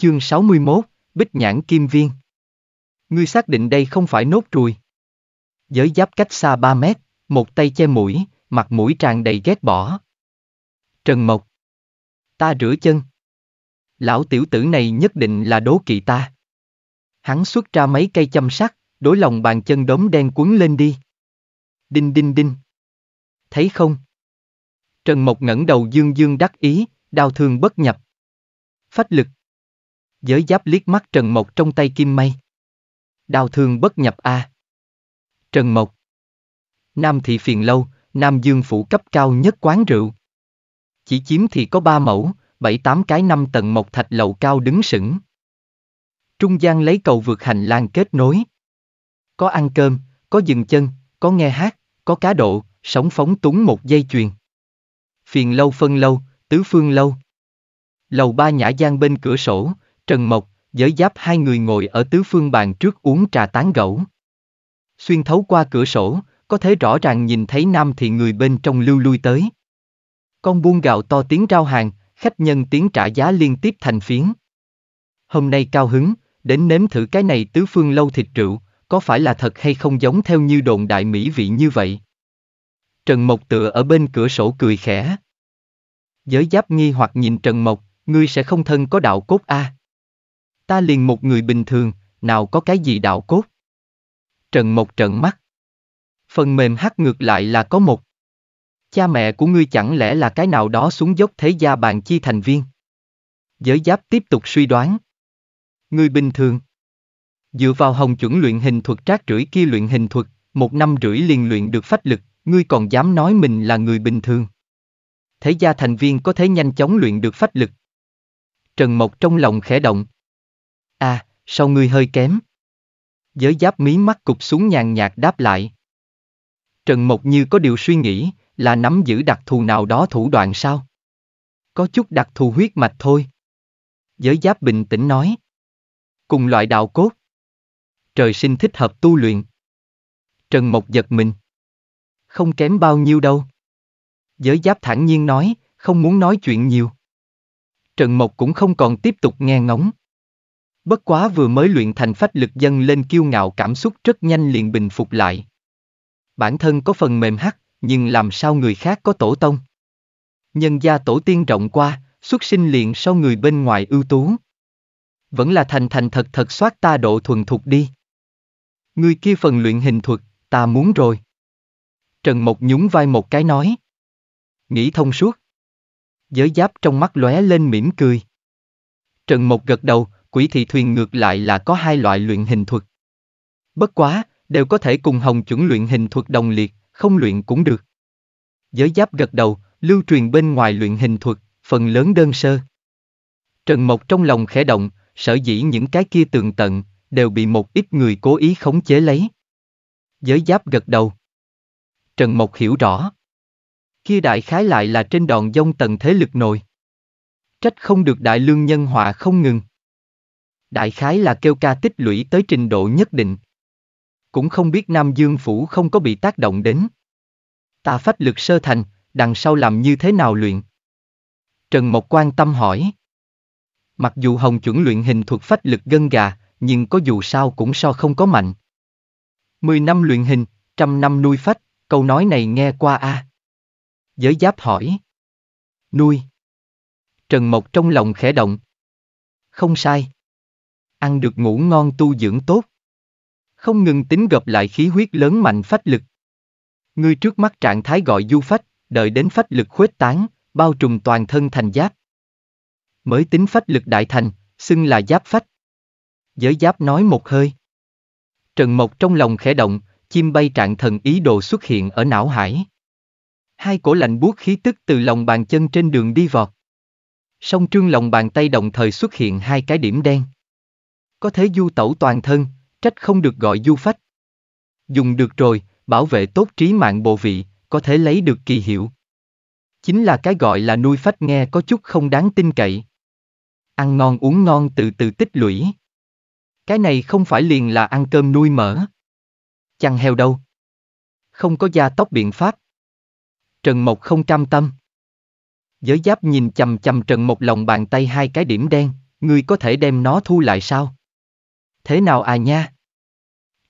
Chương 61, Bích Nhãn Kim Viên. Ngươi xác định đây không phải nốt ruồi. Giới giáp cách xa 3 mét, một tay che mũi, mặt mũi tràn đầy ghét bỏ. Trần Mộc. Ta rửa chân. Lão tiểu tử này nhất định là đố kỵ ta. Hắn xuất ra mấy cây châm sắt, đối lòng bàn chân đốm đen quấn lên đi. Đinh đinh đinh. Thấy không? Trần Mộc ngẩng đầu dương dương đắc ý, đao thương bất nhập. Phách lực. Giới giáp liếc mắt Trần Mộc trong tay kim may. Đao thương bất nhập a. Trần Mộc. Nam thị phiền lâu, Nam Dương phủ cấp cao nhất quán rượu. Chỉ chiếm thì có 3 mẫu, 7-8 cái 5 tầng mộc thạch lầu cao đứng sững. Trung gian lấy cầu vượt hành lang kết nối. Có ăn cơm, có dừng chân, có nghe hát, có cá độ, sóng phóng túng một dây chuyền. Phiền lâu phân lâu, tứ phương lâu. Lầu 3 nhã gian bên cửa sổ, Trần Mộc, Giới Giáp hai người ngồi ở tứ phương bàn trước uống trà tán gẫu. Xuyên thấu qua cửa sổ, có thể rõ ràng nhìn thấy Nam thị người bên trong lưu lui tới. Con buôn gạo to tiếng rao hàng, khách nhân tiếng trả giá liên tiếp thành phiến. Hôm nay cao hứng, đến nếm thử cái này tứ phương lâu thịt rượu, có phải là thật hay không giống theo như đồn đại mỹ vị như vậy? Trần Mộc tựa ở bên cửa sổ cười khẽ. Giới Giáp nghi hoặc nhìn Trần Mộc, ngươi sẽ không thân có đạo cốt a? Ta liền một người bình thường, nào có cái gì đạo cốt? Trần Mộc trợn mắt. Phần mềm hát ngược lại là có một. Cha mẹ của ngươi chẳng lẽ là cái nào đó xuống dốc thế gia bàn chi thành viên? Giới Giáp tiếp tục suy đoán. Ngươi bình thường. Dựa vào hồng chuẩn luyện hình thuật trác rưỡi kia luyện hình thuật, 1 năm rưỡi liền luyện được phách lực, ngươi còn dám nói mình là người bình thường. Thế gia thành viên có thể nhanh chóng luyện được phách lực. Trần Mộc trong lòng khẽ động. À, sao ngươi hơi kém? Giới Giáp mí mắt cụp xuống nhàn nhạt đáp lại. Trần Mộc như có điều suy nghĩ, là nắm giữ đặc thù nào đó thủ đoạn sao? Có chút đặc thù huyết mạch thôi. Giới Giáp bình tĩnh nói. Cùng loại đạo cốt. Trời sinh thích hợp tu luyện. Trần Mộc giật mình. Không kém bao nhiêu đâu. Giới Giáp thản nhiên nói, không muốn nói chuyện nhiều. Trần Mộc cũng không còn tiếp tục nghe ngóng. Bất quá vừa mới luyện thành phách lực dâng lên kiêu ngạo cảm xúc rất nhanh liền bình phục lại. Bản thân có phần mềm hắc, nhưng làm sao người khác có tổ tông. Nhân gia tổ tiên rộng qua, xuất sinh liền so người bên ngoài ưu tú. Vẫn là thành thật thật soát ta độ thuần thục đi. Người kia phần luyện hình thuật, ta muốn rồi. Trần Mộc nhún vai một cái nói. Nghĩ thông suốt. Giới Giáp trong mắt lóe lên mỉm cười. Trần Mộc gật đầu, quỷ thị thuyền ngược lại là có 2 loại luyện hình thuật. Bất quá, đều có thể cùng hồng chuẩn luyện hình thuật đồng liệt, không luyện cũng được. Giới Giáp gật đầu, lưu truyền bên ngoài luyện hình thuật, phần lớn đơn sơ. Trần Mộc trong lòng khẽ động, sở dĩ những cái kia tường tận, đều bị một ít người cố ý khống chế lấy. Giới Giáp gật đầu. Trần Mộc hiểu rõ. Kia đại khái lại là trên đòn dông tầng thế lực nồi. Trách không được đại lương nhân họa không ngừng. Đại khái là kêu ca tích lũy tới trình độ nhất định. Cũng không biết Nam Dương phủ không có bị tác động đến. Ta phách lực sơ thành, đằng sau làm như thế nào luyện? Trần Mộc quan tâm hỏi. Mặc dù hồng chuẩn luyện hình thuật phách lực gân gà, nhưng có dù sao cũng so không có mạnh. 10 năm luyện hình, 100 năm nuôi phách, câu nói này nghe qua a? Giới Giáp hỏi. Nuôi. Trần Mộc trong lòng khẽ động. Không sai. Ăn được ngủ ngon tu dưỡng tốt. Không ngừng tính gộp lại khí huyết lớn mạnh phách lực. Ngươi trước mắt trạng thái gọi du phách, đợi đến phách lực khuếch tán, bao trùm toàn thân thành giáp. Mới tính phách lực đại thành, xưng là giáp phách. Giới Giáp nói một hơi. Trần Mộc trong lòng khẽ động, chim bay trạng thần ý đồ xuất hiện ở não hải. 2 cổ lạnh buốt khí tức từ lòng bàn chân trên đường đi vọt. Song trương lòng bàn tay đồng thời xuất hiện 2 cái điểm đen. Có thể du tẩu toàn thân, trách không được gọi du phách. Dùng được rồi, bảo vệ tốt trí mạng bộ vị, có thể lấy được kỳ hiệu. Chính là cái gọi là nuôi phách nghe có chút không đáng tin cậy. Ăn ngon uống ngon từ từ tích lũy. Cái này không phải liền là ăn cơm nuôi mỡ. Chăn heo đâu. Không có da tóc biện pháp. Trần Mộc không cam tâm. Giới Giáp nhìn chằm chằm Trần Mộc lòng bàn tay 2 cái điểm đen, Ngươi có thể đem nó thu lại sao? Thế nào à nha?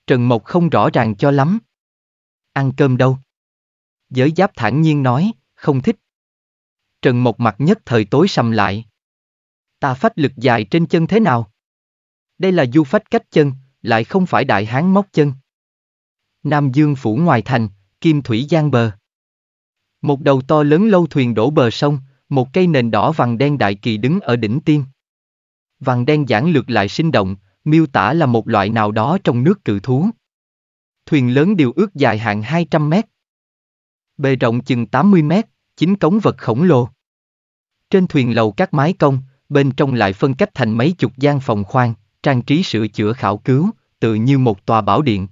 Trần Mộc không rõ ràng cho lắm. Ăn cơm đâu? Giới Giáp thản nhiên nói, không thích. Trần Mộc mặt nhất thời tối sầm lại. Ta phách lực dài trên chân thế nào? Đây là du phách cách chân, lại không phải đại hán móc chân. Nam Dương phủ ngoài thành, Kim Thủy Giang bờ. Một đầu to lớn lâu thuyền đổ bờ sông, một cây nền đỏ vàng đen đại kỳ đứng ở đỉnh tiên. Vàng đen giản lược lại sinh động, miêu tả là một loại nào đó trong nước cự thú. Thuyền lớn điều ước dài hạn 200 mét. Bề rộng chừng 80 mét, 9 cống vật khổng lồ. Trên thuyền lầu các mái cong, bên trong lại phân cách thành mấy chục gian phòng khoan, trang trí sửa chữa khảo cứu, tự như một tòa bảo điện.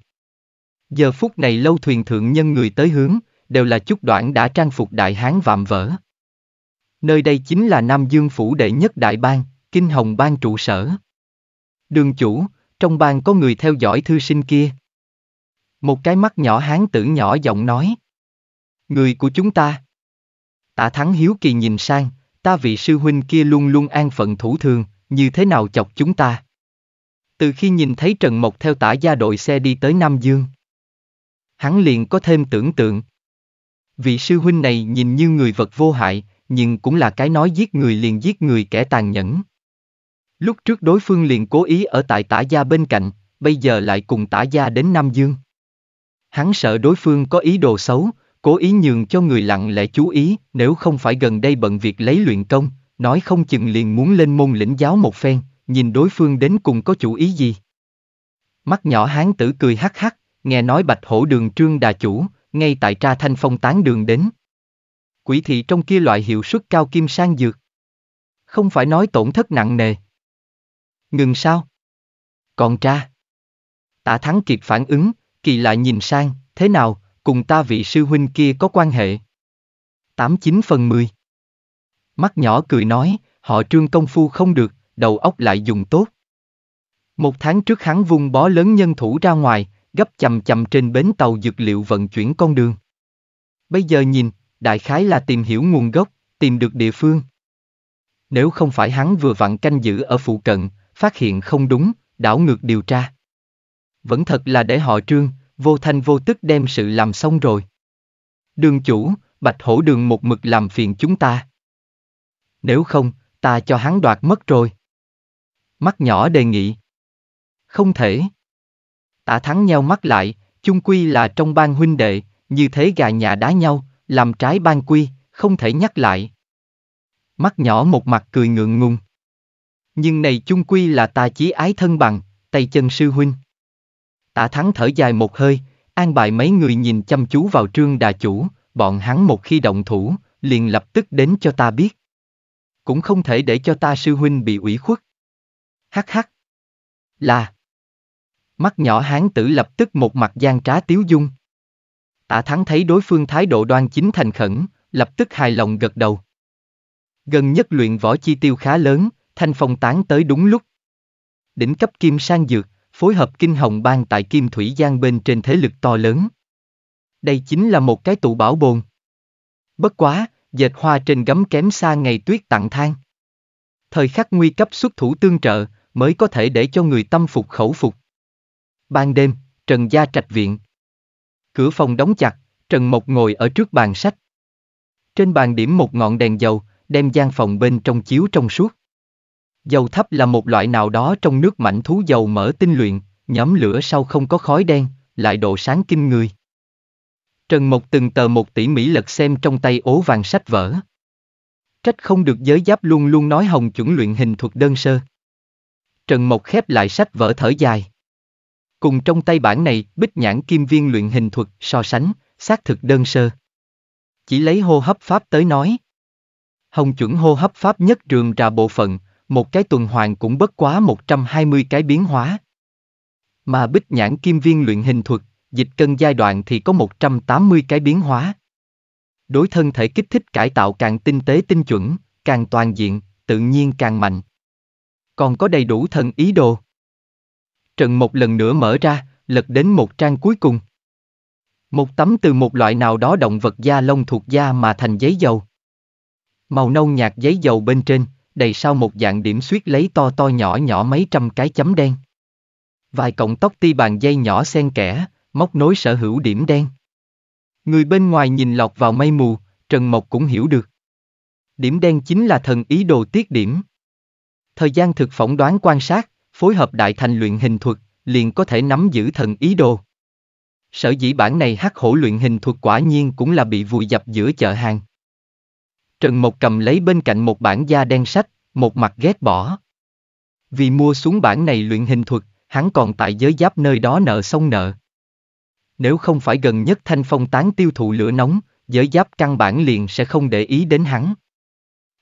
Giờ phút này lâu thuyền thượng nhân người tới hướng, đều là chút đoạn đã trang phục đại hán vạm vỡ. Nơi đây chính là Nam Dương phủ đệ nhất đại bang, Kinh Hồng bang trụ sở. Đường chủ, trong bang có người theo dõi thư sinh kia. Một cái mắt nhỏ hán tử nhỏ giọng nói. Người của chúng ta. Tạ Thắng hiếu kỳ nhìn sang, ta vị sư huynh kia luôn luôn an phận thủ thường, như thế nào chọc chúng ta. Từ khi nhìn thấy Trần Mộc theo Tả gia đội xe đi tới Nam Dương, hắn liền có thêm tưởng tượng. Vị sư huynh này nhìn như người vật vô hại, nhưng cũng là cái nói giết người liền giết người kẻ tàn nhẫn. Lúc trước đối phương liền cố ý ở tại Tả gia bên cạnh, bây giờ lại cùng Tả gia đến Nam Dương. Hắn sợ đối phương có ý đồ xấu, cố ý nhường cho người lặng lẽ chú ý, nếu không phải gần đây bận việc lấy luyện công, nói không chừng liền muốn lên môn lĩnh giáo một phen, nhìn đối phương đến cùng có chủ ý gì. Mắt nhỏ hán tử cười hắc hắc, nghe nói Bạch Hổ đường Trương đà chủ, ngay tại Tra Thanh Phong tán đường đến. Quỷ thị trong kia loại hiệu suất cao kim sang dược. Không phải nói tổn thất nặng nề. Ngừng sao? Còn tra. Tạ Thắng kịp phản ứng, kỳ lại nhìn sang, thế nào, cùng ta vị sư huynh kia có quan hệ. 89 phần 10. Mắt nhỏ cười nói, họ Trương công phu không được, đầu óc lại dùng tốt. Một tháng trước hắn vung bó lớn nhân thủ ra ngoài, gấp chầm chầm trên bến tàu dược liệu vận chuyển con đường. Bây giờ nhìn, đại khái là tìm hiểu nguồn gốc, tìm được địa phương. Nếu không phải hắn vừa vặn canh giữ ở phụ cận, phát hiện không đúng, đảo ngược điều tra. Vẫn thật là để họ Trương, vô thanh vô tức đem sự làm xong rồi. Đường chủ, Bạch Hổ đường một mực làm phiền chúng ta. Nếu không, ta cho hắn đoạt mất rồi. Mắt nhỏ đề nghị. Không thể. Tạ Thắng nheo mắt lại, chung quy là trong bang huynh đệ, như thế gà nhà đá nhau, làm trái bang quy, không thể nhắc lại. Mắt nhỏ một mặt cười ngượng ngùng. Nhưng này chung quy là ta chí ái thân bằng, tay chân sư huynh. Tạ Thắng thở dài một hơi, an bài mấy người nhìn chăm chú vào Trương đà chủ, bọn hắn một khi động thủ, liền lập tức đến cho ta biết. Cũng không thể để cho ta sư huynh bị ủy khuất. Hắc hắc. Là. Mắt nhỏ hán tử lập tức một mặt gian trá tiếu dung. Tạ Thắng thấy đối phương thái độ đoan chính thành khẩn, lập tức hài lòng gật đầu. Gần nhất luyện võ chi tiêu khá lớn, Thanh Phong tán tới đúng lúc. Đỉnh cấp kim sang dược, phối hợp Kinh Hồng bang tại Kim Thủy Giang bên trên thế lực to lớn. Đây chính là một cái tụ bảo bồn. Bất quá, dệt hoa trên gấm kém xa ngày tuyết tặng than. Thời khắc nguy cấp xuất thủ tương trợ, mới có thể để cho người tâm phục khẩu phục. Ban đêm, Trần gia trạch viện. Cửa phòng đóng chặt, Trần Mộc ngồi ở trước bàn sách. Trên bàn điểm một ngọn đèn dầu, đem gian phòng bên trong chiếu trong suốt. Dầu thấp là một loại nào đó trong nước mảnh thú dầu mỡ tinh luyện, nhóm lửa sau không có khói đen, lại độ sáng kinh người. Trần Mộc từng tờ một tỉ mỉ lật xem trong tay ố vàng sách vở. Trách không được Giới Giáp luôn luôn nói Hồng chuẩn luyện hình thuật đơn sơ. Trần Mộc khép lại sách vở thở dài. Cùng trong tay bản này Bích Nhãn Kim Viên luyện hình thuật so sánh, xác thực đơn sơ. Chỉ lấy hô hấp pháp tới nói. Hồng chuẩn hô hấp pháp nhất rườm rà bộ phận, một cái tuần hoàn cũng bất quá 120 cái biến hóa. Mà Bích Nhãn Kim Viên luyện hình thuật, dịch cân giai đoạn thì có 180 cái biến hóa. Đối thân thể kích thích cải tạo càng tinh tế tinh chuẩn, càng toàn diện, tự nhiên càng mạnh. Còn có đầy đủ thần ý đồ. Trần một lần nữa mở ra, lật đến một trang cuối cùng. Một tấm từ một loại nào đó động vật da lông thuộc da mà thành giấy dầu. Màu nâu nhạt giấy dầu bên trên, đầy sao một dạng điểm suýt lấy to to nhỏ nhỏ mấy trăm cái chấm đen. Vài cọng tóc ti bàn dây nhỏ xen kẽ, móc nối sở hữu điểm đen. Người bên ngoài nhìn lọt vào mây mù, Trần Mộc cũng hiểu được. Điểm đen chính là thần ý đồ tiết điểm. Thời gian thực phỏng đoán quan sát, phối hợp đại thành luyện hình thuật, liền có thể nắm giữ thần ý đồ. Sở dĩ bản này hắc hổ luyện hình thuật quả nhiên cũng là bị vùi dập giữa chợ hàng. Trần Mộc cầm lấy bên cạnh một bản da đen sách, một mặt ghét bỏ. Vì mua xuống bản này luyện hình thuật, hắn còn tại giới giáp nơi đó nợ xong nợ. Nếu không phải gần nhất Thanh Phong tán tiêu thụ lửa nóng, giới giáp căn bản liền sẽ không để ý đến hắn.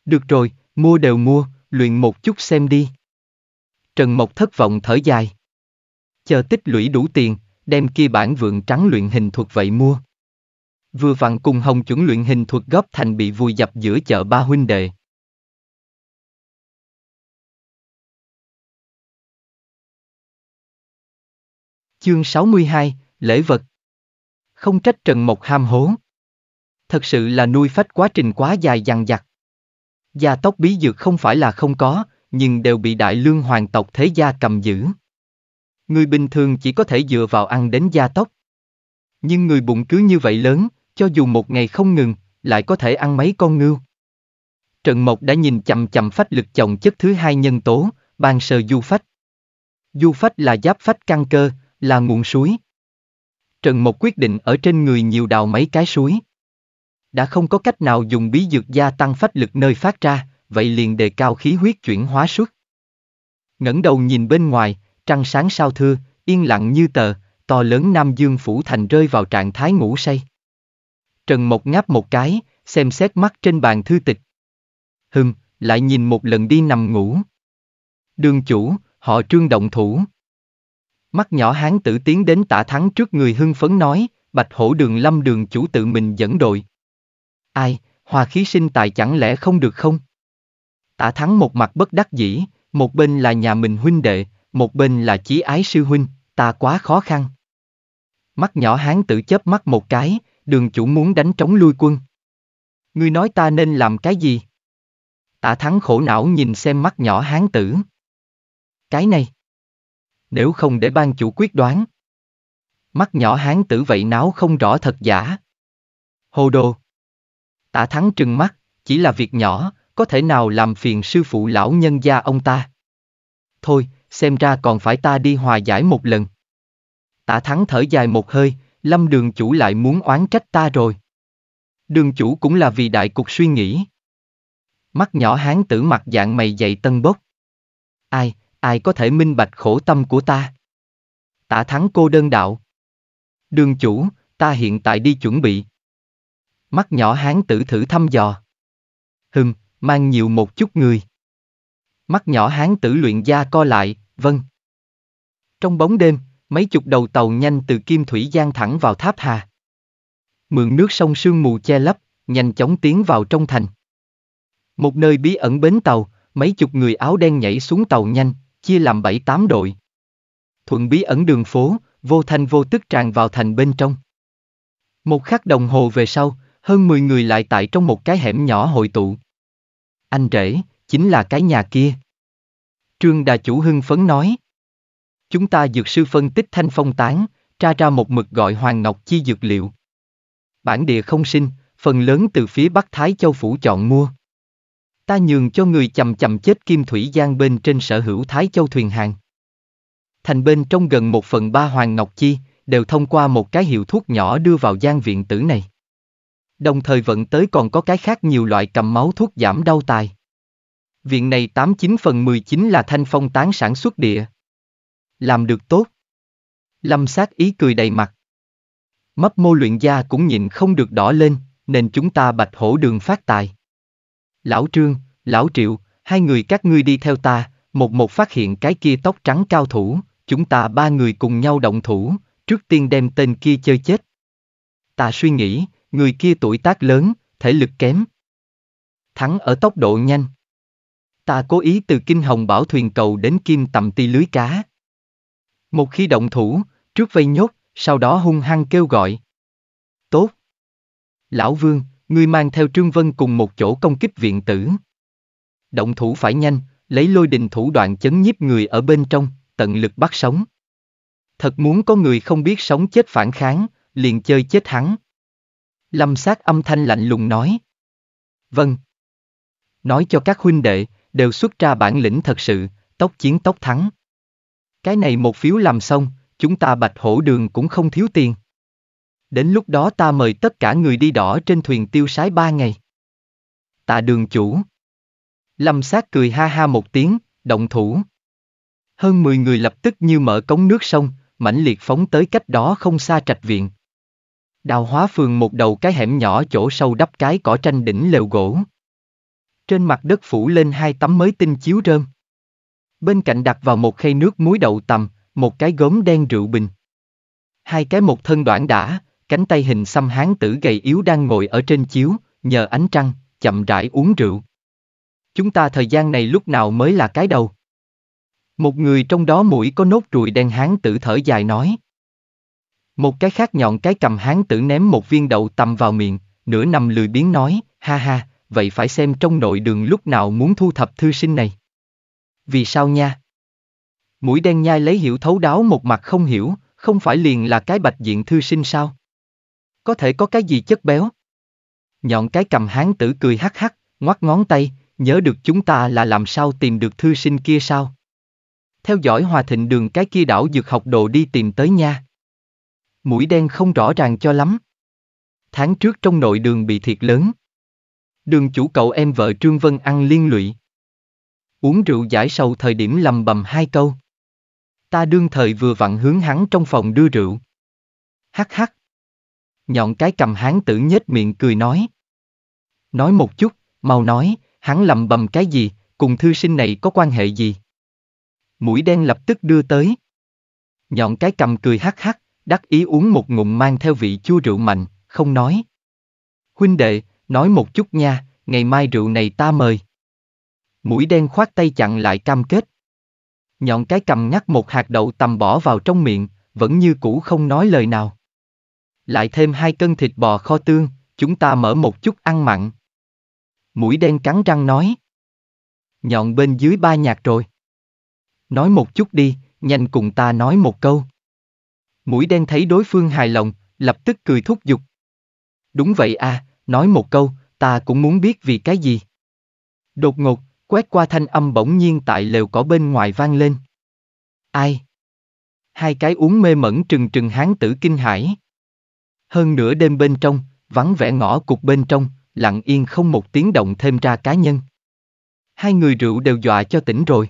Được rồi, mua đều mua, luyện một chút xem đi. Trần Mộc thất vọng thở dài. Chờ tích lũy đủ tiền, đem kia bản vượng trắng luyện hình thuật vậy mua. Vừa vặn cùng hồng chuẩn luyện hình thuật góp thành bị vùi dập giữa chợ ba huynh đệ. Chương 62, lễ vật. Không trách Trần Mộc ham hố. Thật sự là nuôi phách quá trình quá dài dằng dặc. Gia tốc bí dược không phải là không có, nhưng đều bị đại lương hoàng tộc thế gia cầm giữ. Người bình thường chỉ có thể dựa vào ăn đến gia tốc. Nhưng người bụng cứ như vậy lớn, cho dù một ngày không ngừng, lại có thể ăn mấy con ngưu. Trần Mộc đã nhìn chằm chằm phách lực chồng chất thứ hai nhân tố, ban sờ du phách. Du phách là giáp phách căn cơ, là nguồn suối. Trần Mộc quyết định ở trên người nhiều đào mấy cái suối. Đã không có cách nào dùng bí dược gia tăng phách lực nơi phát ra, vậy liền đề cao khí huyết chuyển hóa suất. Ngẩng đầu nhìn bên ngoài, trăng sáng sao thưa, yên lặng như tờ, to lớn Nam Dương phủ thành rơi vào trạng thái ngủ say. Trần Mộc ngáp một cái, xem xét mắt trên bàn thư tịch. Lại nhìn một lần đi nằm ngủ. Đường chủ, họ Trương động thủ. Mắt nhỏ hán tử tiến đến Tả Thắng trước người hưng phấn nói, Bạch Hổ Đường Lâm đường chủ tự mình dẫn đội. Ai, Hòa Khí Sinh Tài chẳng lẽ không được không? Tả Thắng một mặt bất đắc dĩ, một bên là nhà mình huynh đệ, một bên là chí ái sư huynh, ta quá khó khăn. Mắt nhỏ hán tử chớp mắt một cái, đường chủ muốn đánh trống lui quân. Ngươi nói ta nên làm cái gì? Tả Thắng khổ não nhìn xem mắt nhỏ hán tử. Cái này, nếu không để ban chủ quyết đoán. Mắt nhỏ hán tử vậy náo không rõ thật giả. Hồ đồ. Tả Thắng trừng mắt, chỉ là việc nhỏ, có thể nào làm phiền sư phụ lão nhân gia ông ta. Thôi, xem ra còn phải ta đi hòa giải một lần. Tả Thắng thở dài một hơi, Lâm đường chủ lại muốn oán trách ta rồi. Đường chủ cũng là vì đại cục suy nghĩ. Mắt nhỏ hán tử mặt dạng mày dày tân bốc. Ai có thể minh bạch khổ tâm của ta? Tả Thắng cô đơn đạo. Đường chủ, ta hiện tại đi chuẩn bị. Mắt nhỏ hán tử thử thăm dò. Mang nhiều một chút người. Mắt nhỏ hán tử luyện da co lại, vâng. Trong bóng đêm, mấy chục đầu tàu nhanh từ Kim Thủy Giang thẳng vào Tháp Hà. Mượn nước sông sương mù che lấp, nhanh chóng tiến vào trong thành. Một nơi bí ẩn bến tàu, mấy chục người áo đen nhảy xuống tàu nhanh, chia làm 7-8 đội. Thuận bí ẩn đường phố, vô thanh vô tức tràn vào thành bên trong. Một khắc đồng hồ về sau, hơn 10 người lại tại trong một cái hẻm nhỏ hội tụ. Anh rể, chính là cái nhà kia. Trương đà chủ hưng phấn nói. Chúng ta dược sư phân tích thanh phong tán, tra ra một mực gọi hoàng ngọc chi dược liệu. Bản địa không sinh, phần lớn từ phía Bắc Thái Châu phủ chọn mua. Ta nhường cho người chầm chầm chết Kim Thủy Giang bên trên sở hữu Thái Châu thuyền hàng. Thành bên trong gần 1/3 hoàng ngọc chi, đều thông qua một cái hiệu thuốc nhỏ đưa vào gian viện tử này. Đồng thời vận tới còn có cái khác nhiều loại cầm máu thuốc giảm đau tài. Viện này 89/19 là thanh phong tán sản xuất địa. Làm được tốt. Lâm Sát ý cười đầy mặt. Mấp mô luyện gia cũng nhịn không được đỏ lên, nên chúng ta Bạch Hổ Đường phát tài. Lão Trương, lão Triệu, hai người các ngươi đi theo ta, một phát hiện cái kia tóc trắng cao thủ, chúng ta ba người cùng nhau động thủ, trước tiên đem tên kia chơi chết. Ta suy nghĩ, người kia tuổi tác lớn, thể lực kém. Thắng ở tốc độ nhanh. Ta cố ý từ Kinh Hồng Bảo thuyền cầu đến Kim Tầm ti lưới cá. Một khi động thủ, trước vây nhốt, sau đó hung hăng kêu gọi. Tốt. Lão Vương, ngươi mang theo Trương Vân cùng một chỗ công kích viện tử. Động thủ phải nhanh, lấy lôi đình thủ đoạn chấn nhiếp người ở bên trong, tận lực bắt sống. Thật muốn có người không biết sống chết phản kháng, liền chơi chết hắn. Lâm Sát âm thanh lạnh lùng nói. Vâng. Nói cho các huynh đệ, đều xuất ra bản lĩnh thật sự, tốc chiến tốc thắng. Cái này một phiếu làm xong, chúng ta Bạch Hổ Đường cũng không thiếu tiền. Đến lúc đó ta mời tất cả người đi đỏ trên thuyền tiêu sái 3 ngày. Tạ đường chủ. Lâm Sát cười ha ha một tiếng, động thủ. Hơn 10 người lập tức như mở cống nước sông, mãnh liệt phóng tới cách đó không xa trạch viện. Đào Hóa Phường một đầu cái hẻm nhỏ chỗ sâu đắp cái cỏ tranh đỉnh lều gỗ. Trên mặt đất phủ lên 2 tấm mới tinh chiếu rơm. Bên cạnh đặt vào một khay nước muối đậu tầm, một cái gốm đen rượu bình. 2 cái một thân đoản đã, cánh tay hình xăm hán tử gầy yếu đang ngồi ở trên chiếu, nhờ ánh trăng, chậm rãi uống rượu. Chúng ta thời gian này lúc nào mới là cái đầu? Một người trong đó mũi có nốt ruồi đen hán tử thở dài nói. Một cái khác nhọn cái cầm hán tử ném một viên đậu tầm vào miệng, nửa nằm lười biếng nói, ha ha, vậy phải xem trong nội đường lúc nào muốn thu thập thư sinh này. Vì sao nha? Mũi đen nhai lấy hiểu thấu đáo một mặt không hiểu, không phải liền là cái bạch diện thư sinh sao? Có thể có cái gì chất béo? Nhọn cái cầm hán tử cười hắc hắc, ngoắc ngón tay, nhớ được chúng ta là làm sao tìm được thư sinh kia sao? Theo dõi Hòa Thịnh Đường cái kia đảo dược học đồ đi tìm tới nha. Mũi đen không rõ ràng cho lắm. Tháng trước trong nội đường bị thiệt lớn. Đường chủ cậu em vợ Trương Vân ăn liên lụy. Uống rượu giải sầu thời điểm lầm bầm 2 câu. Ta đương thời vừa vặn hướng hắn trong phòng đưa rượu. Hắc hắc. Nhọn cái cầm hán tử nhếch miệng cười nói. Nói một chút, mau nói, hắn lầm bầm cái gì, cùng thư sinh này có quan hệ gì? Mũi đen lập tức đưa tới. Nhọn cái cầm cười hắc hắc, đắc ý uống một ngụm mang theo vị chua rượu mạnh, không nói. Huynh đệ, nói một chút nha, ngày mai rượu này ta mời. Mũi đen khoát tay chặn lại cam kết. Nhọn cái cầm ngắt một hạt đậu tầm bỏ vào trong miệng, vẫn như cũ không nói lời nào. Lại thêm 2 cân thịt bò kho tương, chúng ta mở một chút ăn mặn. Mũi đen cắn răng nói. Nhọn bên dưới 3 nhạc rồi. Nói một chút đi, nhanh cùng ta nói một câu. Mũi đen thấy đối phương hài lòng, lập tức cười thúc giục. Đúng vậy à, nói một câu, ta cũng muốn biết vì cái gì. Đột ngột, quét qua thanh âm bỗng nhiên tại lều cỏ bên ngoài vang lên. Ai? 2 cái uống mê mẩn trừng trừng hán tử kinh hãi. Hơn nửa đêm bên trong, vắng vẻ ngõ cụt bên trong, lặng yên không một tiếng động thêm ra cá nhân. 2 người rượu đều dọa cho tỉnh rồi.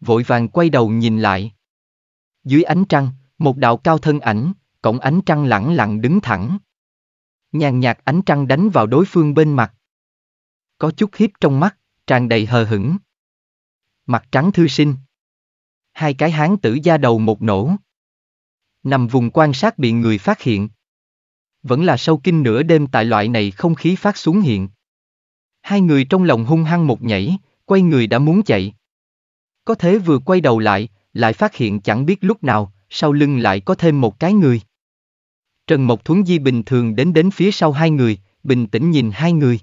Vội vàng quay đầu nhìn lại. Dưới ánh trăng, một đạo cao thân ảnh, cổng ánh trăng lẳng lặng đứng thẳng. Nhàn nhạt ánh trăng đánh vào đối phương bên mặt. Có chút hiếp trong mắt, tràn đầy hờ hững. Mặt trắng thư sinh. 2 cái hán tử da đầu một nổ. Nằm vùng quan sát bị người phát hiện. Vẫn là sâu kinh nửa đêm tại loại này không khí phát xuống hiện. 2 người trong lòng hung hăng một nhảy, quay người đã muốn chạy. Có thế vừa quay đầu lại, lại phát hiện chẳng biết lúc nào, sau lưng lại có thêm một cái người. Trần Mộc Thuấn Di bình thường đến phía sau 2 người, bình tĩnh nhìn 2 người.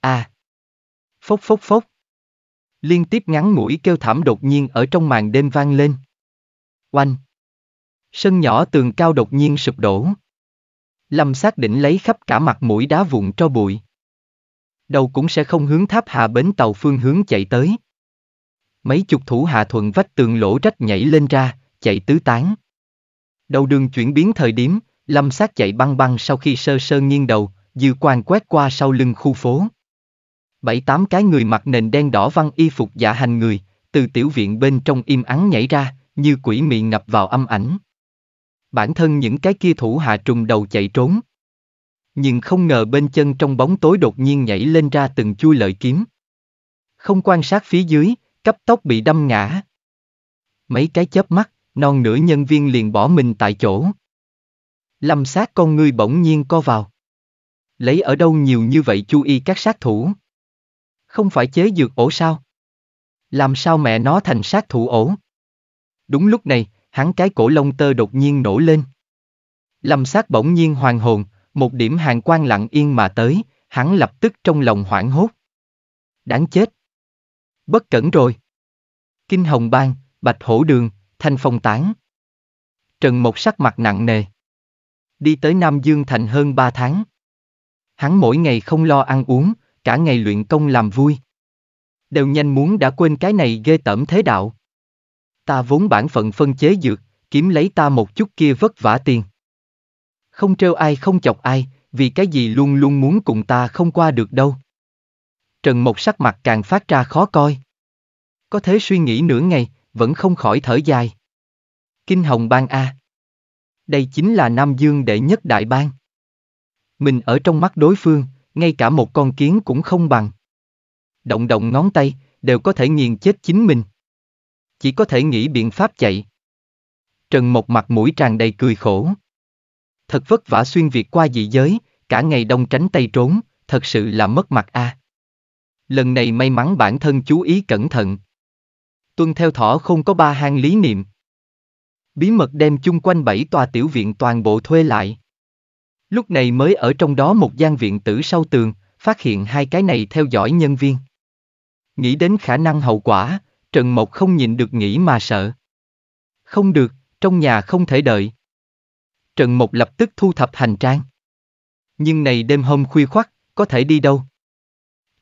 À! Phốc phốc phốc! Liên tiếp ngắn ngủi kêu thảm đột nhiên ở trong màn đêm vang lên. Oanh! Sân nhỏ tường cao đột nhiên sụp đổ. Lâm Sát định lấy khắp cả mặt mũi đá vụn cho bụi. Đầu cũng sẽ không hướng Tháp Hà bến tàu phương hướng chạy tới. Mấy chục thủ hạ thuận vách tường lỗ rách nhảy lên ra, chạy tứ tán. Đầu đường chuyển biến thời điểm, Lâm Sát chạy băng băng sau khi sơ sơ nghiêng đầu, dư quan quét qua sau lưng khu phố. 7-8 cái người mặc nền đen đỏ văn y phục dạ hành người, từ tiểu viện bên trong im ắng nhảy ra, như quỷ mị ngập vào âm ảnh. Bản thân những cái kia thủ hạ trùng đầu chạy trốn. Nhưng không ngờ bên chân trong bóng tối đột nhiên nhảy lên ra từng chuôi lợi kiếm. Không quan sát phía dưới, cấp tốc bị đâm ngã. Mấy cái chớp mắt, non nửa nhân viên liền bỏ mình tại chỗ. Lâm Sát con ngươi bỗng nhiên co vào. Lấy ở đâu nhiều như vậy chú ý các sát thủ? Không phải chế dược ổ sao? Làm sao mẹ nó thành sát thủ ổ? Đúng lúc này, hắn cái cổ lông tơ đột nhiên nổ lên. Lâm Sát bỗng nhiên hoàn hồn, một điểm hàn quang lặng yên mà tới, hắn lập tức trong lòng hoảng hốt. Đáng chết, Bất cẩn rồi. Kinh Hồng Bang, Bạch Hổ Đường, Thanh Phong Tán. Trần Mộc sắc mặt nặng nề. Đi tới Nam Dương Thành hơn 3 tháng. Hắn mỗi ngày không lo ăn uống, cả ngày luyện công làm vui. Đều nhanh muốn đã quên cái này ghê tởm thế đạo. Ta vốn bản phận phân chế dược, kiếm lấy ta một chút kia vất vả tiền. Không trêu ai không chọc ai, vì cái gì luôn luôn muốn cùng ta không qua được đâu. Trần Mộc sắc mặt càng phát ra khó coi. Có thế suy nghĩ nửa ngày, vẫn không khỏi thở dài. Kinh Hồng Bang a. Đây chính là Nam Dương đệ nhất đại bang. Mình ở trong mắt đối phương, ngay cả một con kiến cũng không bằng. Động động ngón tay, đều có thể nghiền chết chính mình. Chỉ có thể nghĩ biện pháp chạy. Trần Mộc mặt mũi tràn đầy cười khổ. Thật vất vả xuyên Việt qua dị giới, cả ngày đông tránh tây trốn, thật sự là mất mặt a. Lần này may mắn bản thân chú ý cẩn thận. Tuân theo thỏ không có ba hang lý niệm. Bí mật đem chung quanh 7 tòa tiểu viện toàn bộ thuê lại. Lúc này mới ở trong đó một gian viện tử sau tường, phát hiện 2 cái này theo dõi nhân viên. Nghĩ đến khả năng hậu quả, Trần Mộc không nhịn được nghĩ mà sợ. Không được, trong nhà không thể đợi. Trần Mộc lập tức thu thập hành trang. Nhưng này đêm hôm khuya khoắt, có thể đi đâu?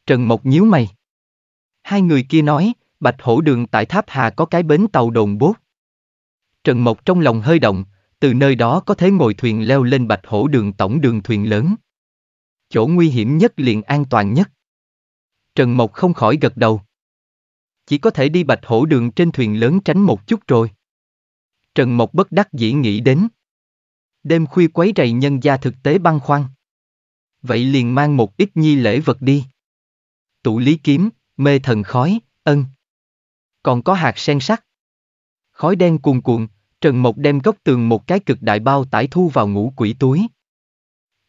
Trần Mộc nhíu mày. 2 người kia nói, Bạch Hổ Đường tại Tháp Hà có cái bến tàu đồn bốt. Trần Mộc trong lòng hơi động, từ nơi đó có thể ngồi thuyền leo lên Bạch Hổ Đường tổng đường thuyền lớn. Chỗ nguy hiểm nhất liền an toàn nhất. Trần Mộc không khỏi gật đầu. Chỉ có thể đi Bạch Hổ Đường trên thuyền lớn tránh một chút rồi. Trần Mộc bất đắc dĩ nghĩ đến. Đêm khuya quấy rầy nhân gia thực tế băn khoăn. Vậy liền mang một ít nhi lễ vật đi. Tụ lý kiếm, mê thần khói, ân. Còn có hạt sen sắt. Khói đen cuồn cuộn, Trần Mộc đem góc tường một cái cực đại bao tải thu vào ngũ quỷ túi.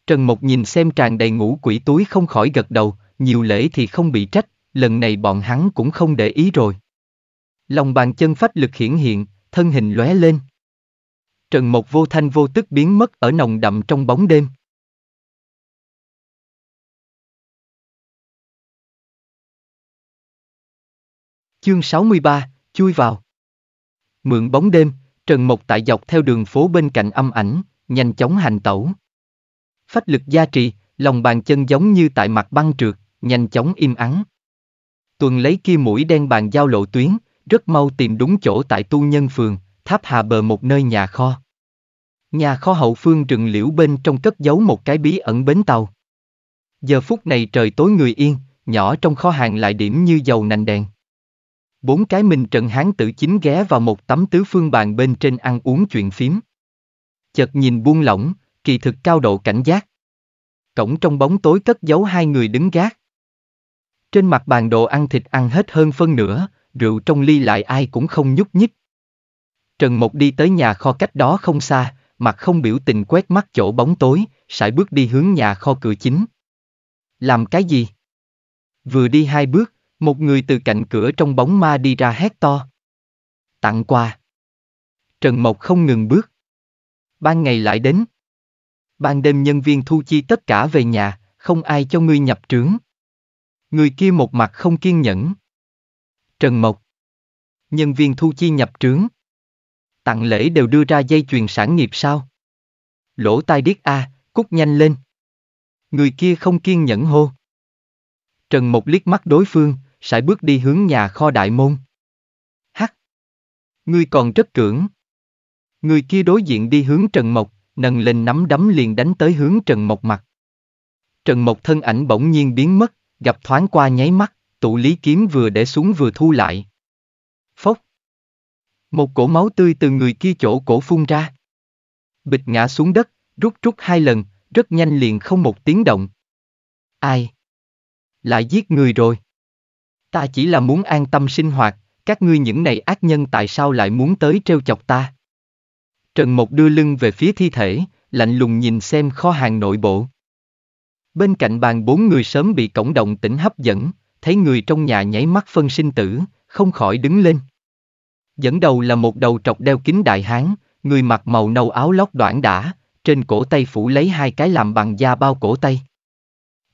Trần Mộc nhìn xem tràn đầy ngũ quỷ túi không khỏi gật đầu, nhiều lễ thì không bị trách, lần này bọn hắn cũng không để ý rồi. Lòng bàn chân phách lực hiển hiện, thân hình lóe lên. Trần Mộc vô thanh vô tức biến mất ở nồng đậm trong bóng đêm. Chương 63, chui vào. Mượn bóng đêm, Trần Mộc tại dọc theo đường phố bên cạnh âm ảnh, nhanh chóng hành tẩu. Phách lực gia trì, lòng bàn chân giống như tại mặt băng trượt, nhanh chóng im ắng. Tuần lấy kia mũi đen bàn giao lộ tuyến, rất mau tìm đúng chỗ tại Tu Nhân Phường, Tháp Hà bờ một nơi nhà kho. Nhà kho hậu phương rừng liễu bên trong cất giấu một cái bí ẩn bến tàu. Giờ phút này trời tối người yên, nhỏ trong kho hàng lại điểm như dầu nành đèn. 4 cái mình trận hán tử chính ghé vào một tấm tứ phương bàn bên trên ăn uống chuyện phím. Chợt nhìn buông lỏng, kỳ thực cao độ cảnh giác. Cổng trong bóng tối cất giấu 2 người đứng gác. Trên mặt bàn đồ ăn thịt ăn hết hơn phân nửa, rượu trong ly lại ai cũng không nhúc nhích. Trần Mộc đi tới nhà kho cách đó không xa, mặt không biểu tình quét mắt chỗ bóng tối, sải bước đi hướng nhà kho cửa chính. Làm cái gì? Vừa đi 2 bước, một người từ cạnh cửa trong bóng ma đi ra hét to. Tặng quà. Trần Mộc không ngừng bước. Ban ngày lại đến. Ban đêm nhân viên thu chi tất cả về nhà, không ai cho ngươi nhập trướng. Người kia một mặt không kiên nhẫn. Trần Mộc. Nhân viên thu chi nhập trướng. Tặng lễ đều đưa ra dây chuyền sản nghiệp sao? Lỗ tai điếc a, cút nhanh lên. Người kia không kiên nhẫn hô. Trần Mộc liếc mắt đối phương, sải bước đi hướng nhà kho đại môn. Hắc! Ngươi còn rất cưỡng. Người kia đối diện đi hướng Trần Mộc, nâng lên nắm đấm liền đánh tới hướng Trần Mộc mặt. Trần Mộc thân ảnh bỗng nhiên biến mất, gặp thoáng qua nháy mắt, tụ lý kiếm vừa để xuống vừa thu lại. Phốc! Một cổ máu tươi từ người kia chỗ cổ phun ra. Bịch ngã xuống đất, rút 2 lần, rất nhanh liền không một tiếng động. Ai? Lại giết người rồi. Ta chỉ là muốn an tâm sinh hoạt, các ngươi những này ác nhân tại sao lại muốn tới trêu chọc ta? Trần Mộc đưa lưng về phía thi thể, lạnh lùng nhìn xem kho hàng nội bộ. Bên cạnh bàn 4 người sớm bị cổng động tĩnh hấp dẫn, thấy người trong nhà nháy mắt phân sinh tử, không khỏi đứng lên. Dẫn đầu là một đầu trọc đeo kính đại hán, người mặc màu nâu áo lót đoản đã, trên cổ tay phủ lấy 2 cái làm bằng da bao cổ tay.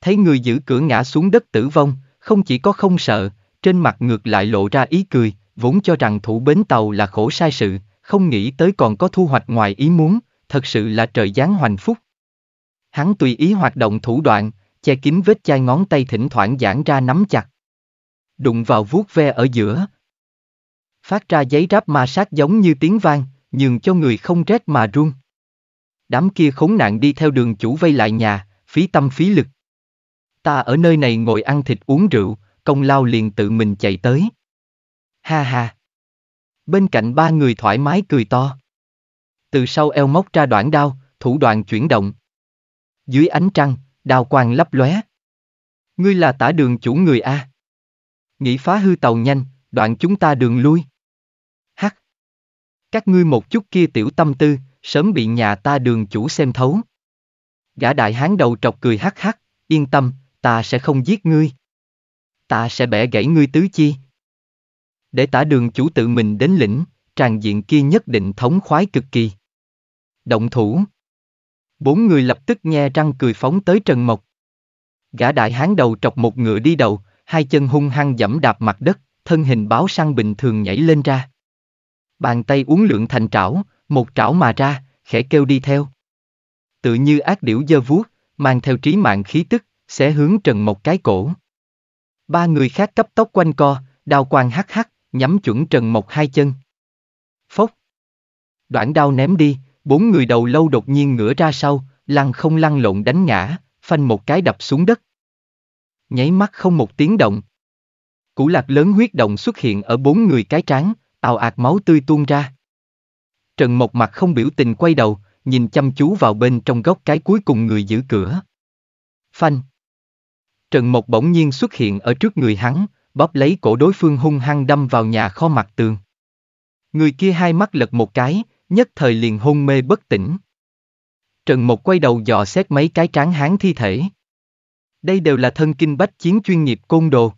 Thấy người giữ cửa ngã xuống đất tử vong, không chỉ có không sợ, trên mặt ngược lại lộ ra ý cười, vốn cho rằng thủ bến tàu là khổ sai sự, không nghĩ tới còn có thu hoạch ngoài ý muốn, thật sự là trời giáng hoành phúc. Hắn tùy ý hoạt động thủ đoạn, che kín vết chai ngón tay thỉnh thoảng giãn ra nắm chặt. Đụng vào vuốt ve ở giữa. Phát ra giấy ráp ma sát giống như tiếng vang, nhường cho người không rét mà run. Đám kia khốn nạn đi theo đường chủ vây lại nhà, phí tâm phí lực. Ta ở nơi này ngồi ăn thịt uống rượu, công lao liền tự mình chạy tới. Ha ha. Bên cạnh ba người thoải mái cười to. Từ sau eo móc ra đoạn đao, thủ đoạn chuyển động. Dưới ánh trăng, đao quang lấp lóe. Ngươi là tả đường chủ người a? Nghĩ phá hư tàu nhanh, đoạn chúng ta đường lui. Hắc. Các ngươi một chút kia tiểu tâm tư, sớm bị nhà ta đường chủ xem thấu. Gã đại hán đầu trọc cười hắc hắc, yên tâm, ta sẽ không giết ngươi. Ta sẽ bẻ gãy ngươi tứ chi. Để tả đường chủ tự mình đến lĩnh, tràng diện kia nhất định thống khoái cực kỳ. Động thủ. Bốn người lập tức nhe răng cười phóng tới Trần Mộc. Gã đại hán đầu trọc một ngựa đi đầu, hai chân hung hăng dẫm đạp mặt đất, thân hình báo săn bình thường nhảy lên ra. Bàn tay uốn lượn thành trảo, một trảo mà ra, khẽ kêu đi theo. Tự như ác điểu giơ vuốt, mang theo trí mạng khí tức, sẽ hướng Trần Mộc cái cổ. Ba người khác cấp tốc quanh co, đao quang hắc hắc, nhắm chuẩn Trần Mộc hai chân. Phốc. Đoạn đao ném đi, bốn người đầu lâu đột nhiên ngửa ra sau, lăn không lăn lộn đánh ngã, phanh một cái đập xuống đất. Nháy mắt không một tiếng động. Củ lạc lớn huyết động xuất hiện ở bốn người cái trán, ào ạt máu tươi tuôn ra. Trần Mộc mặt không biểu tình quay đầu, nhìn chăm chú vào bên trong góc cái cuối cùng người giữ cửa. Phanh. Trần Mộc bỗng nhiên xuất hiện ở trước người hắn, bóp lấy cổ đối phương hung hăng đâm vào nhà kho mặt tường. Người kia hai mắt lật một cái, nhất thời liền hôn mê bất tỉnh. Trần Mộc quay đầu dò xét mấy cái tráng hán thi thể. Đây đều là thân kinh bách chiến chuyên nghiệp côn đồ.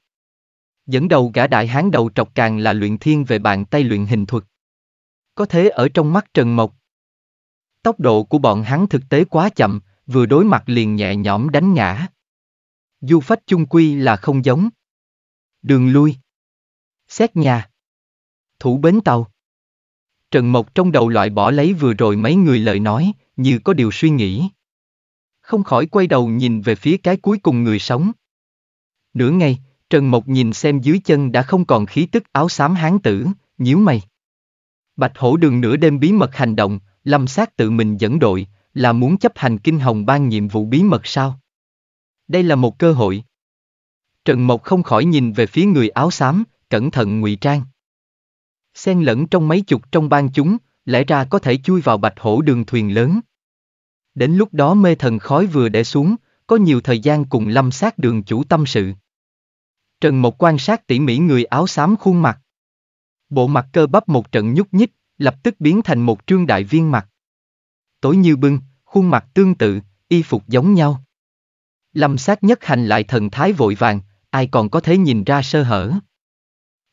Dẫn đầu gã đại hán đầu trọc càng là luyện thiên về bàn tay luyện hình thuật. Có thế ở trong mắt Trần Mộc, tốc độ của bọn hắn thực tế quá chậm, vừa đối mặt liền nhẹ nhõm đánh ngã. Du phách chung quy là không giống. Đường lui. Xét nhà. Thủ bến tàu. Trần Mộc trong đầu loại bỏ lấy vừa rồi mấy người lời nói, như có điều suy nghĩ. Không khỏi quay đầu nhìn về phía cái cuối cùng người sống. Nửa ngày, Trần Mộc nhìn xem dưới chân đã không còn khí tức áo xám hán tử, nhíu mày. Bạch Hổ Đường nửa đêm bí mật hành động, Lâm Sát tự mình dẫn đội, là muốn chấp hành Kinh Hồng Ban nhiệm vụ bí mật sao? Đây là một cơ hội. Trần Mộc không khỏi nhìn về phía người áo xám, cẩn thận ngụy trang. Xen lẫn trong mấy chục trong bang chúng, lẽ ra có thể chui vào Bạch Hổ Đường thuyền lớn. Đến lúc đó mê thần khói vừa để xuống, có nhiều thời gian cùng Lâm Sát đường chủ tâm sự. Trần Mộc quan sát tỉ mỉ người áo xám khuôn mặt. Bộ mặt cơ bắp một trận nhúc nhích, lập tức biến thành một trương đại viên mặt. Tối như bưng, khuôn mặt tương tự, y phục giống nhau. Lâm Sát nhất hành lại thần thái vội vàng, ai còn có thể nhìn ra sơ hở.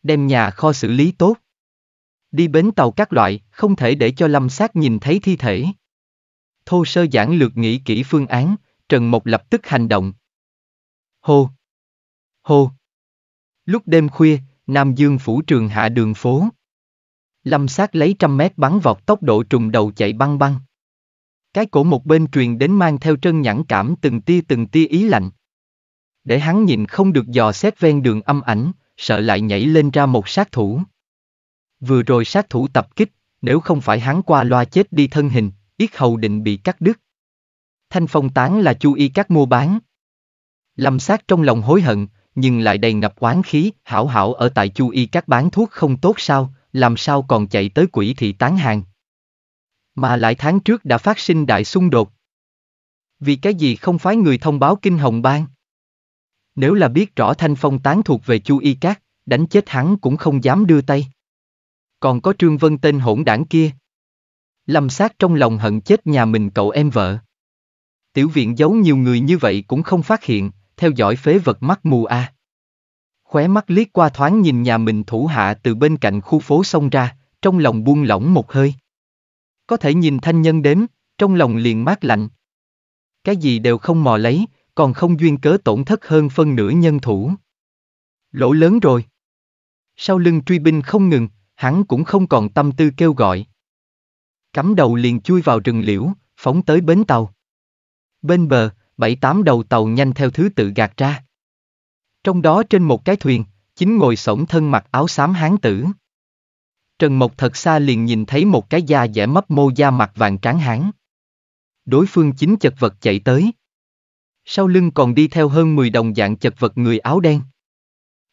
Đem nhà kho xử lý tốt. Đi bến tàu các loại, không thể để cho Lâm Sát nhìn thấy thi thể. Thô sơ giản lược nghĩ kỹ phương án, Trần Mộc lập tức hành động. Hô! Hô! Lúc đêm khuya, Nam Dương phủ trường hạ đường phố. Lâm Sát lấy 100 mét bắn vọt tốc độ trùng đầu chạy băng băng. Cái cổ một bên truyền đến mang theo trơn nhẵn cảm từng tia ý lạnh. Để hắn nhìn không được dò xét ven đường âm ảnh, sợ lại nhảy lên ra một sát thủ. Vừa rồi sát thủ tập kích, nếu không phải hắn qua loa chết đi thân hình, yết hầu định bị cắt đứt. Thanh phong tán là chu y các mua bán. Lâm Sát trong lòng hối hận, nhưng lại đầy ngập oán khí, hảo hảo ở tại chu y các bán thuốc không tốt sao, làm sao còn chạy tới quỷ thị tán hàng. Mà lại tháng trước đã phát sinh đại xung đột. Vì cái gì không phái người thông báo Kinh Hồng Bang? Nếu là biết rõ thanh phong tán thuộc về chu y các, đánh chết hắn cũng không dám đưa tay. Còn có Trương Vân tên hỗn đảng kia. Lâm Sát trong lòng hận chết nhà mình cậu em vợ. Tiểu viện giấu nhiều người như vậy cũng không phát hiện, theo dõi phế vật mắt mù a. Khóe mắt liếc qua thoáng nhìn nhà mình thủ hạ từ bên cạnh khu phố xông ra, trong lòng buông lỏng một hơi. Có thể nhìn thanh nhân đếm, trong lòng liền mát lạnh. Cái gì đều không mò lấy, còn không duyên cớ tổn thất hơn phân nửa nhân thủ. Lỗ lớn rồi. Sau lưng truy binh không ngừng, hắn cũng không còn tâm tư kêu gọi. Cắm đầu liền chui vào rừng liễu, phóng tới bến tàu. Bên bờ, 7-8 đầu tàu nhanh theo thứ tự gạt ra. Trong đó trên một cái thuyền, chính ngồi xổm thân mặc áo xám hán tử. Trần Mộc thật xa liền nhìn thấy một cái da dẻ mấp mô da mặt vàng trắng hán. Đối phương chính chật vật chạy tới. Sau lưng còn đi theo hơn 10 đồng dạng chật vật người áo đen.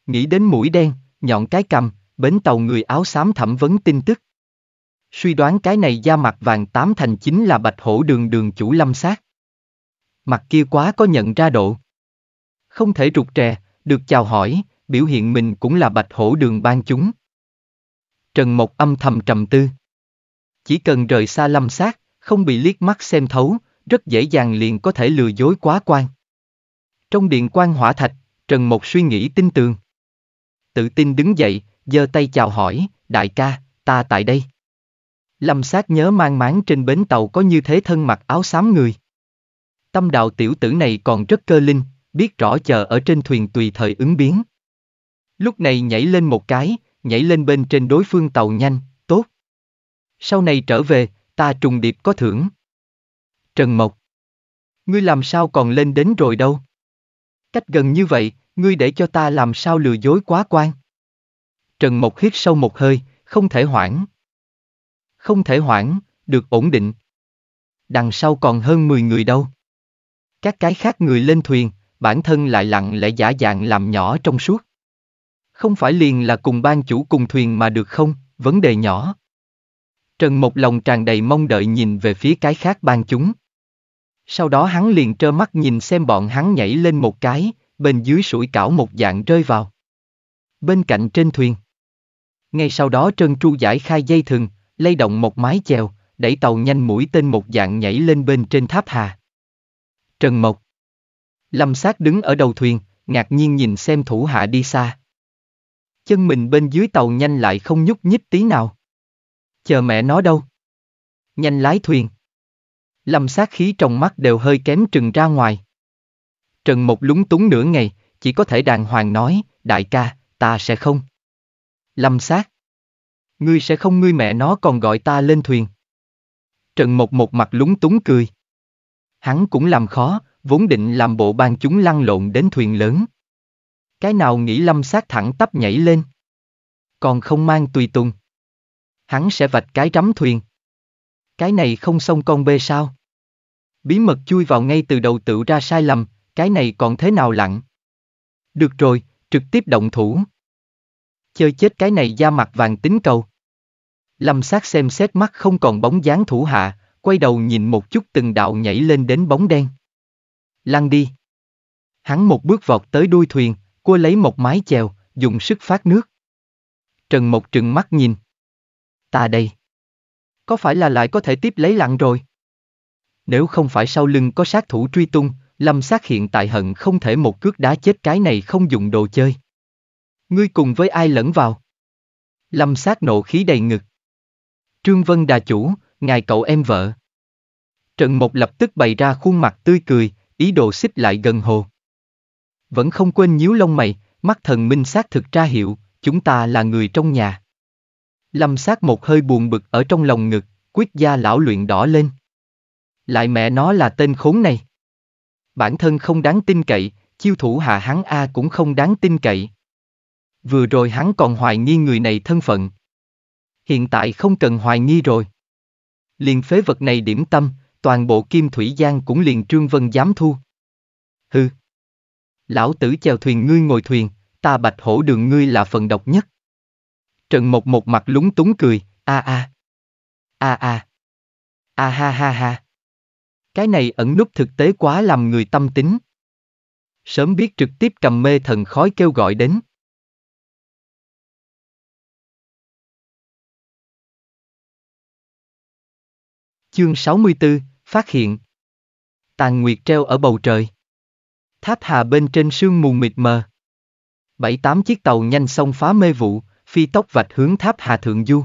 Nghĩ đến mũi đen, nhọn cái cằm, bến tàu người áo xám thẩm vấn tin tức. Suy đoán cái này da mặt vàng 8 thành chính là Bạch Hổ Đường đường chủ Lâm Sát. Mặt kia quá có nhận ra độ. Không thể rụt rè, được chào hỏi, biểu hiện mình cũng là Bạch Hổ Đường ban chúng. Trần Mộc âm thầm trầm tư. Chỉ cần rời xa Lâm Sát, không bị liếc mắt xem thấu, rất dễ dàng liền có thể lừa dối quá quan. Trong điện quan hỏa thạch, Trần Mộc suy nghĩ tin tường. Tự tin đứng dậy, giơ tay chào hỏi, đại ca, ta tại đây. Lâm Sát nhớ mang máng trên bến tàu có như thế thân mặc áo xám người. Tâm đạo tiểu tử này còn rất cơ linh, biết rõ chờ ở trên thuyền tùy thời ứng biến. Lúc này nhảy lên một cái, nhảy lên bên trên đối phương tàu nhanh, tốt. Sau này trở về, ta trùng điệp có thưởng. Trần Mộc, ngươi làm sao còn lên đến rồi đâu? Cách gần như vậy, ngươi để cho ta làm sao lừa dối quá quan? Trần Mộc hít sâu một hơi, không thể hoãn. Không thể hoãn, được ổn định. Đằng sau còn hơn 10 người đâu. Các cái khác người lên thuyền, bản thân lại lặng lẽ giả dạng làm nhỏ trong suốt. Không phải liền là cùng ban chủ cùng thuyền mà được không, vấn đề nhỏ. Trần Mộc lòng tràn đầy mong đợi nhìn về phía cái khác ban chúng. Sau đó hắn liền trơ mắt nhìn xem bọn hắn nhảy lên một cái, bên dưới sủi cảo một dạng rơi vào. Bên cạnh trên thuyền. Ngay sau đó Trần Tru giải khai dây thừng, lay động một mái chèo, đẩy tàu nhanh mũi tên một dạng nhảy lên bên trên tháp hà. Trần Mộc. Lâm Sát đứng ở đầu thuyền, ngạc nhiên nhìn xem thủ hạ đi xa. Chân mình bên dưới tàu nhanh lại không nhúc nhích tí nào. Chờ mẹ nó đâu. Nhanh lái thuyền. Lâm Sát khí trong mắt đều hơi kém trừng ra ngoài. Trần Mộc lúng túng nửa ngày, chỉ có thể đàng hoàng nói, đại ca, ta sẽ không. Lâm Sát. Ngươi sẽ không, ngươi mẹ nó còn gọi ta lên thuyền. Trần Mộc một mặt lúng túng cười. Hắn cũng làm khó, vốn định làm bộ ban chúng lăn lộn đến thuyền lớn. Cái nào nghĩ Lâm Sát thẳng tắp nhảy lên. Còn không mang tùy tùng. Hắn sẽ vạch cái rắm thuyền. Cái này không xong con bê sao. Bí mật chui vào ngay từ đầu tự ra sai lầm, cái này còn thế nào lặng. Được rồi, trực tiếp động thủ. Chơi chết cái này da mặt vàng tính cầu. Lâm Sát xem xét mắt không còn bóng dáng thủ hạ, quay đầu nhìn một chút từng đạo nhảy lên đến bóng đen. Lăn đi. Hắn một bước vọt tới đuôi thuyền, cua lấy một mái chèo, dùng sức phát nước. Trần Mộc trừng mắt nhìn. Ta đây. Có phải là lại có thể tiếp lấy lặn rồi? Nếu không phải sau lưng có sát thủ truy tung, Lâm Sát hiện tại hận không thể một cước đá chết cái này không dùng đồ chơi. Ngươi cùng với ai lẫn vào? Lâm Sát nộ khí đầy ngực. Trương Vân đà chủ, ngài cậu em vợ. Trần Mộc lập tức bày ra khuôn mặt tươi cười, ý đồ xích lại gần hồ. Vẫn không quên nhíu lông mày, mắt thần minh xác thực tra hiệu, chúng ta là người trong nhà. Lâm Sát một hơi buồn bực ở trong lòng ngực, Quyết Gia lão luyện đỏ lên. Lại mẹ nó là tên khốn này. Bản thân không đáng tin cậy, chiêu thủ hạ hắn A cũng không đáng tin cậy. Vừa rồi hắn còn hoài nghi người này thân phận. Hiện tại không cần hoài nghi rồi. Liền phế vật này điểm tâm, toàn bộ Kim Thủy Giang cũng liền Trương Vân dám thu. Hừ. Lão tử chèo thuyền ngươi ngồi thuyền, ta Bạch Hổ Đường ngươi là phần độc nhất. Trần Mộc một mặt lúng túng cười, a. A. A ha ha ha. Cái này ẩn núp thực tế quá làm người tâm tính. Sớm biết trực tiếp cầm mê thần khói kêu gọi đến. Chương 64, phát hiện. Tàn nguyệt treo ở bầu trời. Tháp hà bên trên sương mù mịt mờ. 7-8 chiếc tàu nhanh xông phá mê vụ, phi tốc vạch hướng tháp hà thượng du.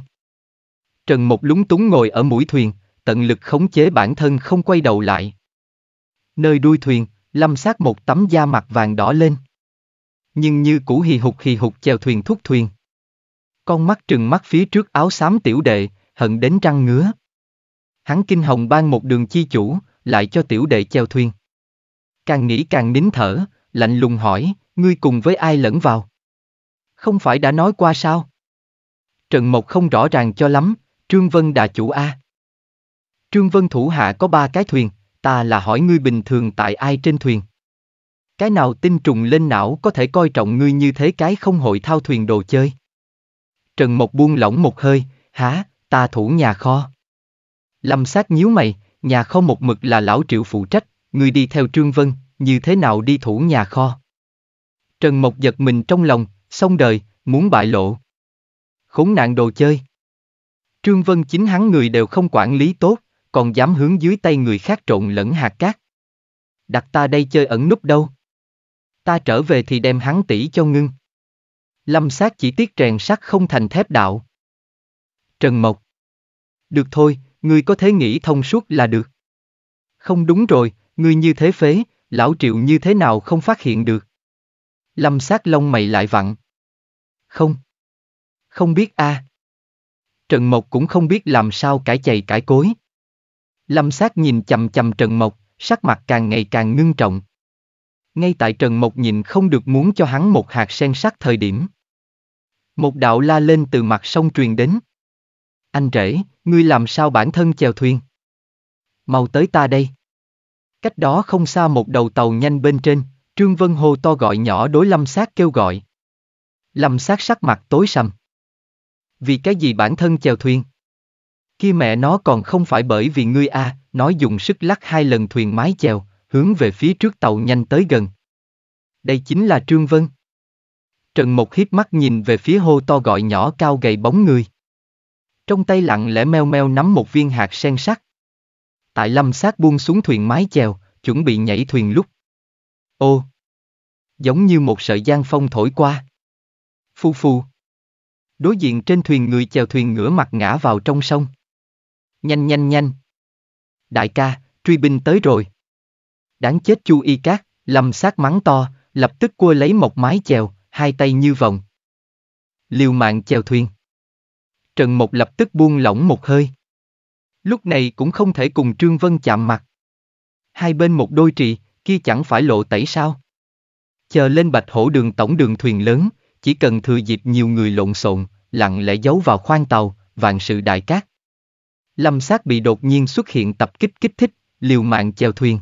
Trần Mộc lúng túng ngồi ở mũi thuyền, tận lực khống chế bản thân không quay đầu lại. Nơi đuôi thuyền, Lâm Sát một tấm da mặt vàng đỏ lên. Nhưng như cũ hì hục chèo thuyền thúc thuyền. con mắt trừng mắt phía trước áo xám tiểu đệ, hận đến răng ngứa. Hắn kinh hồng ban một đường chi chủ, lại cho tiểu đệ chèo thuyền. Càng nghĩ càng nín thở, lạnh lùng hỏi, ngươi cùng với ai lẫn vào? Không phải đã nói qua sao? Trần Mộc không rõ ràng cho lắm, Trương Vân đà chủ a. Trương Vân thủ hạ có 3 cái thuyền, ta là hỏi ngươi bình thường tại ai trên thuyền? Cái nào tinh trùng lên não có thể coi trọng ngươi như thế cái không hội thao thuyền đồ chơi? Trần Mộc buông lỏng một hơi, há, ta thủ nhà kho. Lâm Sát nhíu mày, nhà kho một mực là lão Triệu phụ trách, ngươi đi theo Trương Vân, như thế nào đi thủ nhà kho? Trần Mộc giật mình trong lòng, xong đời, muốn bại lộ. Khốn nạn đồ chơi. Trương Vân chính hắn người đều không quản lý tốt, còn dám hướng dưới tay người khác trộn lẫn hạt cát. Đặt ta đây chơi ẩn núp đâu. Ta trở về thì đem hắn tỉ cho ngưng. Lâm Sát chỉ tiếc rèn sắt không thành thép đạo. Trần Mộc. Được thôi, ngươi có thể nghĩ thông suốt là được. Không đúng rồi, ngươi như thế phế, lão Triệu như thế nào không phát hiện được. Lâm Sát lông mày lại vặn. Không biết a. Trần Mộc cũng không biết làm sao cãi chày cãi cối. Lâm Sát nhìn chằm chằm Trần Mộc, sắc mặt càng ngày càng ngưng trọng. Ngay tại Trần Mộc nhìn không được muốn cho hắn một hạt sen sắt thời điểm, một đạo la lên từ mặt sông truyền đến. Anh rể, ngươi làm sao bản thân chèo thuyền? Mau tới ta đây. Cách đó không xa một đầu tàu nhanh bên trên, Trương Vân hô to gọi nhỏ đối Lâm Sát kêu gọi. Lâm Sát sắc mặt tối sầm. Vì cái gì bản thân chèo thuyền? Kia mẹ nó còn không phải bởi vì ngươi a, nói dùng sức lắc 2 lần thuyền mái chèo, hướng về phía trước tàu nhanh tới gần. Đây chính là Trương Vân. Trần Mộc híp mắt nhìn về phía hô to gọi nhỏ cao gầy bóng người. Trong tay lặng lẽ meo meo nắm một viên hạt sen sắt. Tại Lâm Sát buông xuống thuyền mái chèo, chuẩn bị nhảy thuyền lúc. Ô! Giống như một sợi giang phong thổi qua. Phù phù! Đối diện trên thuyền người chèo thuyền ngửa mặt ngã vào trong sông. Nhanh nhanh nhanh! Đại ca, truy binh tới rồi! Đáng chết Chu Y Cát, Lâm Sát mắng to, lập tức cua lấy một mái chèo, 2 tay như vòng. Liều mạng chèo thuyền. Trần Mộc lập tức buông lỏng một hơi. Lúc này cũng không thể cùng Trương Vân chạm mặt. Hai bên một đôi trì, kia chẳng phải lộ tẩy sao? Chờ lên Bạch Hổ Đường tổng đường thuyền lớn, chỉ cần thừa dịp nhiều người lộn xộn, lặng lẽ giấu vào khoang tàu, vạn sự đại cát. Lâm Sát bị đột nhiên xuất hiện tập kích kích thích, liều mạng chèo thuyền.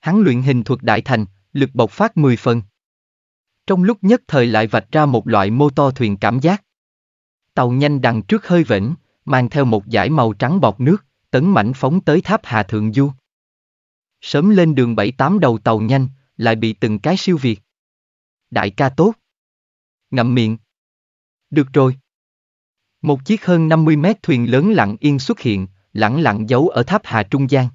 Hắn luyện hình thuật đại thành, lực bộc phát 10 phần. Trong lúc nhất thời lại vạch ra một loại mô to thuyền cảm giác. Tàu nhanh đằng trước hơi vểnh, mang theo một dải màu trắng bọt nước, tấn mãnh phóng tới Tháp Hà Thượng Du. Sớm lên đường 7-8 đầu tàu nhanh, lại bị từng cái siêu việt. Đại ca tốt. Ngậm miệng. Được rồi. Một chiếc hơn 50 mét thuyền lớn lặng yên xuất hiện, lẳng lặng giấu ở Tháp Hà trung gian.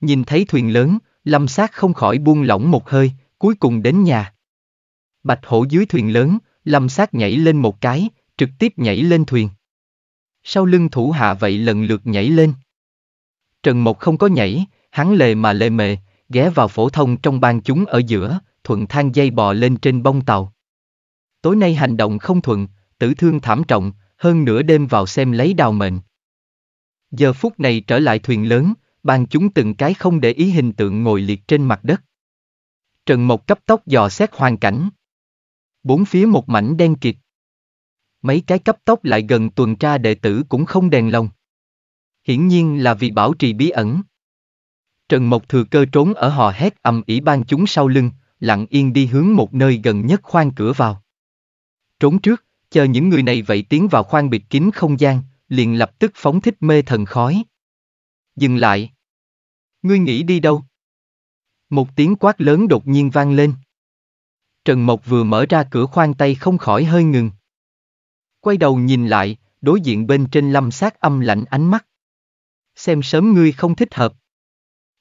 Nhìn thấy thuyền lớn, Lâm Sát không khỏi buông lỏng một hơi, cuối cùng đến nhà. Bạch Hổ dưới thuyền lớn, Lâm Sát nhảy lên một cái, trực tiếp nhảy lên thuyền. Sau lưng thủ hạ vậy lần lượt nhảy lên. Trần Mộc không có nhảy, hắn lề mà lề mề, ghé vào phổ thông trong bang chúng ở giữa, thuận thang dây bò lên trên bông tàu. Tối nay hành động không thuận, tử thương thảm trọng, hơn nửa đêm vào xem lấy đào mệnh. Giờ phút này trở lại thuyền lớn, bang chúng từng cái không để ý hình tượng ngồi liệt trên mặt đất. Trần Mộc cấp tốc dò xét hoàn cảnh. Bốn phía một mảnh đen kịt. Mấy cái cấp tốc lại gần tuần tra đệ tử cũng không đèn lồng. Hiển nhiên là vì bảo trì bí ẩn. Trần Mộc thừa cơ trốn ở hò hét ầm ĩ bang chúng sau lưng, lặng yên đi hướng một nơi gần nhất khoang cửa vào. Trốn trước, chờ những người này vậy tiến vào khoang bịt kín không gian, liền lập tức phóng thích mê thần khói. Dừng lại. Ngươi nghĩ đi đâu? Một tiếng quát lớn đột nhiên vang lên. Trần Mộc vừa mở ra cửa khoang tay không khỏi hơi ngừng. Quay đầu nhìn lại, đối diện bên trên Lâm Sát âm lạnh ánh mắt. Xem sớm ngươi không thích hợp.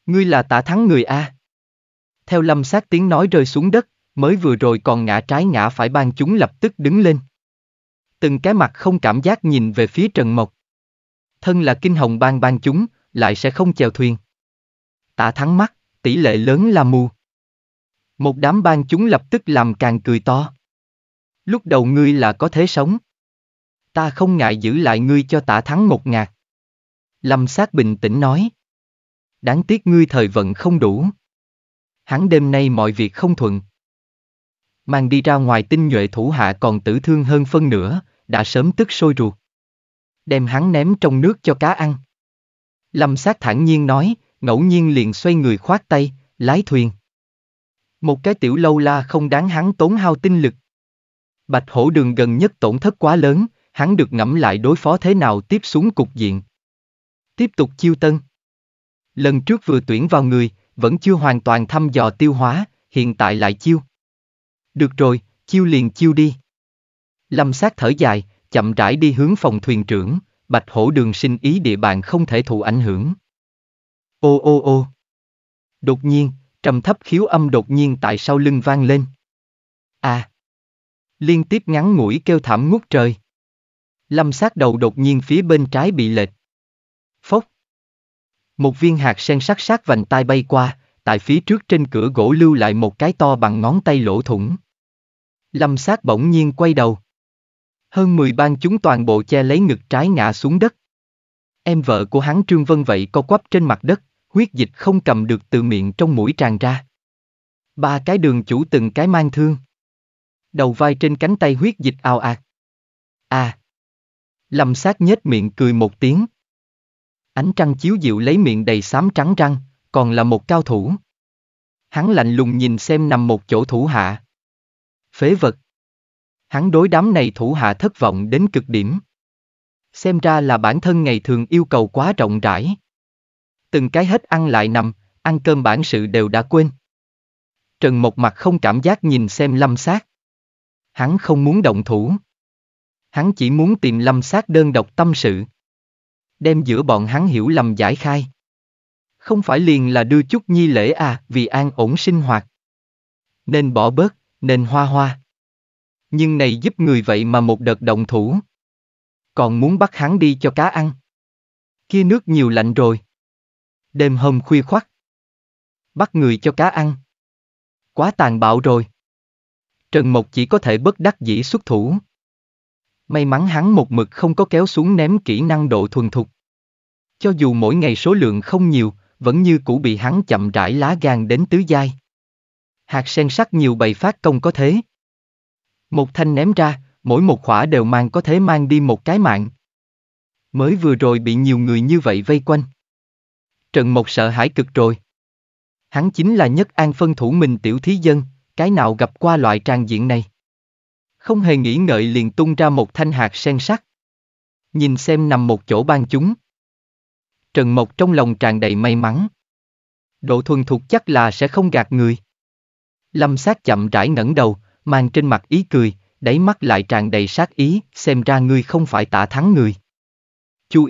Ngươi là Tạ Thắng người a. Theo Lâm Sát tiếng nói rơi xuống đất, mới vừa rồi còn ngã trái ngã phải bang chúng lập tức đứng lên. Từng cái mặt không cảm giác nhìn về phía Trần Mộc. Thân là kinh hồng bang bang chúng, lại sẽ không chèo thuyền. Tạ Thắng mắt, tỷ lệ lớn là mù. Một đám bang chúng lập tức làm càng cười to. Lúc đầu ngươi là có thể sống. Ta không ngại giữ lại ngươi cho Tả Thắng ngột ngạt. Lâm Sát bình tĩnh nói. Đáng tiếc ngươi thời vận không đủ. Hắn đêm nay mọi việc không thuận. Mang đi ra ngoài tinh nhuệ thủ hạ còn tử thương hơn phân nửa, đã sớm tức sôi ruột. Đem hắn ném trong nước cho cá ăn. Lâm Sát thản nhiên nói, ngẫu nhiên liền xoay người khoát tay, lái thuyền. Một cái tiểu lâu la không đáng hắn tốn hao tinh lực. Bạch Hổ Đường gần nhất tổn thất quá lớn, hắn được ngẫm lại đối phó thế nào tiếp xuống cục diện. Tiếp tục chiêu tân. Lần trước vừa tuyển vào người, vẫn chưa hoàn toàn thăm dò tiêu hóa, hiện tại lại chiêu. Được rồi, chiêu liền chiêu đi. Lâm Sát thở dài, chậm rãi đi hướng phòng thuyền trưởng, Bạch Hổ Đường sinh ý địa bàn không thể thụ ảnh hưởng. Ô. Đột nhiên, trầm thấp khiếu âm đột nhiên tại sau lưng vang lên. À. Liên tiếp ngắn ngủi kêu thảm ngút trời. Lâm Sát đầu đột nhiên phía bên trái bị lệch. Phốc. Một viên hạt sen sắc sát vành tai bay qua, tại phía trước trên cửa gỗ lưu lại một cái to bằng ngón tay lỗ thủng. Lâm Sát bỗng nhiên quay đầu. Hơn 10 bang chúng toàn bộ che lấy ngực trái ngã xuống đất. Em vợ của hắn Trương Vân vậy co quắp trên mặt đất, huyết dịch không cầm được từ miệng trong mũi tràn ra. Ba cái đường chủ từng cái mang thương. Đầu vai trên cánh tay huyết dịch ào ạt. À. Lâm Sát nhếch miệng cười một tiếng. Ánh trăng chiếu dịu lấy miệng đầy xám trắng răng, còn là một cao thủ. Hắn lạnh lùng nhìn xem nằm một chỗ thủ hạ. Phế vật. Hắn đối đám này thủ hạ thất vọng đến cực điểm. Xem ra là bản thân ngày thường yêu cầu quá rộng rãi. Từng cái hết ăn lại nằm, ăn cơm bản sự đều đã quên. Trần Mộc mặt không cảm giác nhìn xem Lâm Sát. Hắn không muốn động thủ. Hắn chỉ muốn tìm Lâm Sát đơn độc tâm sự. Đem giữa bọn hắn hiểu lầm giải khai. Không phải liền là đưa chút nhi lễ à, vì an ổn sinh hoạt. Nên bỏ bớt, nên hoa. Nhưng này giúp người vậy mà một đợt động thủ. Còn muốn bắt hắn đi cho cá ăn. Kia nước nhiều lạnh rồi. Đêm hôm khuya khoắt. Bắt người cho cá ăn. Quá tàn bạo rồi. Trần Mộc chỉ có thể bất đắc dĩ xuất thủ. May mắn hắn một mực không có kéo xuống ném kỹ năng độ thuần thục. Cho dù mỗi ngày số lượng không nhiều, vẫn như cũ bị hắn chậm rãi lá gan đến tứ giai. Hạt sen sắc nhiều bày phát công có thế. Một thanh ném ra, mỗi một khỏa đều mang có thể mang đi một cái mạng. Mới vừa rồi bị nhiều người như vậy vây quanh. Trần Mộc sợ hãi cực rồi. Hắn chính là nhất an phân thủ mình tiểu thí dân, cái nào gặp qua loại tràng diện này. Không hề nghĩ ngợi liền tung ra một thanh hạt sen sắt. Nhìn xem nằm một chỗ ban chúng. Trần Mộc trong lòng tràn đầy may mắn. Độ thuần thục chắc là sẽ không gạt người. Lâm Sát chậm rãi ngẩng đầu, mang trên mặt ý cười, đáy mắt lại tràn đầy sát ý, xem ra ngươi không phải Tả Thắng người. Chu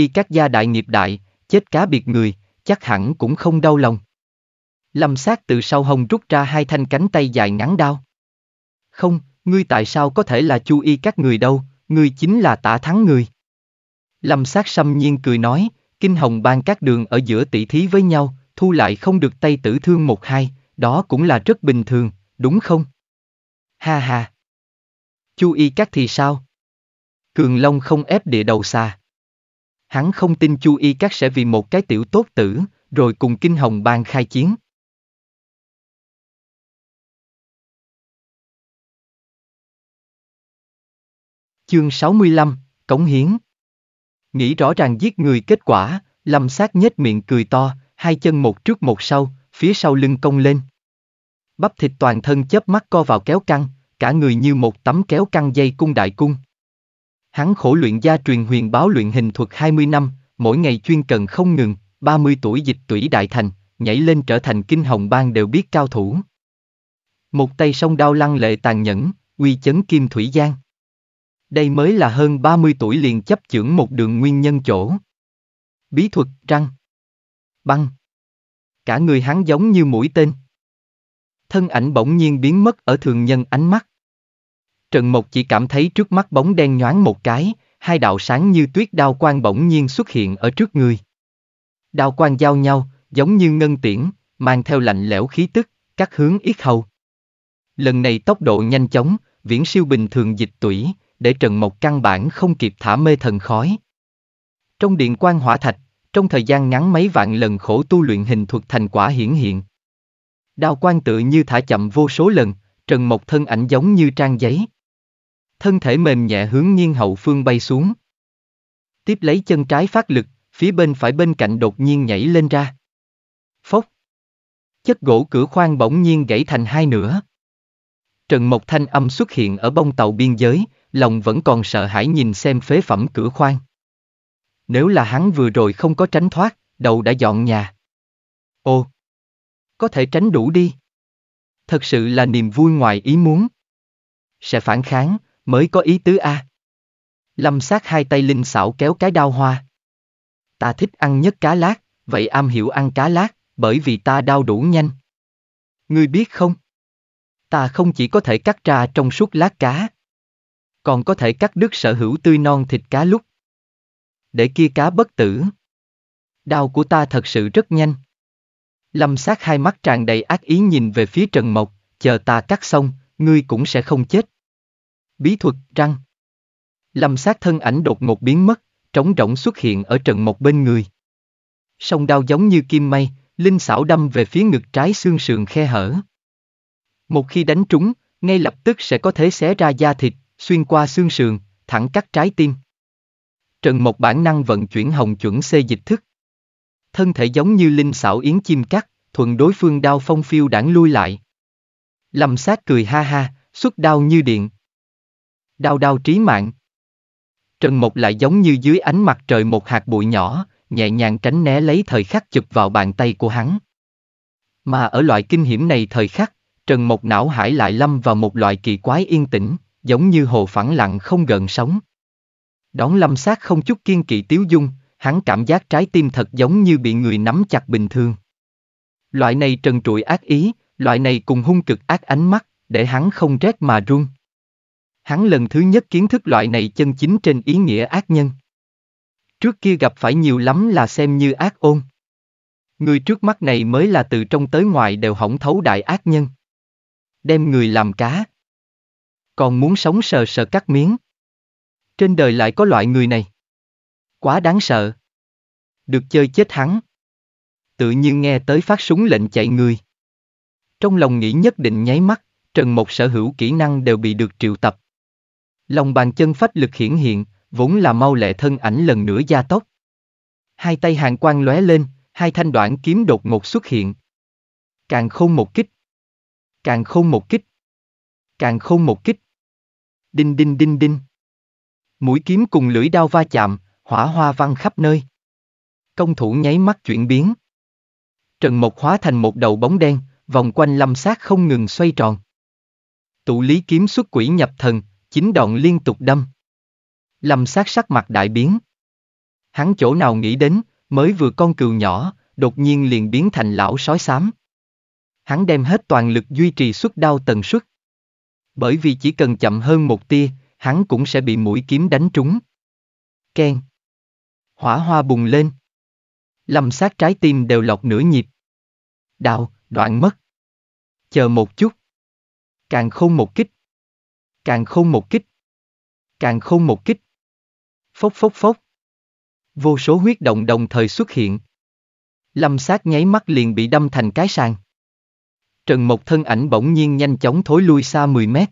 Y Cát gia đại nghiệp đại, chết cá biệt người, chắc hẳn cũng không đau lòng. Lâm Sát từ sau hông rút ra hai thanh cánh tay dài ngắn đao. Không, ngươi tại sao có thể là Chu Y Cát người đâu, ngươi chính là Tả Thắng người. Lâm Sát sâm nhiên cười nói, kinh hồng bang các đường ở giữa tỷ thí với nhau, thu lại không được tay tử thương một hai, đó cũng là rất bình thường, đúng không? Ha. Chu Y Cát thì sao? Cường Long không ép địa đầu xa. Hắn không tin Chu Y Cát sẽ vì một cái tiểu tốt tử, rồi cùng kinh hồng bang khai chiến. Chương 65, Cống Hiến. Nghĩ rõ ràng giết người kết quả, Lâm Sát nhếch miệng cười to, hai chân một trước một sau, phía sau lưng cong lên. Bắp thịt toàn thân chớp mắt co vào kéo căng, cả người như một tấm kéo căng dây cung đại cung. Hắn khổ luyện gia truyền huyền báo luyện hình thuật 20 năm, mỗi ngày chuyên cần không ngừng, 30 tuổi dịch tủy đại thành, nhảy lên trở thành kinh hồng bang đều biết cao thủ. Một tay song đao lăng lệ tàn nhẫn, uy chấn kim thủy giang. Đây mới là hơn 30 tuổi liền chấp chưởng một đường nguyên nhân chỗ. Bí thuật răng. Băng. Cả người hắn giống như mũi tên. Thân ảnh bỗng nhiên biến mất ở thường nhân ánh mắt. Trần Mộc chỉ cảm thấy trước mắt bóng đen nhoáng một cái, hai đạo sáng như tuyết đao quang bỗng nhiên xuất hiện ở trước người. Đao quang giao nhau, giống như ngân tiễn, mang theo lạnh lẽo khí tức, cắt hướng yết hầu. Lần này tốc độ nhanh chóng, viễn siêu bình thường dịch tủy, để Trần Mộc căn bản không kịp thả mê thần khói. Trong điện quan hỏa thạch, trong thời gian ngắn mấy vạn lần khổ tu luyện hình thuật thành quả hiển hiện. Đao quang tự như thả chậm vô số lần, Trần Mộc thân ảnh giống như trang giấy. Thân thể mềm nhẹ hướng Nhiên hậu phương bay xuống. Tiếp lấy chân trái phát lực, phía bên phải bên cạnh đột nhiên nhảy lên ra. Phốc! Chất gỗ cửa khoang bỗng nhiên gãy thành hai nửa. Trần Mộc thanh âm xuất hiện ở bông tàu biên giới, lòng vẫn còn sợ hãi nhìn xem phế phẩm cửa khoang. Nếu là hắn vừa rồi không có tránh thoát, đầu đã dọn nhà. Ô! Có thể tránh đủ đi. Thật sự là niềm vui ngoài ý muốn. Sẽ phản kháng, mới có ý tứ a. Lâm Sát hai tay linh xảo kéo cái đao hoa. Ta thích ăn nhất cá lát, vậy am hiểu ăn cá lát, bởi vì ta đao đủ nhanh. Ngươi biết không? Ta không chỉ có thể cắt ra trong suốt lát cá, còn có thể cắt đứt sở hữu tươi non thịt cá lúc. Để kia cá bất tử. Đao của ta thật sự rất nhanh. Lâm Sát hai mắt tràn đầy ác ý nhìn về phía Trần Mộc, chờ ta cắt xong, ngươi cũng sẽ không chết. Bí thuật răng. Lâm Sát thân ảnh đột ngột biến mất, trống rỗng xuất hiện ở Trần Mộc bên người. Song đao giống như kim mây, linh xảo đâm về phía ngực trái xương sườn khe hở. Một khi đánh trúng, ngay lập tức sẽ có thể xé ra da thịt, xuyên qua xương sườn, thẳng cắt trái tim. Trần Mộc bản năng vận chuyển hồng chuẩn xê dịch thức. Thân thể giống như linh xảo yến chim cắt, thuận đối phương đao phong phiêu đãng lui lại. Lâm Sát cười ha ha, xuất đao như điện. Đao trí mạng. Trần Mộc lại giống như dưới ánh mặt trời một hạt bụi nhỏ, nhẹ nhàng tránh né lấy thời khắc chụp vào bàn tay của hắn. Mà ở loại kinh hiểm này thời khắc, Trần Mộc não hải lại lâm vào một loại kỳ quái yên tĩnh, giống như hồ phẳng lặng không gợn sóng. Đón Lâm Sát không chút kiên kỵ tiếu dung, hắn cảm giác trái tim thật giống như bị người nắm chặt bình thường. Loại này trần trụi ác ý, loại này cùng hung cực ác ánh mắt, để hắn không rét mà run. Hắn lần thứ nhất kiến thức loại này chân chính trên ý nghĩa ác nhân. Trước kia gặp phải nhiều lắm là xem như ác ôn. Người trước mắt này mới là từ trong tới ngoài đều hỏng thấu đại ác nhân. Đem người làm cá. Còn muốn sống sờ sờ cắt miếng. Trên đời lại có loại người này. Quá đáng sợ. Được chơi chết hắn. Tự nhiên nghe tới phát súng lệnh chạy người. Trong lòng nghĩ nhất định nháy mắt, Trần Mộc sở hữu kỹ năng đều bị được triệu tập. Lòng bàn chân phách lực hiển hiện, vốn là mau lẹ thân ảnh lần nữa gia tốc. Hai tay hàng quang lóe lên, hai thanh đoạn kiếm đột ngột xuất hiện. Càn khôn một kích. Càn khôn một kích. Càn khôn một kích. Đinh đinh đinh đinh. Mũi kiếm cùng lưỡi đao va chạm, hỏa hoa văng khắp nơi. Công thủ nháy mắt chuyển biến. Trần Mộc hóa thành một đầu bóng đen, vòng quanh Lâm Sát không ngừng xoay tròn. Tụ lý kiếm xuất quỷ nhập thần, chín đòn liên tục đâm. Lâm Sát sắc mặt đại biến. Hắn chỗ nào nghĩ đến, mới vừa con cừu nhỏ, đột nhiên liền biến thành lão sói xám. Hắn đem hết toàn lực duy trì xuất đao tần suất. Bởi vì chỉ cần chậm hơn một tia, hắn cũng sẽ bị mũi kiếm đánh trúng. Keng. Hỏa hoa bùng lên. Lâm Sát trái tim đều lọc nửa nhịp. Đao, đoạn mất. Chờ một chút. Càn khôn một kích. Càn khôn một kích. Càn khôn một kích. Phốc phốc phốc. Vô số huyết động đồng thời xuất hiện. Lâm Sát nháy mắt liền bị đâm thành cái sàng. Trần Mộc thân ảnh bỗng nhiên nhanh chóng thối lui xa 10 mét.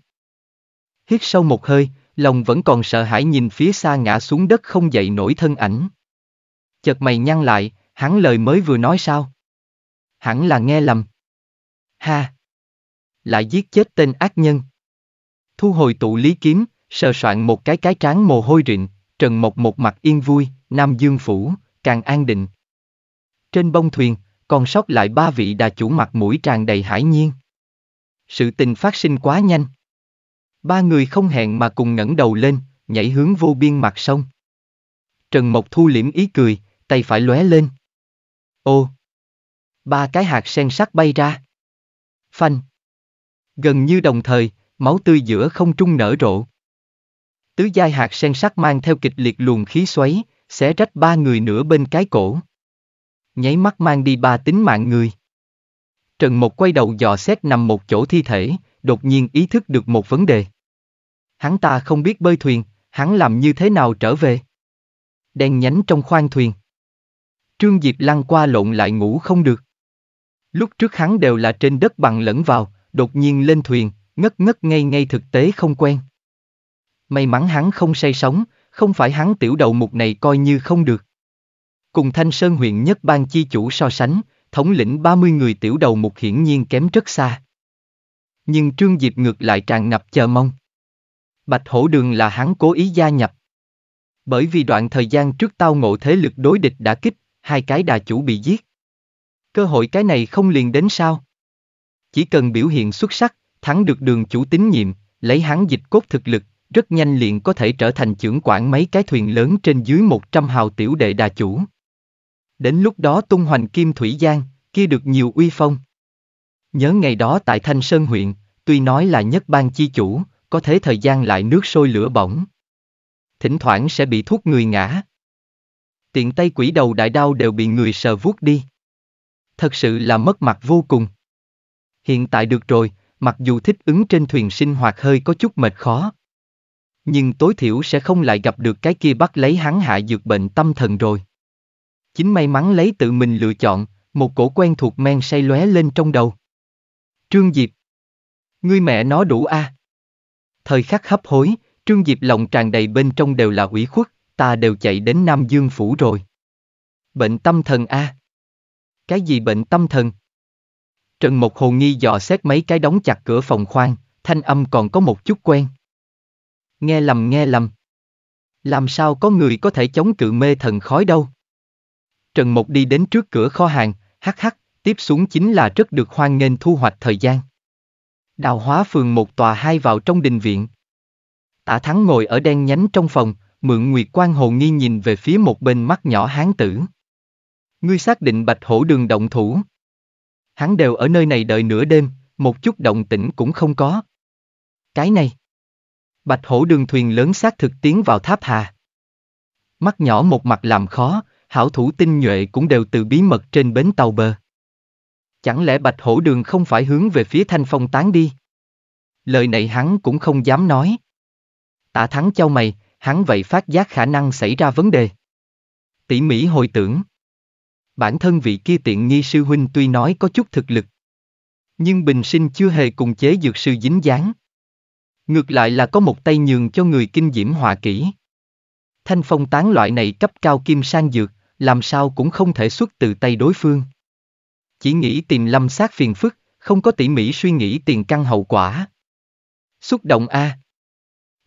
Hít sâu một hơi, lòng vẫn còn sợ hãi nhìn phía xa ngã xuống đất không dậy nổi thân ảnh. Chợt mày nhăn lại, hắn lời mới vừa nói sao? Hẳn là nghe lầm. Ha! Lại giết chết tên ác nhân. Thu hồi tụ lý kiếm, sờ soạn một cái trán mồ hôi rịn, Trần Mộc một mặt yên vui, Nam Dương Phủ, càng an định. Trên bông thuyền, còn sót lại ba vị đà chủ mặt mũi tràn đầy hãi nhiên. Sự tình phát sinh quá nhanh. Ba người không hẹn mà cùng ngẩng đầu lên, nhảy hướng vô biên mặt sông. Trần Mộc thu liễm ý cười, tay phải lóe lên. Ô! Ba cái hạt sen sắc bay ra. Phanh! Gần như đồng thời, máu tươi giữa không trung nở rộ. Tứ giai hạt sen sắc mang theo kịch liệt luồng khí xoáy, xé rách ba người nửa bên cái cổ. Nháy mắt mang đi ba tính mạng người. Trần Mộc quay đầu dò xét nằm một chỗ thi thể, đột nhiên ý thức được một vấn đề. hắn ta không biết bơi thuyền, hắn làm như thế nào trở về? Đen nhánh trong khoang thuyền. Trương Diệp lăn qua lộn lại ngủ không được. Lúc trước hắn đều là trên đất bằng lẫn vào, đột nhiên lên thuyền, ngất ngất ngây ngây thực tế không quen. May mắn hắn không say sóng, không phải hắn tiểu đầu mục này coi như không được. Cùng Thanh Sơn huyện nhất ban chi chủ so sánh, thống lĩnh 30 người tiểu đầu mục hiển nhiên kém rất xa. Nhưng Trương Diệp ngược lại tràn ngập chờ mong. Bạch Hổ Đường là hắn cố ý gia nhập. Bởi vì đoạn thời gian trước tao ngộ thế lực đối địch đã kích, hai cái đà chủ bị giết. Cơ hội cái này không liền đến sao? Chỉ cần biểu hiện xuất sắc, thắng được đường chủ tín nhiệm, lấy hắn dịch cốt thực lực, rất nhanh liền có thể trở thành trưởng quản mấy cái thuyền lớn trên dưới 100 hào tiểu đệ đà chủ. Đến lúc đó tung hoành kim thủy giang, kia được nhiều uy phong. Nhớ ngày đó tại Thanh Sơn huyện, tuy nói là nhất ban chi chủ, có thế thời gian lại nước sôi lửa bỏng. Thỉnh thoảng sẽ bị thuốc người ngã. Tiện tay quỷ đầu đại đao đều bị người sờ vuốt đi. Thật sự là mất mặt vô cùng. Hiện tại được rồi, mặc dù thích ứng trên thuyền sinh hoạt hơi có chút mệt khó. Nhưng tối thiểu sẽ không lại gặp được cái kia bắt lấy hắn hạ dược bệnh tâm thần rồi. Chính may mắn lấy tự mình lựa chọn, một cổ quen thuộc men say lóe lên trong đầu. Trương Diệp. Ngươi mẹ nó đủ a. Thời khắc hấp hối, Trương Diệp lòng tràn đầy bên trong đều là ủy khuất, ta đều chạy đến Nam Dương phủ rồi. Bệnh tâm thần a. Cái gì bệnh tâm thần? Trần Mộc Hồ nghi dò xét mấy cái đóng chặt cửa phòng khoan, thanh âm còn có một chút quen. Nghe lầm nghe lầm. Làm sao có người có thể chống cự mê thần khói đâu? Trần Mộc đi đến trước cửa kho hàng, hắc hắc, tiếp xuống chính là rất được hoan nghênh thu hoạch thời gian. Đào Hóa phường một tòa 2 vào trong đình viện. Tạ Thắng ngồi ở đen nhánh trong phòng, mượn nguyệt quang hồ nghi nhìn về phía một bên mắt nhỏ hán tử. Ngươi xác định Bạch Hổ Đường động thủ? Hắn đều ở nơi này đợi nửa đêm, một chút động tĩnh cũng không có. Cái này. Bạch Hổ Đường thuyền lớn xác thực tiến vào tháp hà. Mắt nhỏ một mặt làm khó, hảo thủ tinh nhuệ cũng đều từ bí mật trên bến tàu bờ. Chẳng lẽ Bạch Hổ Đường không phải hướng về phía Thanh Phong tán đi? Lời này hắn cũng không dám nói. Tạ Thắng chau mày, hắn vậy phát giác khả năng xảy ra vấn đề. Tỉ mỉ hồi tưởng. Bản thân vị kia tiện nghi sư huynh tuy nói có chút thực lực, nhưng bình sinh chưa hề cùng chế dược sư dính dáng. Ngược lại là có một tay nhường cho người kinh diễm họa kỹ. Thanh Phong tán loại này cấp cao kim sang dược, làm sao cũng không thể xuất từ tay đối phương. Chỉ nghĩ tìm lâm sát phiền phức, không có tỉ mỉ suy nghĩ tiền căn hậu quả. Xúc động a.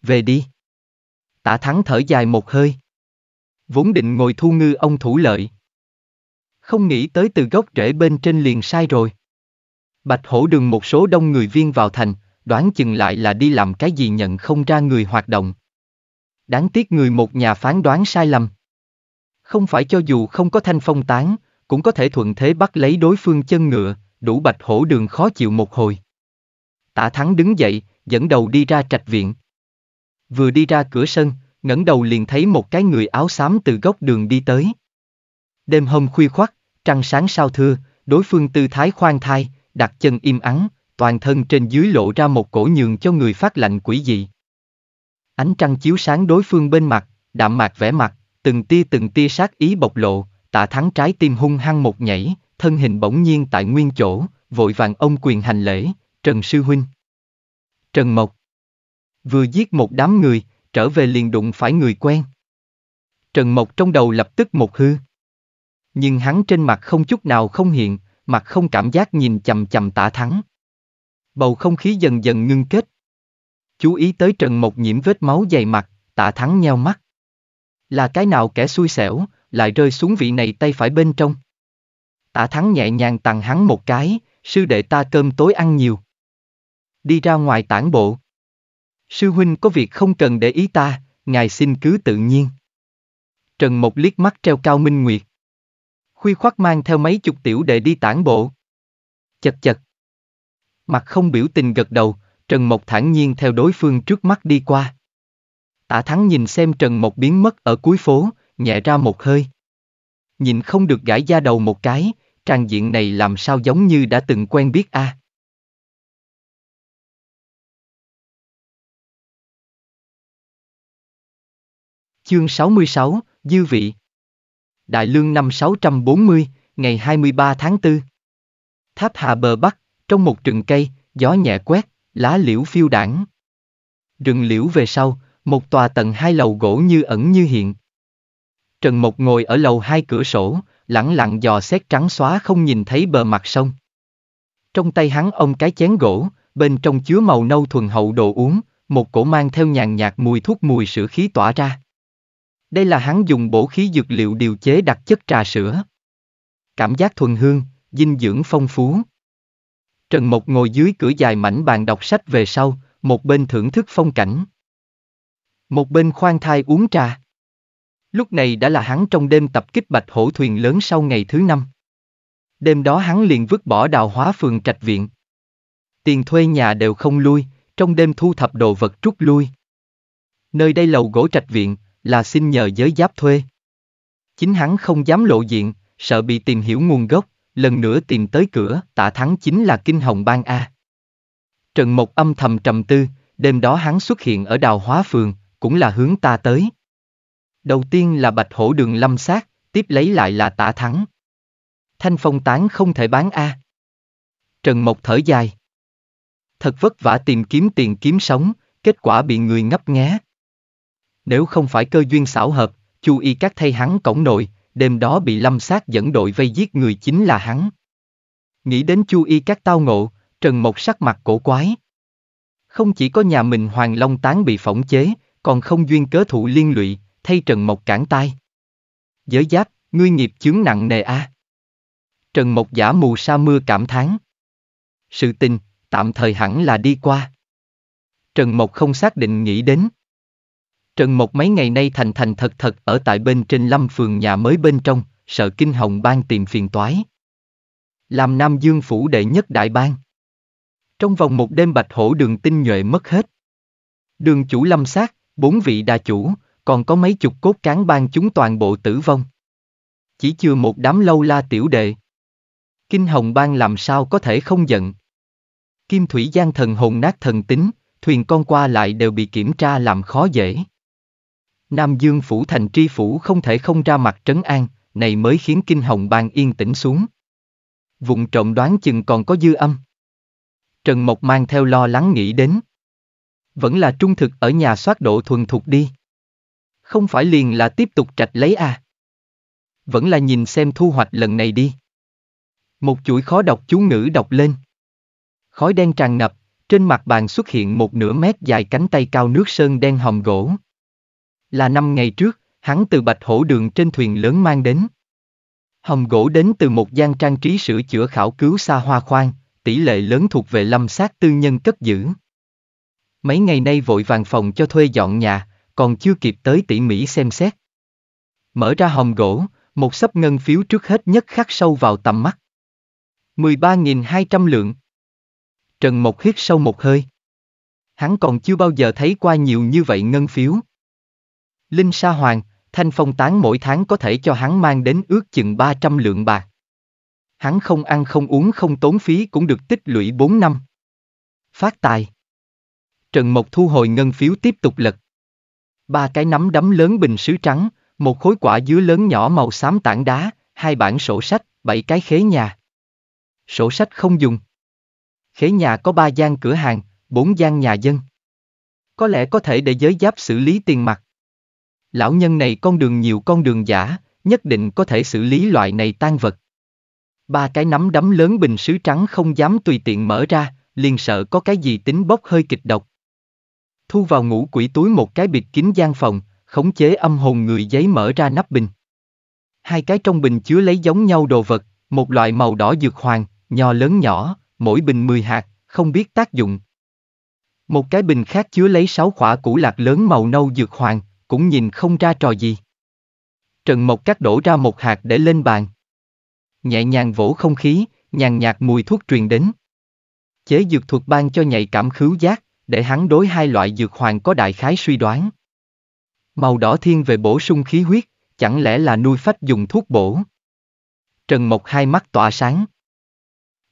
Về đi. Tạ Thắng thở dài một hơi. Vốn định ngồi thu ngư ông thủ lợi. Không nghĩ tới từ gốc rễ bên trên liền sai rồi. Bạch Hổ Đường một số đông người viên vào thành, đoán chừng lại là đi làm cái gì nhận không ra người hoạt động. Đáng tiếc người một nhà phán đoán sai lầm. Không phải cho dù không có Thanh Phong tán, cũng có thể thuận thế bắt lấy đối phương chân ngựa, đủ Bạch Hổ Đường khó chịu một hồi. Tạ Thắng đứng dậy, dẫn đầu đi ra trạch viện. Vừa đi ra cửa sân, ngẩng đầu liền thấy một cái người áo xám từ góc đường đi tới. Đêm hôm khuya khoắt, trăng sáng sao thưa, đối phương tư thái khoan thai, đặt chân im ắng, toàn thân trên dưới lộ ra một cổ nhường cho người phát lạnh quỷ dị. Ánh trăng chiếu sáng đối phương bên mặt, đạm mạc vẻ mặt, từng tia sát ý bộc lộ. Tạ Thắng trái tim hung hăng một nhảy, thân hình bỗng nhiên tại nguyên chỗ, vội vàng ôm quyền hành lễ, Trần sư huynh. Trần Mộc. Vừa giết một đám người, trở về liền đụng phải người quen. Trần Mộc trong đầu lập tức một hư. Nhưng hắn trên mặt không chút nào không hiện, mặt không cảm giác nhìn chằm chằm Tạ Thắng. Bầu không khí dần dần ngưng kết. Chú ý tới Trần Mộc nhiễm vết máu dày mặt, Tạ Thắng nheo mắt. Là cái nào kẻ xui xẻo, lại rơi xuống vị này tay phải bên trong. Tạ Thắng nhẹ nhàng tằng hắn một cái, sư đệ ta cơm tối ăn nhiều. Đi ra ngoài tản bộ. Sư huynh có việc không cần để ý ta, ngài xin cứ tự nhiên. Trần Mộc liếc mắt treo cao minh nguyệt. Khuya khoắt mang theo mấy chục tiểu đệ đi tản bộ. Chật chật. Mặt không biểu tình gật đầu, Trần Mộc thản nhiên theo đối phương trước mắt đi qua. Tạ Thắng nhìn xem Trần Mộc biến mất ở cuối phố, nhẹ ra một hơi. Nhìn không được gãi da đầu một cái, tràng diện này làm sao giống như đã từng quen biết a. Chương 66, Dư vị. Đại lương năm 640, ngày 23 tháng 4. Tháp Hà bờ Bắc, trong một rừng cây, gió nhẹ quét, lá liễu phiêu đảng. Rừng liễu về sau, một tòa tầng hai lầu gỗ như ẩn như hiện. Trần Mộc ngồi ở lầu hai cửa sổ, lẳng lặng dò xét trắng xóa không nhìn thấy bờ mặt sông. Trong tay hắn ôm cái chén gỗ, bên trong chứa màu nâu thuần hậu đồ uống, một cổ mang theo nhàn nhạt mùi thuốc mùi sữa khí tỏa ra. Đây là hắn dùng bổ khí dược liệu điều chế đặc chất trà sữa. Cảm giác thuần hương, dinh dưỡng phong phú. Trần Mộc ngồi dưới cửa dài mảnh bàn đọc sách về sau, một bên thưởng thức phong cảnh, một bên khoan thai uống trà. Lúc này đã là hắn trong đêm tập kích bạch hổ thuyền lớn sau ngày thứ năm. Đêm đó hắn liền vứt bỏ Đào Hóa phường Trạch Viện. Tiền thuê nhà đều không lui, trong đêm thu thập đồ vật rút lui. Nơi đây lầu gỗ Trạch Viện là xin nhờ giới giáp thuê. Chính hắn không dám lộ diện, sợ bị tìm hiểu nguồn gốc, lần nữa tìm tới cửa, Tạ Thắng chính là Kinh Hồng Bang a. Trần Mộc âm thầm trầm tư, đêm đó hắn xuất hiện ở Đào Hóa phường, cũng là hướng ta tới. Đầu tiên là Bạch Hổ Đường Lâm Sát, tiếp lấy lại là Tạ Thắng. Thanh Phong tán không thể bán a. Trần Mộc thở dài. Thật vất vả tìm kiếm tiền kiếm sống, kết quả bị người ngấp nghé. Nếu không phải cơ duyên xảo hợp, Chu Y Các thay hắn cổng nội, đêm đó bị Lâm Sát dẫn đội vây giết người chính là hắn. Nghĩ đến Chu Y Các tao ngộ, Trần Mộc sắc mặt cổ quái. Không chỉ có nhà mình Hoàng Long tán bị phỏng chế, còn không duyên cớ thụ liên lụy, thay Trần Mộc cản tai. Giới giáp, ngươi nghiệp chướng nặng nề a. Trần Mộc giả mù sa mưa cảm thán. Sự tình tạm thời hẳn là đi qua. Trần Mộc không xác định nghĩ đến. Trần Mộc mấy ngày nay thành thật ở tại bên trên Lâm phường nhà mới bên trong, sợ Kinh Hồng Bang tìm phiền toái. Làm Nam Dương phủ đệ nhất đại bang, trong vòng một đêm Bạch Hổ Đường tinh nhuệ mất hết. Đường chủ Lâm Sát, bốn vị đà chủ, còn có mấy chục cốt cán bang chúng toàn bộ tử vong. Chỉ chừa một đám lâu la tiểu đệ. Kinh Hồng Bang làm sao có thể không giận. Kim Thủy Giang thần hồn nát thần tính, thuyền con qua lại đều bị kiểm tra làm khó dễ. Nam Dương phủ thành tri phủ không thể không ra mặt trấn an, này mới khiến Kinh Hồng Bang yên tĩnh xuống. Vụng trộm đoán chừng còn có dư âm. Trần Mộc mang theo lo lắng nghĩ đến. Vẫn là trung thực ở nhà soát độ thuần thục đi. Không phải liền là tiếp tục trạch lấy à. Vẫn là nhìn xem thu hoạch lần này đi. Một chuỗi khó đọc chú ngữ đọc lên. Khói đen tràn ngập, trên mặt bàn xuất hiện một nửa mét dài cánh tay cao nước sơn đen hòm gỗ. Là 5 ngày trước, hắn từ Bạch Hổ Đường trên thuyền lớn mang đến. Hòm gỗ đến từ một gian trang trí sửa chữa khảo cứu xa hoa khoang, tỷ lệ lớn thuộc về Lâm Sát tư nhân cất giữ. Mấy ngày nay vội vàng phòng cho thuê dọn nhà, còn chưa kịp tới tỉ mỉ xem xét. Mở ra hòm gỗ, một xấp ngân phiếu trước hết nhất khắc sâu vào tầm mắt. 13.200 lượng. Trần Mộc hít sâu một hơi. Hắn còn chưa bao giờ thấy qua nhiều như vậy ngân phiếu. Linh Sa Hoàng, Thanh Phong tán mỗi tháng có thể cho hắn mang đến ước chừng 300 lượng bạc. Hắn không ăn không uống không tốn phí cũng được tích lũy 4 năm. Phát tài. Trần Mộc thu hồi ngân phiếu tiếp tục lật. 3 cái nắm đấm lớn bình sứ trắng, một khối quả dứa lớn nhỏ màu xám tảng đá, 2 bản sổ sách, 7 cái khế nhà. Sổ sách không dùng. Khế nhà có 3 gian cửa hàng, 4 gian nhà dân. Có lẽ có thể để giới giáp xử lý tiền mặt. Lão nhân này con đường nhiều con đường giả, nhất định có thể xử lý loại này tang vật. 3 cái nắm đấm lớn bình sứ trắng không dám tùy tiện mở ra, liền sợ có cái gì tính bốc hơi kịch độc. Thu vào ngũ quỷ túi một cái bịt kín gian phòng, khống chế âm hồn người giấy mở ra nắp bình. 2 cái trong bình chứa lấy giống nhau đồ vật, một loại màu đỏ dược hoàng, nho lớn nhỏ, mỗi bình 10 hạt, không biết tác dụng. Một cái bình khác chứa lấy 6 khỏa củ lạc lớn màu nâu dược hoàng, cũng nhìn không ra trò gì. Trần Mộc cắt đổ ra một hạt để lên bàn. Nhẹ nhàng vỗ không khí, nhàn nhạt mùi thuốc truyền đến. Chế dược thuật ban cho nhạy cảm khứu giác, để hắn đối 2 loại dược hoàng có đại khái suy đoán. Màu đỏ thiên về bổ sung khí huyết, chẳng lẽ là nuôi phách dùng thuốc bổ. Trần Mộc hai mắt tỏa sáng.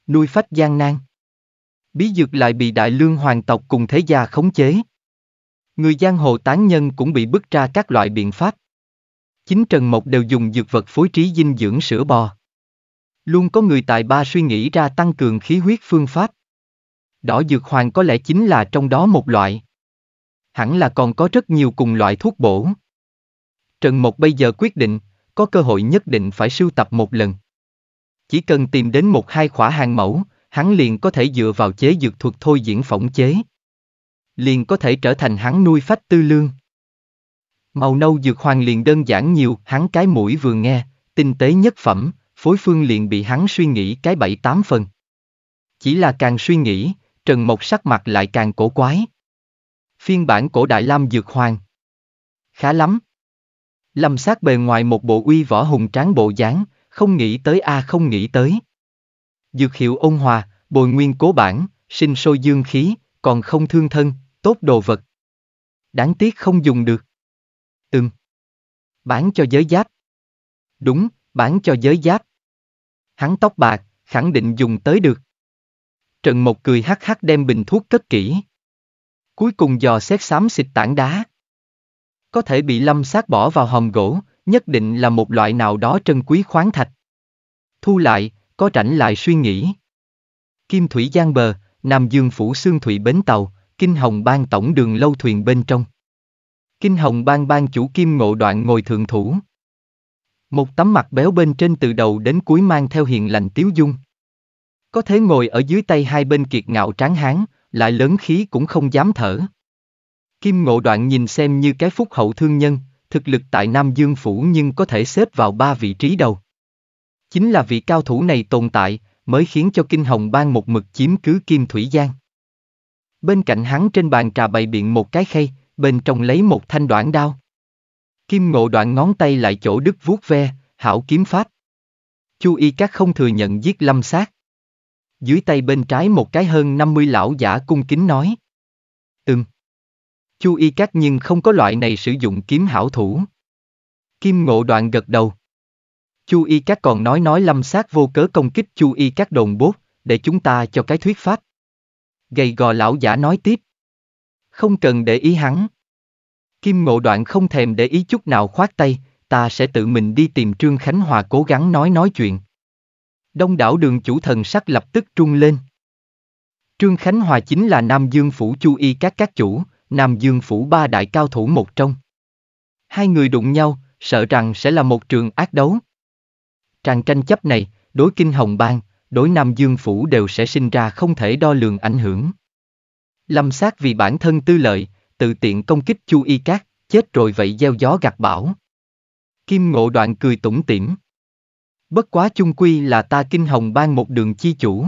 Nuôi phách gian nan. Bí dược lại bị đại lương hoàng tộc cùng thế gia khống chế. Người giang hồ tán nhân cũng bị bức ra các loại biện pháp. Chính Trần Mộc đều dùng dược vật phối trí dinh dưỡng sữa bò. Luôn có người tài ba suy nghĩ ra tăng cường khí huyết phương pháp. Đỏ dược hoàng có lẽ chính là trong đó một loại. Hẳn là còn có rất nhiều cùng loại thuốc bổ. Trần Mộc bây giờ quyết định, có cơ hội nhất định phải sưu tập một lần. Chỉ cần tìm đến một hai khỏa hàng mẫu, hắn liền có thể dựa vào chế dược thuật thôi diễn phỏng chế. Liền có thể trở thành hắn nuôi phách tư lương. Màu nâu dược hoàng liền đơn giản nhiều, hắn cái mũi vừa nghe, tinh tế nhất phẩm, phối phương liền bị hắn suy nghĩ cái 7-8 phần. Chỉ là càng suy nghĩ, Trần Mộc sắc mặt lại càng cổ quái. Phiên bản cổ đại lam dược hoàng. Khá lắm. Lâm Sát bề ngoài một bộ uy võ hùng tráng bộ dáng, không nghĩ tới a không nghĩ tới. Dược hiệu ôn hòa, bồi nguyên cố bản, sinh sôi dương khí, còn không thương thân, tốt đồ vật. Đáng tiếc không dùng được. Bán cho giới giáp. Đúng, bán cho giới giáp. Hắn tóc bạc, khẳng định dùng tới được. Trần Mộc cười hắc hắc đem bình thuốc cất kỹ. Cuối cùng dò xét xám xịt tảng đá. Có thể bị Lâm Sát bỏ vào hòm gỗ, nhất định là một loại nào đó trân quý khoáng thạch. Thu lại, có rảnh lại suy nghĩ. Kim Thủy Giang Bờ, Nam Dương Phủ Xương Thủy Bến Tàu, Kinh Hồng Bang Tổng Đường Lâu Thuyền bên trong. Kinh Hồng Bang Bang Chủ Kim Ngộ Đoạn ngồi thượng thủ. Một tấm mặt béo bên trên từ đầu đến cuối mang theo hiền lành tiếu dung. Có thể ngồi ở dưới tay hai bên kiệt ngạo tráng hán, lại lớn khí cũng không dám thở. Kim Ngộ Đoạn nhìn xem như cái phúc hậu thương nhân, thực lực tại Nam Dương Phủ nhưng có thể xếp vào 3 vị trí đầu. Chính là vị cao thủ này tồn tại, mới khiến cho Kinh Hồng Bang một mực chiếm cứ Kim Thủy Giang. Bên cạnh hắn trên bàn trà bày biện một cái khay, bên trong lấy một thanh đoạn đao. Kim Ngộ Đoạn ngón tay lại chỗ đứt vuốt ve, hảo kiếm pháp. Chu Y Các không thừa nhận giết Lâm Sát. Dưới tay bên trái một cái hơn 50 lão giả cung kính nói. Chu Y Các nhưng không có loại này sử dụng kiếm hảo thủ. Kim Ngộ Đoạn gật đầu. Chu Y Các còn nói Lâm Sát vô cớ công kích Chu Y Các đồn bốt, để chúng ta cho cái thuyết pháp. Gầy gò lão giả nói tiếp. Không cần để ý hắn. Kim Ngộ Đoạn không thèm để ý chút nào khoát tay, ta sẽ tự mình đi tìm Trương Khánh Hòa cố gắng nói chuyện. Đông đảo đường chủ thần sắc lập tức trung lên. Trương Khánh Hòa chính là Nam Dương Phủ Chu Y các chủ, Nam Dương Phủ 3 đại cao thủ một trong. Hai người đụng nhau, sợ rằng sẽ là một trường ác đấu. Tràng tranh chấp này, đối Kinh Hồng Bang, đối Nam Dương Phủ đều sẽ sinh ra không thể đo lường ảnh hưởng. Lâm Sát vì bản thân tư lợi, tự tiện công kích Chu Y Các, chết rồi vậy gieo gió gặt bão. Kim Ngộ Đoạn cười tủm tỉm. Bất quá chung quy là ta Kinh Hồng Bang một đường chi chủ.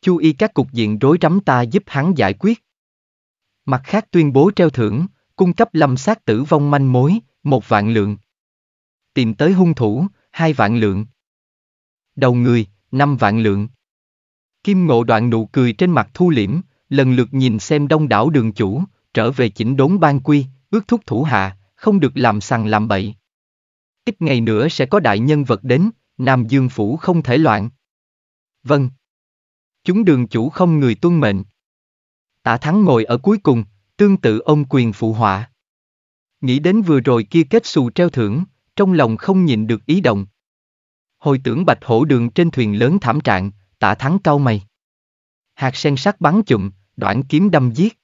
Chu Y Các cục diện rối rắm ta giúp hắn giải quyết. Mặt khác tuyên bố treo thưởng, cung cấp Lâm Sát tử vong manh mối, 1 vạn lượng. Tìm tới hung thủ, 2 vạn lượng. Đầu người, 5 vạn lượng. Kim Ngộ Đoạn nụ cười trên mặt thu liễm, lần lượt nhìn xem đông đảo đường chủ, trở về chỉnh đốn ban quy, ước thúc thủ hạ, không được làm sằng làm bậy. Ít ngày nữa sẽ có đại nhân vật đến, Nam Dương Phủ không thể loạn. Vâng. Chúng đường chủ không người tuân mệnh. Tạ Thắng ngồi ở cuối cùng, tương tự ôm quyền phụ họa. Nghĩ đến vừa rồi kia kết xù treo thưởng, trong lòng không nhịn được ý động. Hồi tưởng Bạch Hổ Đường trên thuyền lớn thảm trạng, Tạ Thắng cau mày. Hạt sen sắt bắn chụm, đoạn kiếm đâm giết.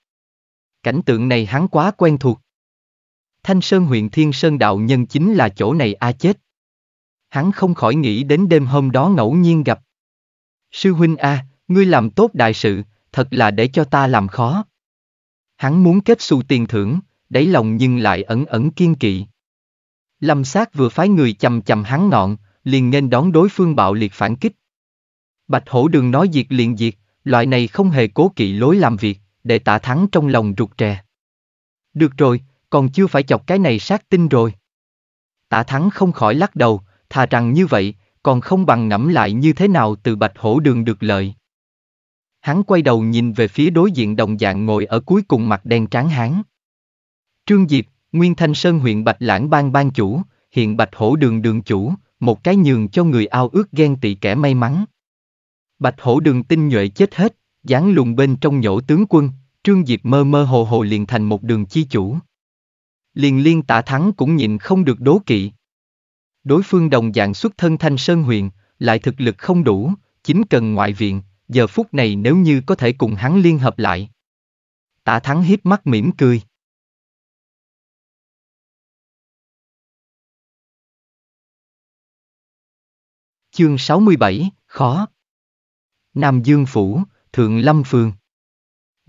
Cảnh tượng này hắn quá quen thuộc. Thanh Sơn huyện Thiên Sơn đạo nhân chính là chỗ này a chết. Hắn không khỏi nghĩ đến đêm hôm đó ngẫu nhiên gặp. Sư huynh a, ngươi làm tốt đại sự, thật là để cho ta làm khó. Hắn muốn kết xu tiền thưởng, đáy lòng nhưng lại ẩn ẩn kiên kỵ. Lâm Sát vừa phái người chầm chầm hắn ngọn, liền nên đón đối phương bạo liệt phản kích. Bạch Hổ Đường nói diệt liền diệt, loại này không hề cố kỵ lối làm việc, để Tạ Thắng trong lòng rụt rè. Được rồi, còn chưa phải chọc cái này sát tinh rồi. Tạ Thắng không khỏi lắc đầu, thà rằng như vậy, còn không bằng ngẫm lại như thế nào từ Bạch Hổ Đường được lợi. Hắn quay đầu nhìn về phía đối diện đồng dạng ngồi ở cuối cùng mặt đen tráng hán. Trương Diệp, nguyên Thanh Sơn huyện Bạch Lãng Bang Bang Chủ, hiện Bạch Hổ Đường Đường Chủ, một cái nhường cho người ao ước ghen tị kẻ may mắn. Bạch Hổ Đường tinh nhuệ chết hết, dán lùng bên trong nhổ tướng quân, Trương Diệp mơ mơ hồ hồ liền thành một đường chi chủ. Liền Liên Tả Thắng cũng nhịn không được đố kỵ. Đối phương đồng dạng xuất thân Thanh Sơn huyện, lại thực lực không đủ, chính cần ngoại viện, giờ phút này nếu như có thể cùng hắn liên hợp lại. Tả Thắng hiếp mắt mỉm cười. Chương 67, khó. Nam Dương Phủ, Thượng Lâm Phường.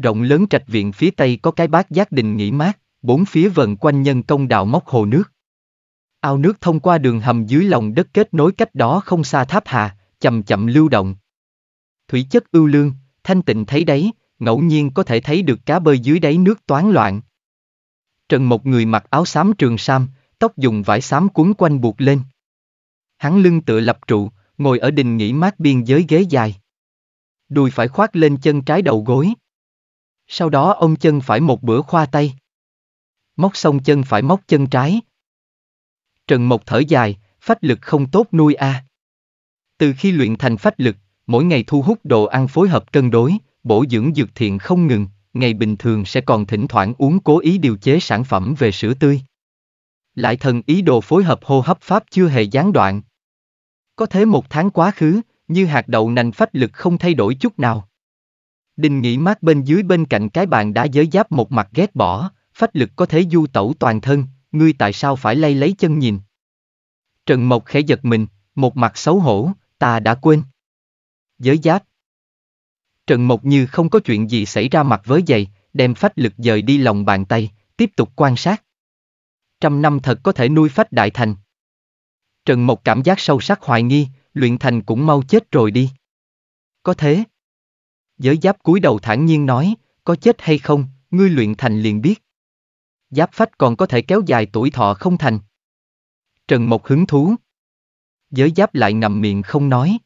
Rộng lớn trạch viện phía tây có cái bát giác đình nghỉ mát, bốn phía vần quanh nhân công đào móc hồ nước. Ao nước thông qua đường hầm dưới lòng đất kết nối cách đó không xa tháp hà, chậm chậm lưu động. Thủy chất ưu lương, thanh tịnh thấy đấy, ngẫu nhiên có thể thấy được cá bơi dưới đáy nước toán loạn. Trần Mộc người mặc áo xám trường sam, tóc dùng vải xám quấn quanh buộc lên. Hắn lưng tựa lập trụ, ngồi ở đình nghỉ mát biên giới ghế dài. Đùi phải khoác lên chân trái đầu gối. Sau đó ông chân phải một bữa khoa tay. Móc xong chân phải móc chân trái. Trần Mộc thở dài, phách lực không tốt nuôi a. Từ khi luyện thành phách lực, mỗi ngày thu hút đồ ăn phối hợp cân đối, bổ dưỡng dược thiện không ngừng, ngày bình thường sẽ còn thỉnh thoảng uống cố ý điều chế sản phẩm về sữa tươi. Lại thần ý đồ phối hợp hô hấp pháp chưa hề gián đoạn. Có thế một tháng quá khứ, như hạt đậu nành phách lực không thay đổi chút nào. Đình nghỉ mát bên dưới bên cạnh cái bàn đá giới giáp một mặt ghét bỏ, phách lực có thể du tẩu toàn thân, ngươi tại sao phải lay lấy chân nhìn. Trần Mộc khẽ giật mình, một mặt xấu hổ, ta đã quên. Giới giáp. Trần Mộc như không có chuyện gì xảy ra mặt với giày, đem phách lực dời đi lòng bàn tay, tiếp tục quan sát. 100 năm thật có thể nuôi phách đại thành. Trần Mộc cảm giác sâu sắc hoài nghi, luyện thành cũng mau chết rồi đi. Có thế. Giới giáp cúi đầu thản nhiên nói, có chết hay không, ngươi luyện thành liền biết. Giáp phách còn có thể kéo dài tuổi thọ không thành. Trần Mộc hứng thú. Giới giáp lại ngậm miệng không nói.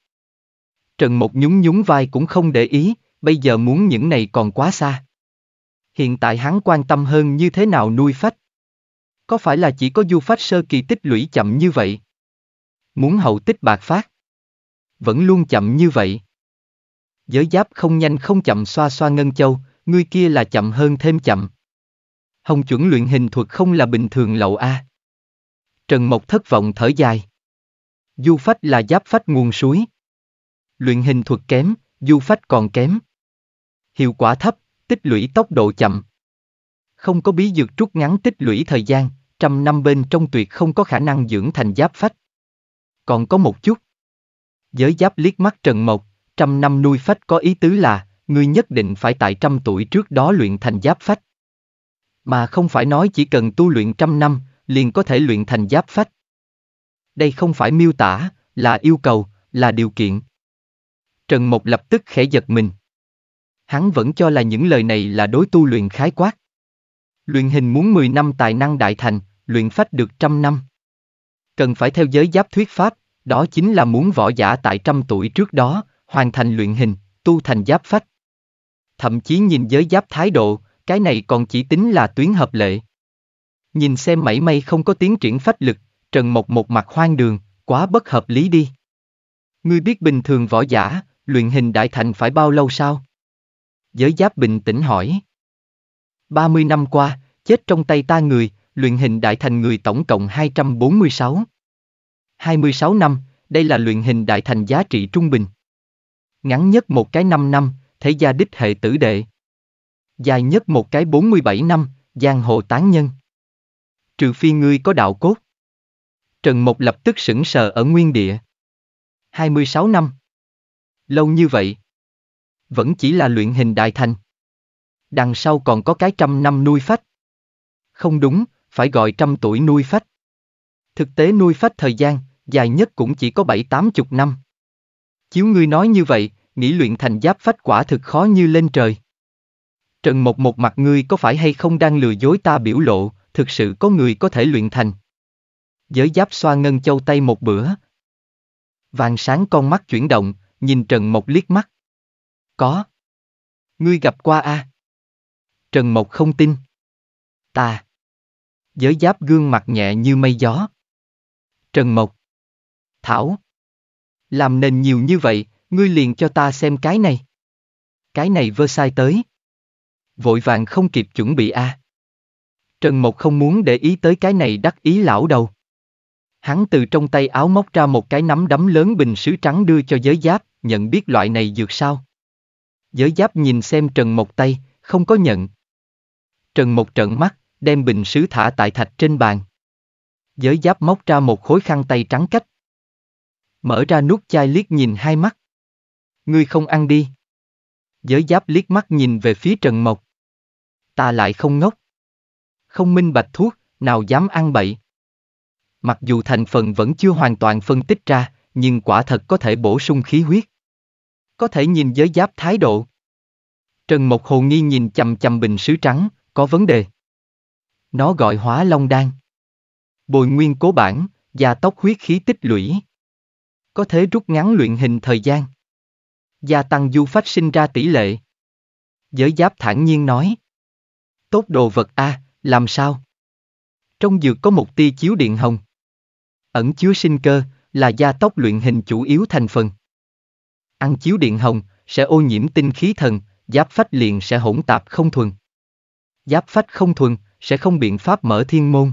Trần Mộc nhún nhún vai cũng không để ý, bây giờ muốn những này còn quá xa. Hiện tại hắn quan tâm hơn như thế nào nuôi phách. Có phải là chỉ có du phách sơ kỳ tích lũy chậm như vậy? Muốn hậu tích bạc phát? Vẫn luôn chậm như vậy. Giới giáp không nhanh không chậm xoa xoa ngân châu, ngươi kia là chậm hơn thêm chậm. Hồng chuẩn luyện hình thuật không là bình thường lậu a. Trần Mộc thất vọng thở dài. Du phách là giáp phách nguồn suối. Luyện hình thuật kém, du phách còn kém. Hiệu quả thấp, tích lũy tốc độ chậm. Không có bí dược rút ngắn tích lũy thời gian, 100 năm bên trong tuyệt không có khả năng dưỡng thành giáp phách. Còn có một chút. Giới giáp liếc mắt Trần Mộc, 100 năm nuôi phách có ý tứ là, ngươi nhất định phải tại 100 tuổi trước đó luyện thành giáp phách. Mà không phải nói chỉ cần tu luyện 100 năm, liền có thể luyện thành giáp phách. Đây không phải miêu tả, là yêu cầu, là điều kiện. Trần Mộc lập tức khẽ giật mình. Hắn vẫn cho là những lời này là đối tu luyện khái quát. Luyện hình muốn 10 năm tài năng đại thành, luyện phách được 100 năm. Cần phải theo giới giáp thuyết pháp, đó chính là muốn võ giả tại 100 tuổi trước đó, hoàn thành luyện hình, tu thành giáp phách. Thậm chí nhìn giới giáp thái độ, cái này còn chỉ tính là tuyến hợp lệ. Nhìn xem mảy may không có tiến triển phách lực, Trần Mộc một mặt hoang đường, quá bất hợp lý đi. Ngươi biết bình thường võ giả, luyện hình đại thành phải bao lâu sao? Giới giáp bình tĩnh hỏi. 30 năm qua, chết trong tay ta người, luyện hình đại thành người tổng cộng 246. 26 năm, đây là luyện hình đại thành giá trị trung bình. Ngắn nhất một cái 5 năm, thế gia đích hệ tử đệ. Dài nhất một cái 47 năm, giang hồ tán nhân. Trừ phi ngươi có đạo cốt. Trần Mộc lập tức sững sờ ở nguyên địa. 26 năm. Lâu như vậy. Vẫn chỉ là luyện hình đại thành. Đằng sau còn có cái 100 năm nuôi phách. Không đúng, phải gọi 100 tuổi nuôi phách. Thực tế nuôi phách thời gian, dài nhất cũng chỉ có 70-80 năm. Chiếu ngươi nói như vậy, nghĩ luyện thành giáp phách quả thực khó như lên trời. Trần Mộc một mặt ngươi có phải hay không đang lừa dối ta biểu lộ, thực sự có người có thể luyện thành. Giới giáp xoa ngân châu tay một bữa. Vàng sáng con mắt chuyển động, nhìn Trần Mộc liếc mắt. Có. Ngươi gặp qua a? Trần Mộc không tin. Ta. Giới giáp gương mặt nhẹ như mây gió. Trần Mộc. Thảo. Làm nền nhiều như vậy, ngươi liền cho ta xem cái này. Cái này vơ sai tới. vội vàng không kịp chuẩn bị a. Trần Mộc không muốn để ý tới cái này đắc ý lão đầu. Hắn từ trong tay áo móc ra một cái nắm đấm lớn bình sứ trắng đưa cho Giới Giáp, nhận biết loại này dược sao? Giới Giáp nhìn xem Trần Mộc tay, không có nhận. Trần Mộc trợn mắt, đem bình sứ thả tại thạch trên bàn. Giới Giáp móc ra một khối khăn tay trắng cách. Mở ra nút chai liếc nhìn hai mắt. Ngươi không ăn đi. Giới Giáp liếc mắt nhìn về phía Trần Mộc. Ta lại không ngốc. Không minh bạch thuốc, nào dám ăn bậy. Mặc dù thành phần vẫn chưa hoàn toàn phân tích ra, nhưng quả thật có thể bổ sung khí huyết. Có thể nhìn Giới Giáp thái độ. Trần Mộc hồ nghi nhìn chằm chằm bình sứ trắng, có vấn đề. Nó gọi Hóa Long Đan. Bồi nguyên cố bản, gia tốc huyết khí tích lũy. Có thể rút ngắn luyện hình thời gian. Gia tăng du phát sinh ra tỷ lệ. Giới Giáp thản nhiên nói. Tốt đồ vật a, làm sao? Trong dược có một tia chiếu điện hồng. Ẩn chứa sinh cơ, là gia tốc luyện hình chủ yếu thành phần. Ăn chiếu điện hồng, sẽ ô nhiễm tinh khí thần, giáp phách liền sẽ hỗn tạp không thuần. Giáp phách không thuần, sẽ không biện pháp mở thiên môn.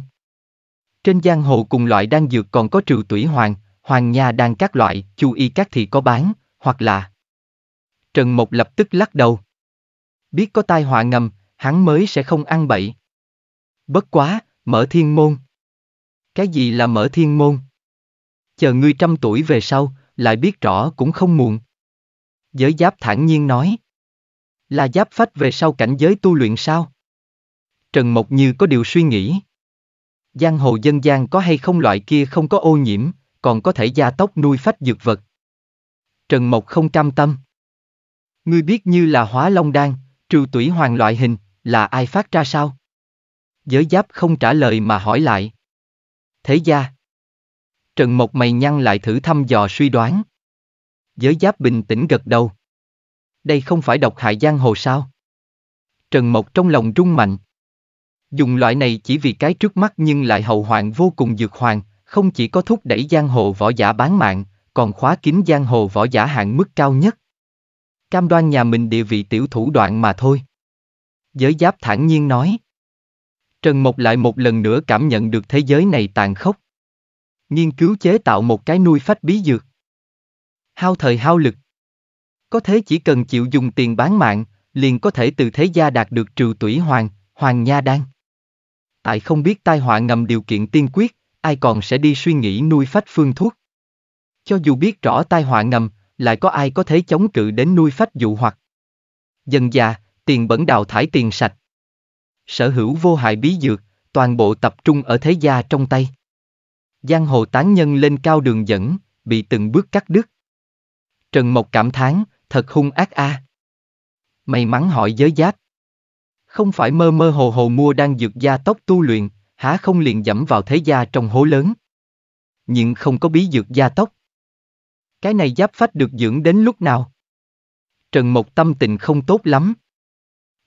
Trên giang hồ cùng loại đan dược còn có trừ tủy hoàng, hoàng nha đan các loại, chu y các thì có bán, hoặc là... Trần Mộc lập tức lắc đầu. Biết có tai họa ngầm, hắn mới sẽ không ăn bậy. Bất quá, mở thiên môn. Cái gì là mở thiên môn? Chờ ngươi 100 tuổi về sau, lại biết rõ cũng không muộn. Giới Giáp thản nhiên nói. Là giáp phách về sau cảnh giới tu luyện sao? Trần Mộc như có điều suy nghĩ. Giang hồ dân gian có hay không loại kia không có ô nhiễm, còn có thể gia tốc nuôi phách dược vật. Trần Mộc không cam tâm. Ngươi biết như là Hóa Long Đan, trừ tủy hoàng loại hình, là ai phát ra sao? Giới Giáp không trả lời mà hỏi lại. Thế gia. Trần Mộc mày nhăn lại thử thăm dò suy đoán. Giới Giáp bình tĩnh gật đầu. Đây không phải độc hại giang hồ sao? Trần Mộc trong lòng rung mạnh. Dùng loại này chỉ vì cái trước mắt nhưng lại hậu hoạn vô cùng dược hoàn, không chỉ có thúc đẩy giang hồ võ giả bán mạng, còn khóa kín giang hồ võ giả hạn mức cao nhất. Cam đoan nhà mình địa vị tiểu thủ đoạn mà thôi. Giới Giáp thản nhiên nói. Trần Mộc lại một lần nữa cảm nhận được thế giới này tàn khốc. Nghiên cứu chế tạo một cái nuôi phách bí dược. Hao thời hao lực. Có thể chỉ cần chịu dùng tiền bán mạng, liền có thể từ thế gia đạt được trừ tủy hoàng, hoàng nha đan. Tại không biết tai họa ngầm điều kiện tiên quyết, ai còn sẽ đi suy nghĩ nuôi phách phương thuốc. Cho dù biết rõ tai họa ngầm, lại có ai có thể chống cự đến nuôi phách dụ hoặc. Dần dà, tiền bẩn đào thải tiền sạch. Sở hữu vô hại bí dược, toàn bộ tập trung ở thế gia trong tay. Giang hồ tán nhân lên cao đường dẫn, bị từng bước cắt đứt. Trần Mộc cảm thán, thật hung ác a. May mắn hỏi Giới Giáp. Không phải mơ mơ hồ hồ mua đan dược gia tốc tu luyện, há không liền dẫm vào thế gia trong hố lớn. Nhưng không có bí dược gia tốc. Cái này giáp phách được dưỡng đến lúc nào? Trần Mộc tâm tình không tốt lắm.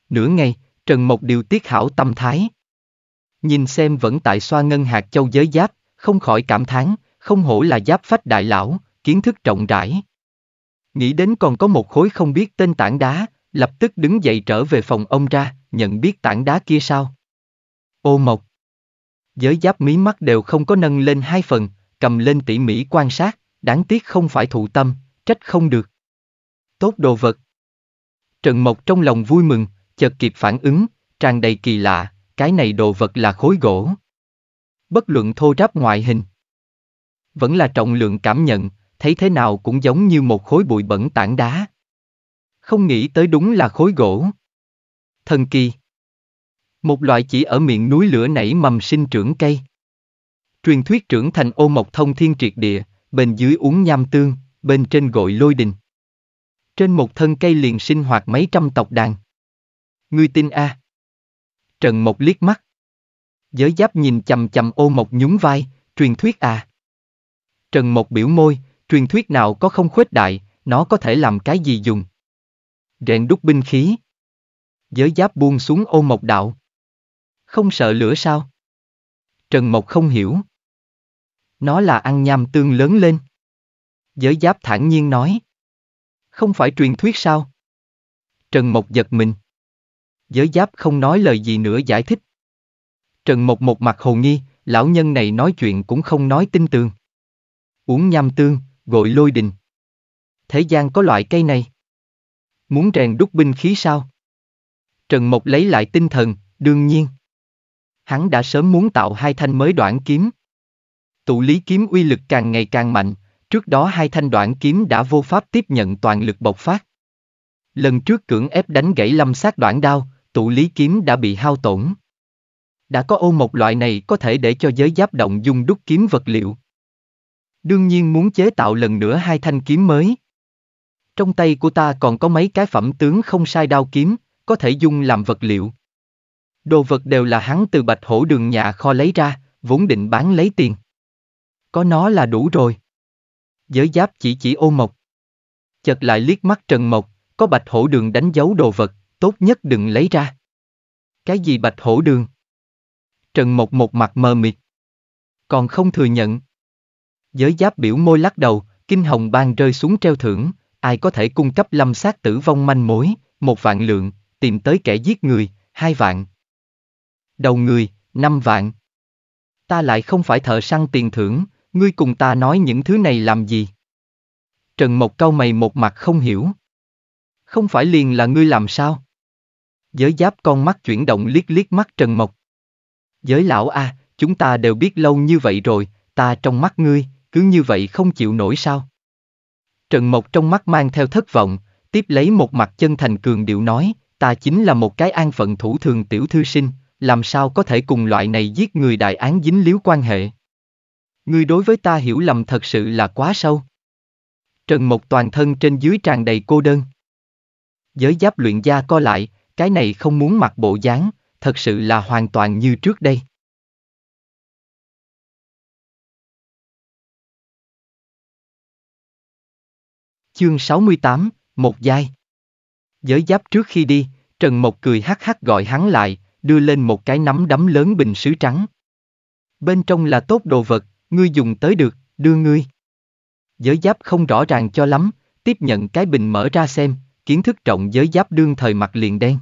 Nửa ngày, Trần Mộc điều tiết hảo tâm thái. Nhìn xem vẫn tại xoa ngân hạt châu Giới Giáp, không khỏi cảm thán, không hổ là giáp phách đại lão, kiến thức rộng rãi. Nghĩ đến còn có một khối không biết tên tảng đá, lập tức đứng dậy trở về phòng ông ra, nhận biết tảng đá kia sao? Ô Mộc. Giới Giáp mí mắt đều không có nâng lên 2 phần, cầm lên tỉ mỉ quan sát, đáng tiếc không phải thụ tâm, trách không được. Tốt đồ vật. Trần Mộc trong lòng vui mừng, chợt kịp phản ứng, tràn đầy kỳ lạ, cái này đồ vật là khối gỗ. Bất luận thô ráp ngoại hình, vẫn là trọng lượng cảm nhận, thấy thế nào cũng giống như một khối bụi bẩn tảng đá. Không nghĩ tới đúng là khối gỗ. Thần kỳ. Một loại chỉ ở miệng núi lửa nảy mầm sinh trưởng cây. Truyền thuyết trưởng thành ô mộc thông thiên triệt địa, bên dưới uống nham tương, bên trên gội lôi đình. Trên một thân cây liền sinh hoạt mấy trăm tộc đàn. Ngươi tin a? Trần Mộc liếc mắt. Giới Giáp nhìn chằm chằm ô mộc nhún vai, truyền thuyết à? Trần Mộc biểu môi, truyền thuyết nào có không khuếch đại, nó có thể làm cái gì dùng? Rèn đúc binh khí. Giới Giáp buông xuống ô mộc đạo. Không sợ lửa sao? Trần Mộc không hiểu. Nó là ăn nham tương lớn lên. Giới Giáp thản nhiên nói. Không phải truyền thuyết sao? Trần Mộc giật mình. Giới Giáp không nói lời gì nữa giải thích. Trần Mộc một mặt hồ nghi, lão nhân này nói chuyện cũng không nói tin tường. Uống nham tương, gọi lôi đình. Thế gian có loại cây này. Muốn rèn đúc binh khí sao? Trần Mộc lấy lại tinh thần, đương nhiên. Hắn đã sớm muốn tạo hai thanh mới đoạn kiếm. Tụ lý kiếm uy lực càng ngày càng mạnh, trước đó hai thanh đoạn kiếm đã vô pháp tiếp nhận toàn lực bộc phát. Lần trước cưỡng ép đánh gãy lâm sát đoạn đao, tụ lý kiếm đã bị hao tổn. Đã có ô một loại này có thể để cho giới giáp động dùng đúc kiếm vật liệu. Đương nhiên muốn chế tạo lần nữa hai thanh kiếm mới. Trong tay của ta còn có mấy cái phẩm tướng không sai đao kiếm, có thể dùng làm vật liệu. Đồ vật đều là hắn từ Bạch Hổ Đường nhà kho lấy ra, vốn định bán lấy tiền. Có nó là đủ rồi. Giới Giáp chỉ Ô Mộc. Chợt lại liếc mắt Trần Mộc, có Bạch Hổ Đường đánh dấu đồ vật, tốt nhất đừng lấy ra. Cái gì Bạch Hổ Đường? Trần Mộc một mặt mờ mịt. Còn không thừa nhận. Giới Giáp biểu môi lắc đầu, kinh hồng ban rơi xuống treo thưởng, ai có thể cung cấp lâm sát tử vong manh mối, 1 vạn lượng, tìm tới kẻ giết người, 2 vạn. Đầu người, 5 vạn. Ta lại không phải thợ săn tiền thưởng, ngươi cùng ta nói những thứ này làm gì? Trần Mộc cau mày một mặt không hiểu. Không phải liền là ngươi làm sao? Giới Giáp con mắt chuyển động liếc mắt Trần Mộc. Giới lão a, chúng ta đều biết lâu như vậy rồi, ta trong mắt ngươi, cứ như vậy không chịu nổi sao? Trần Mộc trong mắt mang theo thất vọng, tiếp lấy một mặt chân thành cường điệu nói, ta chính là một cái an phận thủ thường tiểu thư sinh, làm sao có thể cùng loại này giết người đại án dính líu quan hệ. Ngươi đối với ta hiểu lầm thật sự là quá sâu. Trần Mộc toàn thân trên dưới tràn đầy cô đơn. Giới Giáp luyện gia co lại, cái này không muốn mặc bộ dáng, thật sự là hoàn toàn như trước đây. Chương 68, một giai. Giới Giáp trước khi đi, Trần Mộc cười hắc hắc gọi hắn lại, đưa lên một cái nắm đấm lớn bình sứ trắng. Bên trong là tốt đồ vật, ngươi dùng tới được, đưa ngươi. Giới Giáp không rõ ràng cho lắm, tiếp nhận cái bình mở ra xem, kiến thức rộng Giới Giáp đương thời mặt liền đen.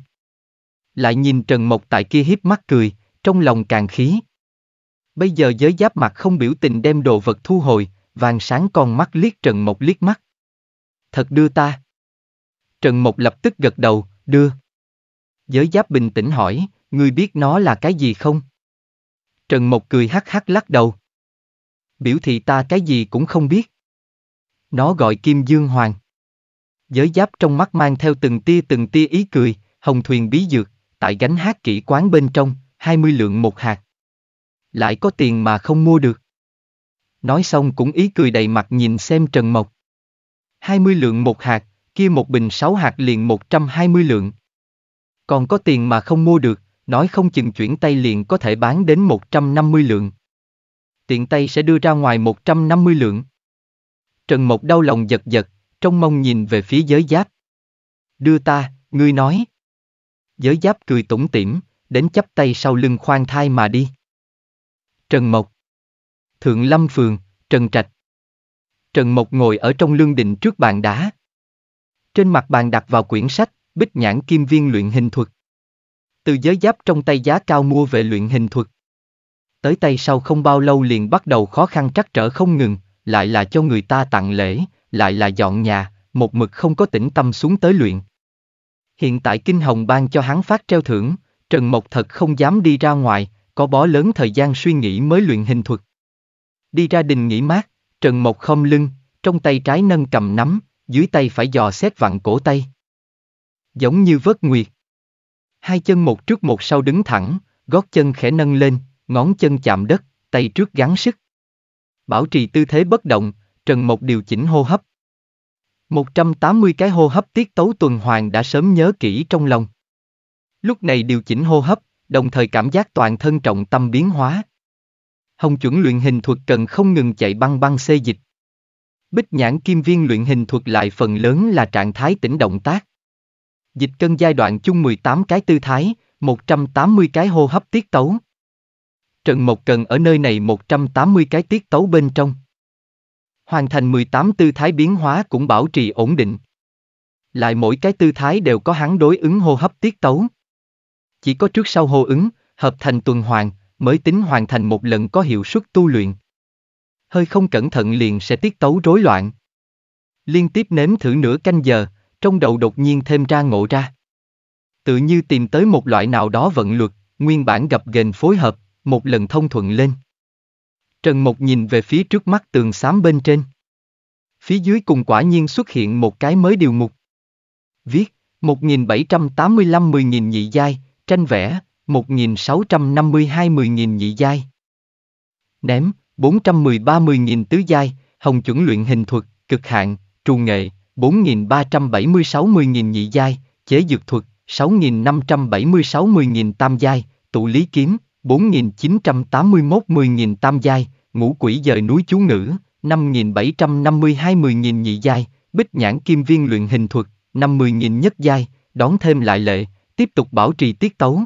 Lại nhìn Trần Mộc tại kia hiếp mắt cười, trong lòng càng khí. Bây giờ Giới Giáp mặt không biểu tình đem đồ vật thu hồi, vàng sáng con mắt liếc Trần Mộc liếc mắt. Thật đưa ta? Trần Mộc lập tức gật đầu, đưa. Giới Giáp bình tĩnh hỏi, ngươi biết nó là cái gì không? Trần Mộc cười hắc hắc lắc đầu. Biểu thị ta cái gì cũng không biết. Nó gọi Kim Dương Hoàng. Giới Giáp trong mắt mang theo từng tia ý cười, hồng thuyền bí dược, tại gánh hát kỹ quán bên trong, 20 lượng một hạt. Lại có tiền mà không mua được. Nói xong cũng ý cười đầy mặt nhìn xem Trần Mộc. 20 lượng một hạt, kia một bình 6 hạt liền 120 lượng. Còn có tiền mà không mua được, nói không chừng chuyển tay liền có thể bán đến 150 lượng. Tiện tay sẽ đưa ra ngoài 150 lượng. Trần Mộc đau lòng giật giật, trong mông nhìn về phía Giới Giáp. Đưa ta, ngươi nói. Giới Giáp cười tủm tỉm, đến chắp tay sau lưng khoan thai mà đi. Trần Mộc. Thượng Lâm Phường, Trần Trạch. Trần Mộc ngồi ở trong lương đình trước bàn đá. Trên mặt bàn đặt vào quyển sách, Bích Nhãn Kim Viên luyện hình thuật. Từ Giới Giáp trong tay giá cao mua về luyện hình thuật. Tới tay sau không bao lâu liền bắt đầu khó khăn trắc trở không ngừng, lại là cho người ta tặng lễ, lại là dọn nhà, một mực không có tĩnh tâm xuống tới luyện. Hiện tại Kinh Hồng ban cho hắn phát treo thưởng, Trần Mộc thật không dám đi ra ngoài, có bó lớn thời gian suy nghĩ mới luyện hình thuật. Đi ra đình nghỉ mát, Trần Mộc khom lưng, trong tay trái nâng cầm nắm, dưới tay phải dò xét vặn cổ tay. Giống như vớt nguyệt. Hai chân một trước một sau đứng thẳng, gót chân khẽ nâng lên, ngón chân chạm đất, tay trước gắng sức. Bảo trì tư thế bất động, Trần Mộc điều chỉnh hô hấp. 180 cái hô hấp tiết tấu tuần hoàn đã sớm nhớ kỹ trong lòng. Lúc này điều chỉnh hô hấp, đồng thời cảm giác toàn thân trọng tâm biến hóa. Hồng chuẩn luyện hình thuật cần không ngừng chạy băng băng xê dịch. Bích Nhãn Kim Viên luyện hình thuật lại phần lớn là trạng thái tĩnh động tác. Dịch cân giai đoạn chung 18 cái tư thái, 180 cái hô hấp tiết tấu. Trần Mộc cần ở nơi này 180 cái tiết tấu bên trong. Hoàn thành 18 tư thái biến hóa cũng bảo trì ổn định. Lại mỗi cái tư thái đều có hắn đối ứng hô hấp tiết tấu. Chỉ có trước sau hô ứng, hợp thành tuần hoàn, mới tính hoàn thành một lần có hiệu suất tu luyện. Hơi không cẩn thận liền sẽ tiết tấu rối loạn. Liên tiếp nếm thử nửa canh giờ, trong đầu đột nhiên thêm ra ngộ ra. Tự như tìm tới một loại nào đó vận luật, nguyên bản gập ghềnh phối hợp, một lần thông thuận lên. Trần Mộc nhìn về phía trước mắt tường xám bên trên. Phía dưới cùng quả nhiên xuất hiện một cái mới điều mục. Viết, 1785 10.000 nhị giai, tranh vẽ, 1652 10.000 nhị giai. Ném, 413 10.000 tứ giai, hồng chuẩn luyện hình thuật, cực hạn, trù nghệ, 4.376 10.000 nhị giai, chế dược thuật, 6.576 10.000 tam giai, tụ lý kiếm, 4.981 10.000 tam giai, ngũ quỷ dời núi chú ngữ, 5.752 10.000 nhị giai, bích nhãn kim viên luyện hình thuật, 50.000 nhất giai, đón thêm lại lệ, tiếp tục bảo trì tiết tấu.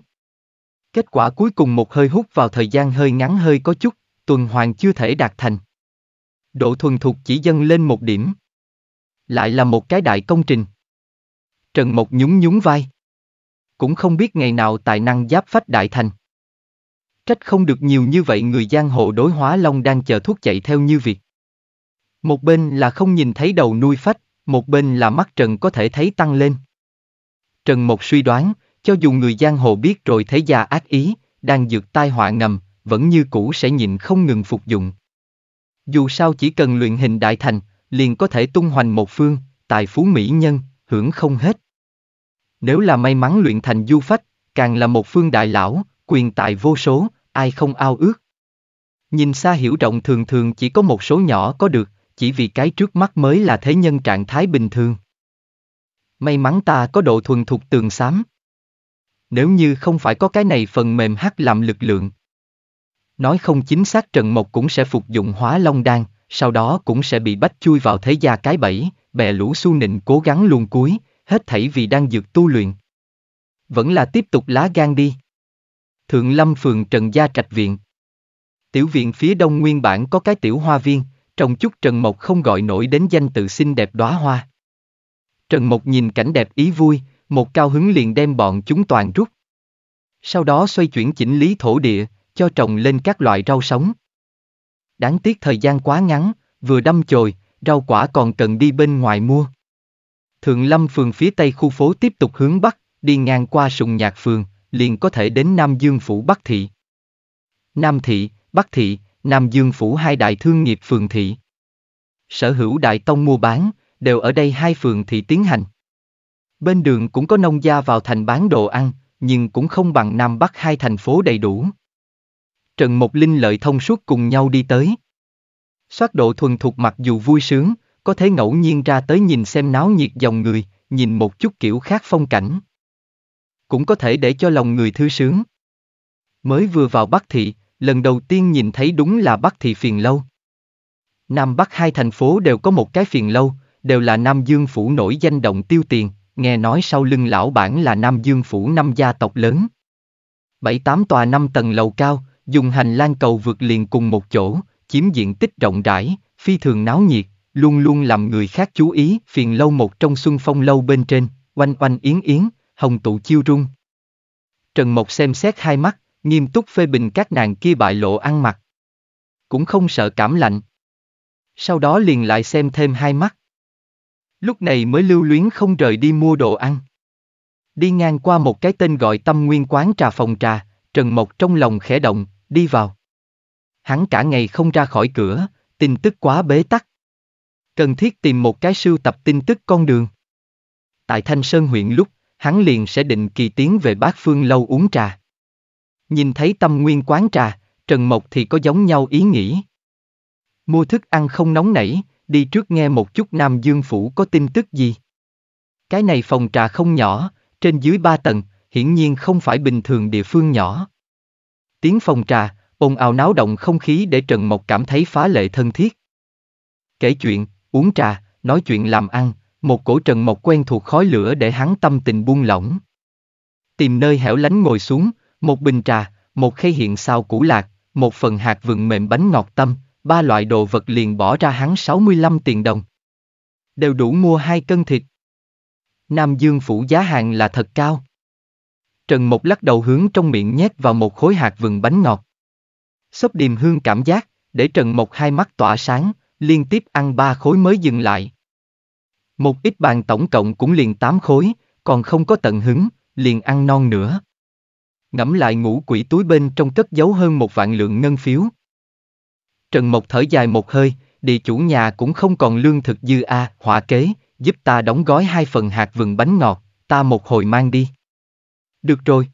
Kết quả cuối cùng một hơi hút vào thời gian hơi ngắn hơi có chút, tuần hoàn chưa thể đạt thành. Độ thuần thục chỉ dâng lên một điểm. Lại là một cái đại công trình. Trần Mộc nhún vai. Cũng không biết ngày nào tài năng giáp phách đại thành. Trách không được nhiều như vậy người giang hồ đối Hóa Long đang chờ thuốc chạy theo như việc. Một bên là không nhìn thấy đầu nuôi phách, một bên là mắt Trần có thể thấy tăng lên. Trần Mộc suy đoán, cho dù người giang hồ biết rồi thế gia ác ý, đang dược tai họa ngầm, vẫn như cũ sẽ nhịn không ngừng phục dụng. Dù sao chỉ cần luyện hình đại thành, liền có thể tung hoành một phương, tài phú mỹ nhân, hưởng không hết. Nếu là may mắn luyện thành du phách, càng là một phương đại lão, quyền tài vô số, ai không ao ước. Nhìn xa hiểu rộng thường thường chỉ có một số nhỏ có được, chỉ vì cái trước mắt mới là thế nhân trạng thái bình thường. May mắn ta có độ thuần thục tường xám. Nếu như không phải có cái này phần mềm hắc làm lực lượng. Nói không chính xác Trần Mộc cũng sẽ phục dụng Hóa Long đan, sau đó cũng sẽ bị bách chui vào thế gia cái bẫy, bè lũ xu nịnh cố gắng luồn cuối, hết thảy vì đang dược tu luyện. Vẫn là tiếp tục lá gan đi. Thượng Lâm phường Trần Gia Trạch Viện. Tiểu viện phía đông nguyên bản có cái tiểu hoa viên, trồng chút Trần Mộc không gọi nổi đến danh tự xinh đẹp đóa hoa. Trần Mộc nhìn cảnh đẹp ý vui, một cao hứng liền đem bọn chúng toàn rút. Sau đó xoay chuyển chỉnh lý thổ địa, cho trồng lên các loại rau sống. Đáng tiếc thời gian quá ngắn, vừa đâm chồi, rau quả còn cần đi bên ngoài mua. Thượng Lâm phường phía tây khu phố tiếp tục hướng bắc, đi ngang qua Sùng Nhạc phường, liền có thể đến Nam Dương Phủ Bắc Thị. Nam Thị, Bắc Thị, Nam Dương Phủ hai đại thương nghiệp phường thị. Sở hữu đại tông mua bán, đều ở đây hai phường thị tiến hành. Bên đường cũng có nông gia vào thành bán đồ ăn, nhưng cũng không bằng Nam Bắc hai thành phố đầy đủ. Trần Mộc linh lợi thông suốt cùng nhau đi tới. Soát độ thuần thục mặc dù vui sướng, có thể ngẫu nhiên ra tới nhìn xem náo nhiệt dòng người, nhìn một chút kiểu khác phong cảnh. Cũng có thể để cho lòng người thư sướng. Mới vừa vào Bắc Thị, lần đầu tiên nhìn thấy đúng là Bắc Thị Phiền Lâu. Nam Bắc hai thành phố đều có một cái phiền lâu, đều là Nam Dương Phủ nổi danh động tiêu tiền, nghe nói sau lưng lão bản là Nam Dương Phủ năm gia tộc lớn. 7-8 tòa 5 tầng lầu cao, dùng hành lang cầu vượt liền cùng một chỗ, chiếm diện tích rộng rãi, phi thường náo nhiệt, luôn luôn làm người khác chú ý. Phiền lâu một trong Xuân Phong lâu bên trên, oanh oanh yến yến, hồng tụ chiêu rung. Trần Mộc xem xét hai mắt, nghiêm túc phê bình các nàng kia bại lộ ăn mặc. Cũng không sợ cảm lạnh. Sau đó liền lại xem thêm hai mắt. Lúc này mới lưu luyến không rời đi mua đồ ăn. Đi ngang qua một cái tên gọi Tâm Nguyên quán trà phòng trà, Trần Mộc trong lòng khẽ động, đi vào. Hắn cả ngày không ra khỏi cửa, tin tức quá bế tắc. Cần thiết tìm một cái sưu tập tin tức con đường. Tại Thanh Sơn huyện lúc, hắn liền sẽ định kỳ tiến về Bát Phương lâu uống trà. Nhìn thấy Tâm Nguyên quán trà, Trần Mộc thì có giống nhau ý nghĩ. Mua thức ăn không nóng nảy, đi trước nghe một chút Nam Dương Phủ có tin tức gì. Cái này phòng trà không nhỏ, trên dưới 3 tầng, hiển nhiên không phải bình thường địa phương nhỏ. Tiếng phòng trà, ồn ào náo động không khí để Trần Mộc cảm thấy phá lệ thân thiết. Kể chuyện, uống trà, nói chuyện làm ăn, một cổ Trần Mộc quen thuộc khói lửa để hắn tâm tình buông lỏng. Tìm nơi hẻo lánh ngồi xuống, một bình trà, một khay hiện xào củ lạc, một phần hạt vừng mềm bánh ngọt tâm, 3 loại đồ vật liền bỏ ra hắn 65 tiền đồng. Đều đủ mua 2 cân thịt. Nam Dương Phủ giá hàng là thật cao. Trần Mộc lắc đầu hướng trong miệng nhét vào một khối hạt vừng bánh ngọt. Xốp điềm hương cảm giác, để Trần Mộc hai mắt tỏa sáng, liên tiếp ăn 3 khối mới dừng lại. Một ít bàn tổng cộng cũng liền 8 khối, còn không có tận hứng, liền ăn non nữa. Ngẫm lại ngũ quỷ túi bên trong cất giấu hơn 1 vạn lượng ngân phiếu. Trần Mộc thở dài một hơi, địa chủ nhà cũng không còn lương thực dư a, họa kế, giúp ta đóng gói 2 phần hạt vừng bánh ngọt, ta một hồi mang đi. Được rồi.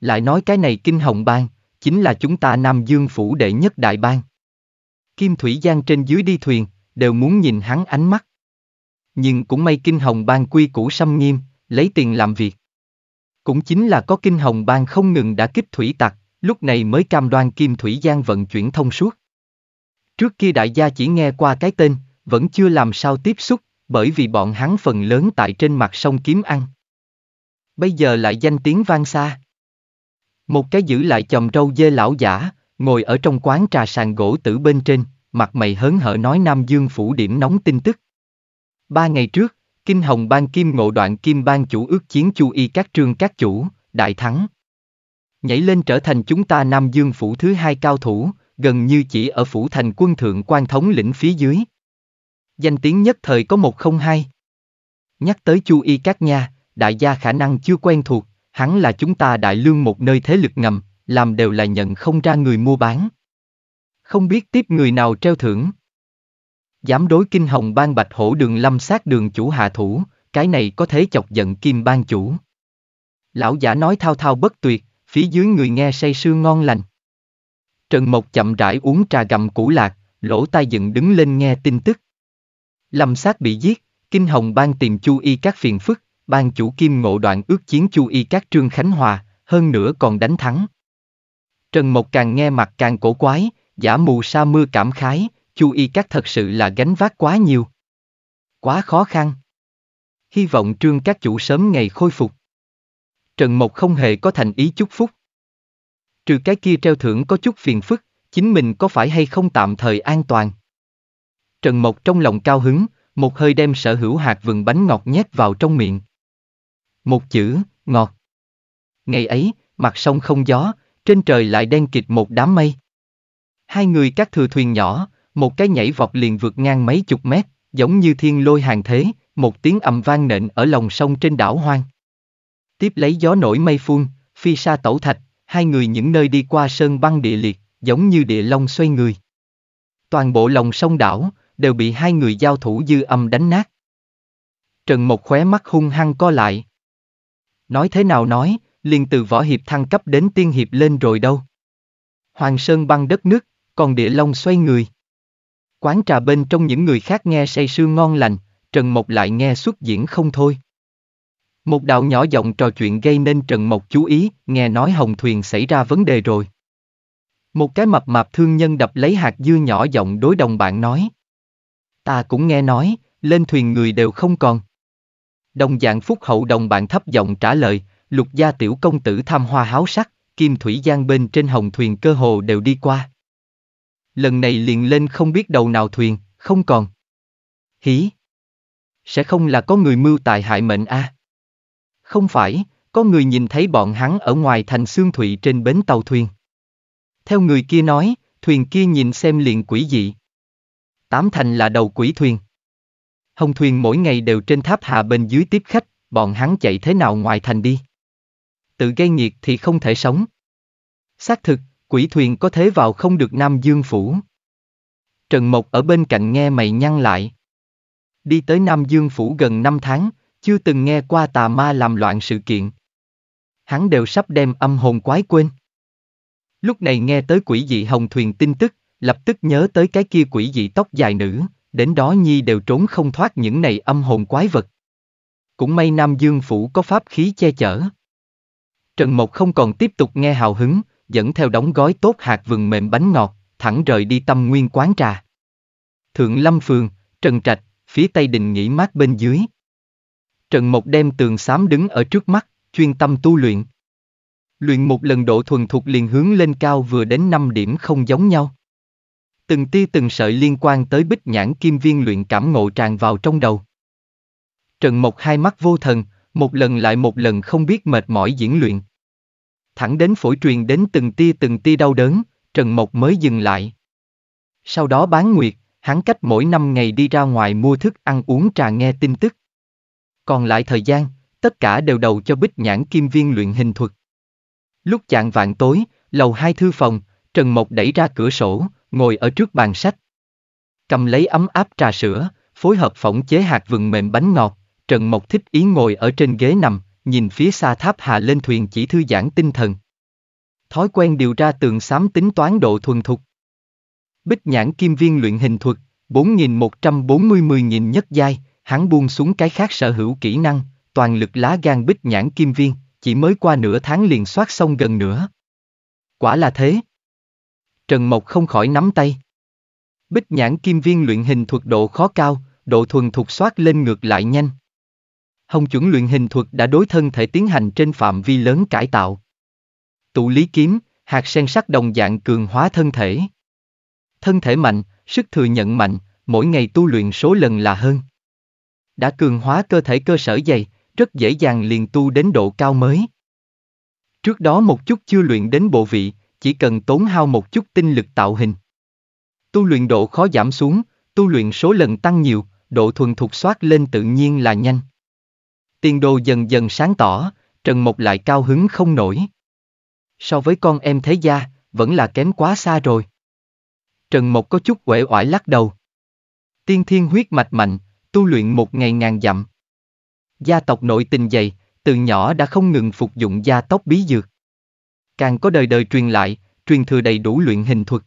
Lại nói cái này Kinh Hồng Bang, chính là chúng ta Nam Dương phủ đệ nhất đại bang. Kim Thủy Giang trên dưới đi thuyền, đều muốn nhìn hắn ánh mắt. Nhưng cũng may Kinh Hồng Bang quy củ xâm nghiêm, lấy tiền làm việc. Cũng chính là có Kinh Hồng Bang không ngừng đã kích thủy tặc, lúc này mới cam đoan Kim Thủy Giang vận chuyển thông suốt. Trước kia đại gia chỉ nghe qua cái tên, vẫn chưa làm sao tiếp xúc, bởi vì bọn hắn phần lớn tại trên mặt sông kiếm ăn. Bây giờ lại danh tiếng vang xa. Một cái giữ lại chòm râu dê lão giả, ngồi ở trong quán trà sàn gỗ tử bên trên, mặt mày hớn hở nói Nam Dương phủ điểm nóng tin tức. 3 ngày trước, Kinh Hồng Bang Kim Ngộ Đoạn Kim Bang chủ ước chiến Chu Y Các Trương Các Chủ, đại thắng. Nhảy lên trở thành chúng ta Nam Dương phủ thứ 2 cao thủ, gần như chỉ ở phủ thành quân thượng quan thống lĩnh phía dưới. Danh tiếng nhất thời có 102. Nhắc tới Chu Y Các nha, đại gia khả năng chưa quen thuộc, hắn là chúng ta Đại Lương một nơi thế lực ngầm, làm đều là nhận không ra người mua bán. Không biết tiếp người nào treo thưởng. Dám đối Kinh Hồng Bang Bạch Hổ Đường Lâm Sát Đường chủ hạ thủ, cái này có thể chọc giận Kim Bang chủ. Lão giả nói thao thao bất tuyệt, phía dưới người nghe say sưa ngon lành. Trần Mộc chậm rãi uống trà gặm củ lạc, lỗ tai dựng đứng lên nghe tin tức. Lâm Sát bị giết, Kinh Hồng Bang tìm Chu Y Các phiền phức, Bang chủ Kim Ngộ Đoạn ước chiến Chu Y Các Trương Khánh Hòa, hơn nữa còn đánh thắng. Trần Mộc càng nghe mặt càng cổ quái, giả mù sa mưa cảm khái, Chu Y Các thật sự là gánh vác quá nhiều. Quá khó khăn. Hy vọng Trương Các Chủ sớm ngày khôi phục. Trần Mộc không hề có thành ý chúc phúc. Trừ cái kia treo thưởng có chút phiền phức, chính mình có phải hay không tạm thời an toàn. Trần Mộc trong lòng cao hứng, một hơi đem sở hữu hạt vừng bánh ngọt nhét vào trong miệng. Một chữ, ngọt. Ngày ấy, mặt sông không gió, trên trời lại đen kịt một đám mây. Hai người các thừa thuyền nhỏ, một cái nhảy vọt liền vượt ngang mấy chục mét, giống như thiên lôi hàng thế, một tiếng ầm vang nện ở lòng sông trên đảo hoang. Tiếp lấy gió nổi mây phun, phi sa tẩu thạch, hai người những nơi đi qua sơn băng địa liệt, giống như địa long xoay người. Toàn bộ lòng sông đảo, đều bị hai người giao thủ dư âm đánh nát. Trần Mộc khóe mắt hung hăng co lại. Nói thế nào nói, liền từ võ hiệp thăng cấp đến tiên hiệp lên rồi đâu. Hoàng sơn băng đất nước, còn địa long xoay người. Quán trà bên trong những người khác nghe say sưa ngon lành, Trần Mộc lại nghe xuất diễn không thôi. Một đạo nhỏ giọng trò chuyện gây nên Trần Mộc chú ý, nghe nói hồng thuyền xảy ra vấn đề rồi. Một cái mập mạp thương nhân đập lấy hạt dưa nhỏ giọng đối đồng bạn nói. Ta cũng nghe nói, lên thuyền người đều không còn. Đồng dạng phúc hậu đồng bạn thấp giọng trả lời, Lục gia tiểu công tử tham hoa háo sắc, Kim Thủy Giang bên trên hồng thuyền cơ hồ đều đi qua. Lần này liền lên không biết đầu nào thuyền, không còn. Hí! Sẽ không là có người mưu tài hại mệnh a? Không phải, có người nhìn thấy bọn hắn ở ngoài thành Xương Thụy trên bến tàu thuyền. Theo người kia nói, thuyền kia nhìn xem liền quỷ dị. 8 thành là đầu quỷ thuyền. Hồng thuyền mỗi ngày đều trên tháp hạ bên dưới tiếp khách, bọn hắn chạy thế nào ngoài thành đi? Tự gây nghiệt thì không thể sống. Xác thực, quỷ thuyền có thế vào không được Nam Dương phủ. Trần Mộc ở bên cạnh nghe mày nhăn lại. Đi tới Nam Dương phủ gần 5 tháng, chưa từng nghe qua tà ma làm loạn sự kiện. Hắn đều sắp đem âm hồn quái quên. Lúc này nghe tới quỷ dị hồng thuyền tin tức, lập tức nhớ tới cái kia quỷ dị tóc dài nữ, đến đó nhi đều trốn không thoát những này âm hồn quái vật. Cũng may Nam Dương phủ có pháp khí che chở. Trần Mộc không còn tiếp tục nghe hào hứng, dẫn theo đóng gói tốt hạt vừng mềm bánh ngọt, thẳng rời đi Tâm Nguyên quán trà. Thượng Lâm phường, Trần Trạch, phía Tây Đình nghỉ mát bên dưới. Trần Mộc đem tường xám đứng ở trước mắt, chuyên tâm tu luyện. Luyện một lần độ thuần thục liền hướng lên cao vừa đến 5 điểm không giống nhau. Từng tia từng sợi liên quan tới Bích Nhãn Kim Viên luyện cảm ngộ tràn vào trong đầu. Trần Mộc hai mắt vô thần, Một lần lại một lần không biết mệt mỏi diễn luyện. Thẳng đến phổi truyền đến từng tia đau đớn, Trần Mộc mới dừng lại. Sau đó Bán Nguyệt, hắn cách mỗi 5 ngày đi ra ngoài mua thức ăn uống trà nghe tin tức. Còn lại thời gian, tất cả đều đầu cho Bích Nhãn Kim Viên luyện hình thuật. Lúc chạng vạn tối, lầu 2 thư phòng, Trần Mộc đẩy ra cửa sổ, ngồi ở trước bàn sách. Cầm lấy ấm áp trà sữa, phối hợp phỏng chế hạt vừng mềm bánh ngọt, Trần Mộc thích ý ngồi ở trên ghế nằm, nhìn phía xa Tháp Hà lên thuyền chỉ thư giãn tinh thần. Thói quen điều ra tường xám tính toán độ thuần thục. Bích Nhãn Kim Viên luyện hình thuật, 4140-10.000 nhất giai, hắn buông xuống cái khác sở hữu kỹ năng, toàn lực lá gan Bích Nhãn Kim Viên, chỉ mới qua nửa tháng liền soát xong gần nửa. Quả là thế. Trần Mộc không khỏi nắm tay. Bích Nhãn Kim Viên luyện hình thuật độ khó cao, độ thuần thục soát lên ngược lại nhanh. Hồng chuẩn luyện hình thuật đã đối thân thể tiến hành trên phạm vi lớn cải tạo. Tụ lý kiếm, hạt sen sắt đồng dạng cường hóa thân thể. Thân thể mạnh, sức thừa nhận mạnh, mỗi ngày tu luyện số lần là hơn. Đã cường hóa cơ thể cơ sở dày, rất dễ dàng liền tu đến độ cao mới. Trước đó một chút chưa luyện đến bộ vị, chỉ cần tốn hao một chút tinh lực tạo hình. Tu luyện độ khó giảm xuống, tu luyện số lần tăng nhiều, độ thuần thục soát lên tự nhiên là nhanh. Tiền đồ dần dần sáng tỏ, Trần Mộc lại cao hứng không nổi. So với con em thế gia, vẫn là kém quá xa rồi. Trần Mộc có chút uể oải lắc đầu. Tiên thiên huyết mạch mạnh, tu luyện một ngày ngàn dặm. Gia tộc nội tình dày, từ nhỏ đã không ngừng phục dụng gia tốc bí dược. Càng có đời đời truyền lại, truyền thừa đầy đủ luyện hình thuật.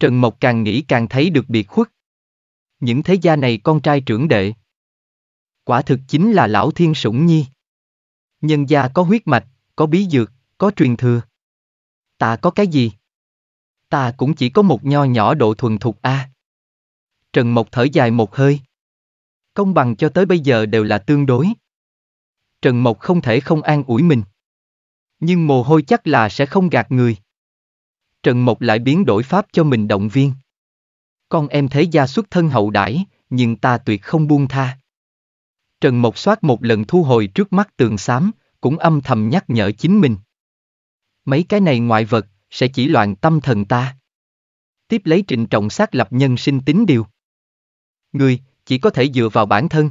Trần Mộc càng nghĩ càng thấy được biệt khuất. Những thế gia này con trai trưởng đệ, quả thực chính là lão thiên sủng nhi. Nhân gia có huyết mạch, có bí dược, có truyền thừa. Ta có cái gì? Ta cũng chỉ có một nho nhỏ độ thuần thục a. Trần Mộc thở dài một hơi. Công bằng cho tới bây giờ đều là tương đối. Trần Mộc không thể không an ủi mình. Nhưng mồ hôi chắc là sẽ không gạt người. Trần Mộc lại biến đổi pháp cho mình động viên. Con em thế gia xuất thân hậu đãi, nhưng ta tuyệt không buông tha. Trần Mộc soát một lần thu hồi trước mắt tường xám, cũng âm thầm nhắc nhở chính mình. Mấy cái này ngoại vật, sẽ chỉ loạn tâm thần ta. Tiếp lấy trịnh trọng xác lập nhân sinh tín điều. Người, chỉ có thể dựa vào bản thân.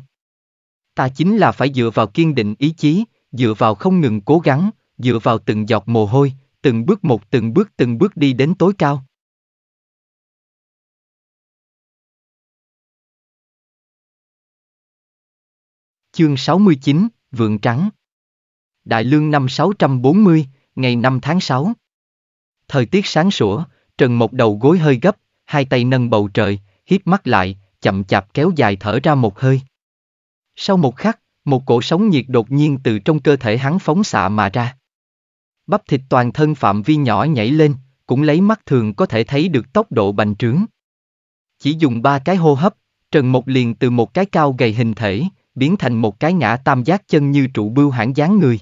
Ta chính là phải dựa vào kiên định ý chí, dựa vào không ngừng cố gắng, dựa vào từng giọt mồ hôi, từng bước một từng bước đi đến tối cao. Chương 69, Vượng Trắng. Đại Lương năm 640, ngày 5 tháng 6. Thời tiết sáng sủa, Trần Mộc đầu gối hơi gấp, hai tay nâng bầu trời, híp mắt lại, chậm chạp kéo dài thở ra một hơi. Sau một khắc, một cỗ sóng nhiệt đột nhiên từ trong cơ thể hắn phóng xạ mà ra. Bắp thịt toàn thân phạm vi nhỏ nhảy lên, cũng lấy mắt thường có thể thấy được tốc độ bành trướng. Chỉ dùng 3 cái hô hấp, Trần Mộc liền từ một cái cao gầy hình thể, biến thành một cái ngã tam giác chân như trụ bưu hãn dáng người.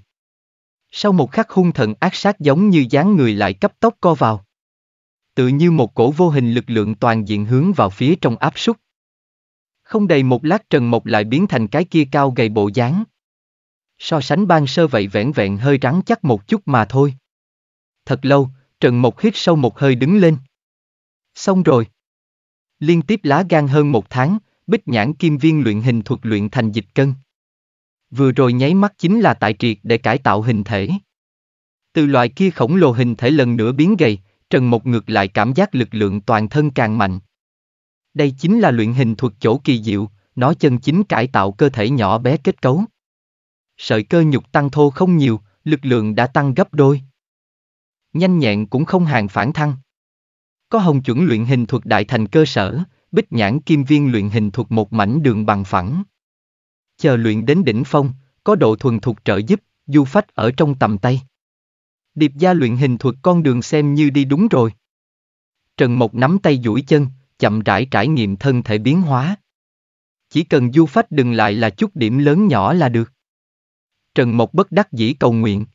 Sau một khắc hung thần ác sát giống như dáng người lại cấp tốc co vào. Tự như một cổ vô hình lực lượng toàn diện hướng vào phía trong áp súc. Không đầy một lát Trần Mộc lại biến thành cái kia cao gầy bộ dáng. So sánh ban sơ vậy vẻn vẹn hơi rắn chắc một chút mà thôi. Thật lâu, Trần Mộc hít sâu một hơi đứng lên. Xong rồi. Liên tiếp lá gan hơn một tháng, Bích Nhãn Kim Viên luyện hình thuật luyện thành dịch cân. Vừa rồi nháy mắt chính là tại triệt để cải tạo hình thể. Từ loại kia khổng lồ hình thể lần nữa biến gầy, Trần Mộc ngược lại cảm giác lực lượng toàn thân càng mạnh. Đây chính là luyện hình thuật chỗ kỳ diệu, nó chân chính cải tạo cơ thể nhỏ bé kết cấu. Sợi cơ nhục tăng thô không nhiều, lực lượng đã tăng gấp đôi. Nhanh nhẹn cũng không hàng phản thăng. Có hồng chuẩn luyện hình thuật đại thành cơ sở, Bích Nhãn Kim Viên luyện hình thuật một mảnh đường bằng phẳng. Chờ luyện đến đỉnh phong, có độ thuần thục trợ giúp, du phách ở trong tầm tay. Điệp gia luyện hình thuật con đường xem như đi đúng rồi. Trần Mộc nắm tay duỗi chân, chậm rãi trải nghiệm thân thể biến hóa. Chỉ cần du phách đừng lại là chút điểm lớn nhỏ là được. Trần Mộc bất đắc dĩ cầu nguyện.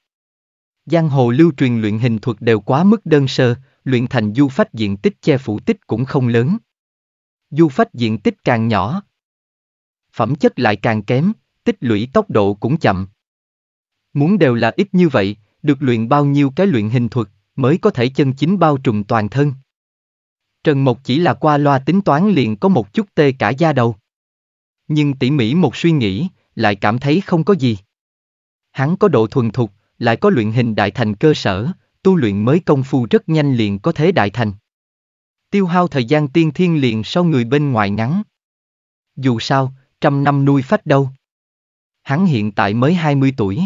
Giang hồ lưu truyền luyện hình thuật đều quá mức đơn sơ, luyện thành du phách diện tích che phủ tích cũng không lớn. Du phách diện tích càng nhỏ, phẩm chất lại càng kém, tích lũy tốc độ cũng chậm. Muốn đều là ít như vậy, được luyện bao nhiêu cái luyện hình thuật mới có thể chân chính bao trùm toàn thân. Trần Mộc chỉ là qua loa tính toán liền có một chút tê cả da đầu. Nhưng tỉ mỉ một suy nghĩ, lại cảm thấy không có gì. Hắn có độ thuần thục, lại có luyện hình đại thành cơ sở, tu luyện mới công phu rất nhanh liền có thế đại thành. Tiêu hao thời gian tiên thiên liền so người bên ngoài ngắn. Dù sao, trăm năm nuôi phách đâu. Hắn hiện tại mới 20 tuổi.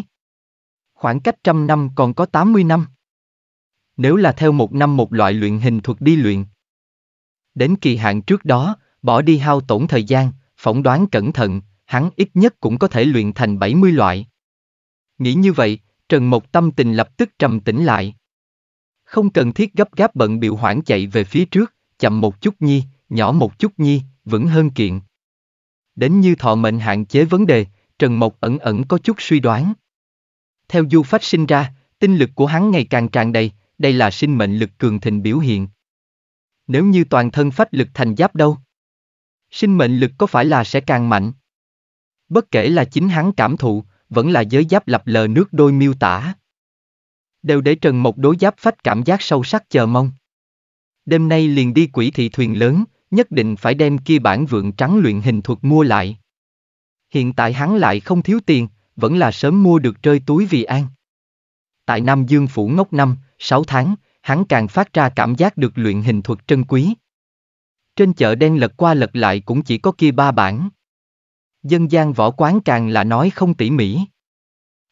Khoảng cách trăm năm còn có 80 năm. Nếu là theo một năm một loại luyện hình thuật đi luyện, đến kỳ hạn trước đó, bỏ đi hao tổn thời gian, phỏng đoán cẩn thận, hắn ít nhất cũng có thể luyện thành 70 loại. Nghĩ như vậy, Trần Mộc tâm tình lập tức trầm tĩnh lại. Không cần thiết gấp gáp bận bịu hoảng chạy về phía trước, chậm một chút nhi, nhỏ một chút nhi, vững hơn kiện. Đến như thọ mệnh hạn chế vấn đề, Trần Mộc ẩn ẩn có chút suy đoán. Theo du phách sinh ra, tinh lực của hắn ngày càng tràn đầy, đây là sinh mệnh lực cường thịnh biểu hiện. Nếu như toàn thân phách lực thành giáp đâu? Sinh mệnh lực có phải là sẽ càng mạnh? Bất kể là chính hắn cảm thụ, vẫn là giới giáp lập lờ nước đôi miêu tả, đều để Trần Mộc đối giáp phách cảm giác sâu sắc chờ mong. Đêm nay liền đi Quỷ Thị thuyền lớn, nhất định phải đem kia bản vượng trắng luyện hình thuật mua lại. Hiện tại hắn lại không thiếu tiền, vẫn là sớm mua được rơi túi vì an. Tại Nam Dương phủ ngốc 5-6 tháng, hắn càng phát ra cảm giác được luyện hình thuật trân quý. Trên chợ đen lật qua lật lại cũng chỉ có kia 3 bản. Dân gian võ quán càng là nói không tỉ mỉ.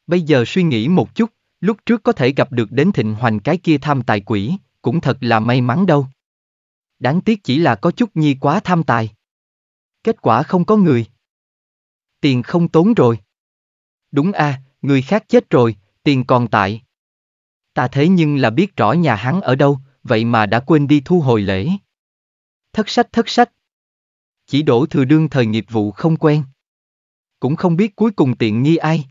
Bây giờ suy nghĩ một chút, lúc trước có thể gặp được đến Thịnh Hoành cái kia tham tài quỷ, cũng thật là may mắn đâu. Đáng tiếc chỉ là có chút nhi quá tham tài. Kết quả không có người. Tiền không tốn rồi. Đúng à, người khác chết rồi, tiền còn tại. Ta thế nhưng là biết rõ nhà hắn ở đâu, vậy mà đã quên đi thu hồi lễ. Thất sách. Chỉ đổ thừa đương thời nghiệp vụ không quen. Cũng không biết cuối cùng tiện nghi ai.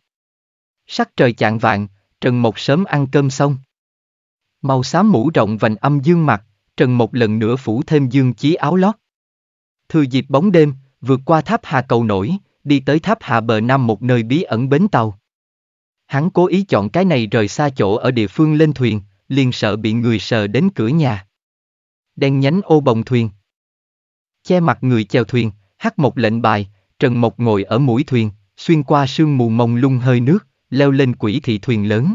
Sắc trời chạng vạng, Trần Mộc sớm ăn cơm xong. Màu xám mũ rộng vành âm dương mặt, Trần Mộc lần nữa phủ thêm dương chí áo lót. Thừa dịp bóng đêm, vượt qua tháp Hà cầu nổi, đi tới tháp Hà bờ nam một nơi bí ẩn bến tàu. Hắn cố ý chọn cái này rời xa chỗ ở địa phương lên thuyền, liền sợ bị người sờ đến cửa nhà. Đen nhánh ô bồng thuyền. Che mặt người chèo thuyền, hát một lệnh bài, Trần Mộc ngồi ở mũi thuyền, xuyên qua sương mù mông lung hơi nước, leo lên Quỷ Thị thuyền lớn.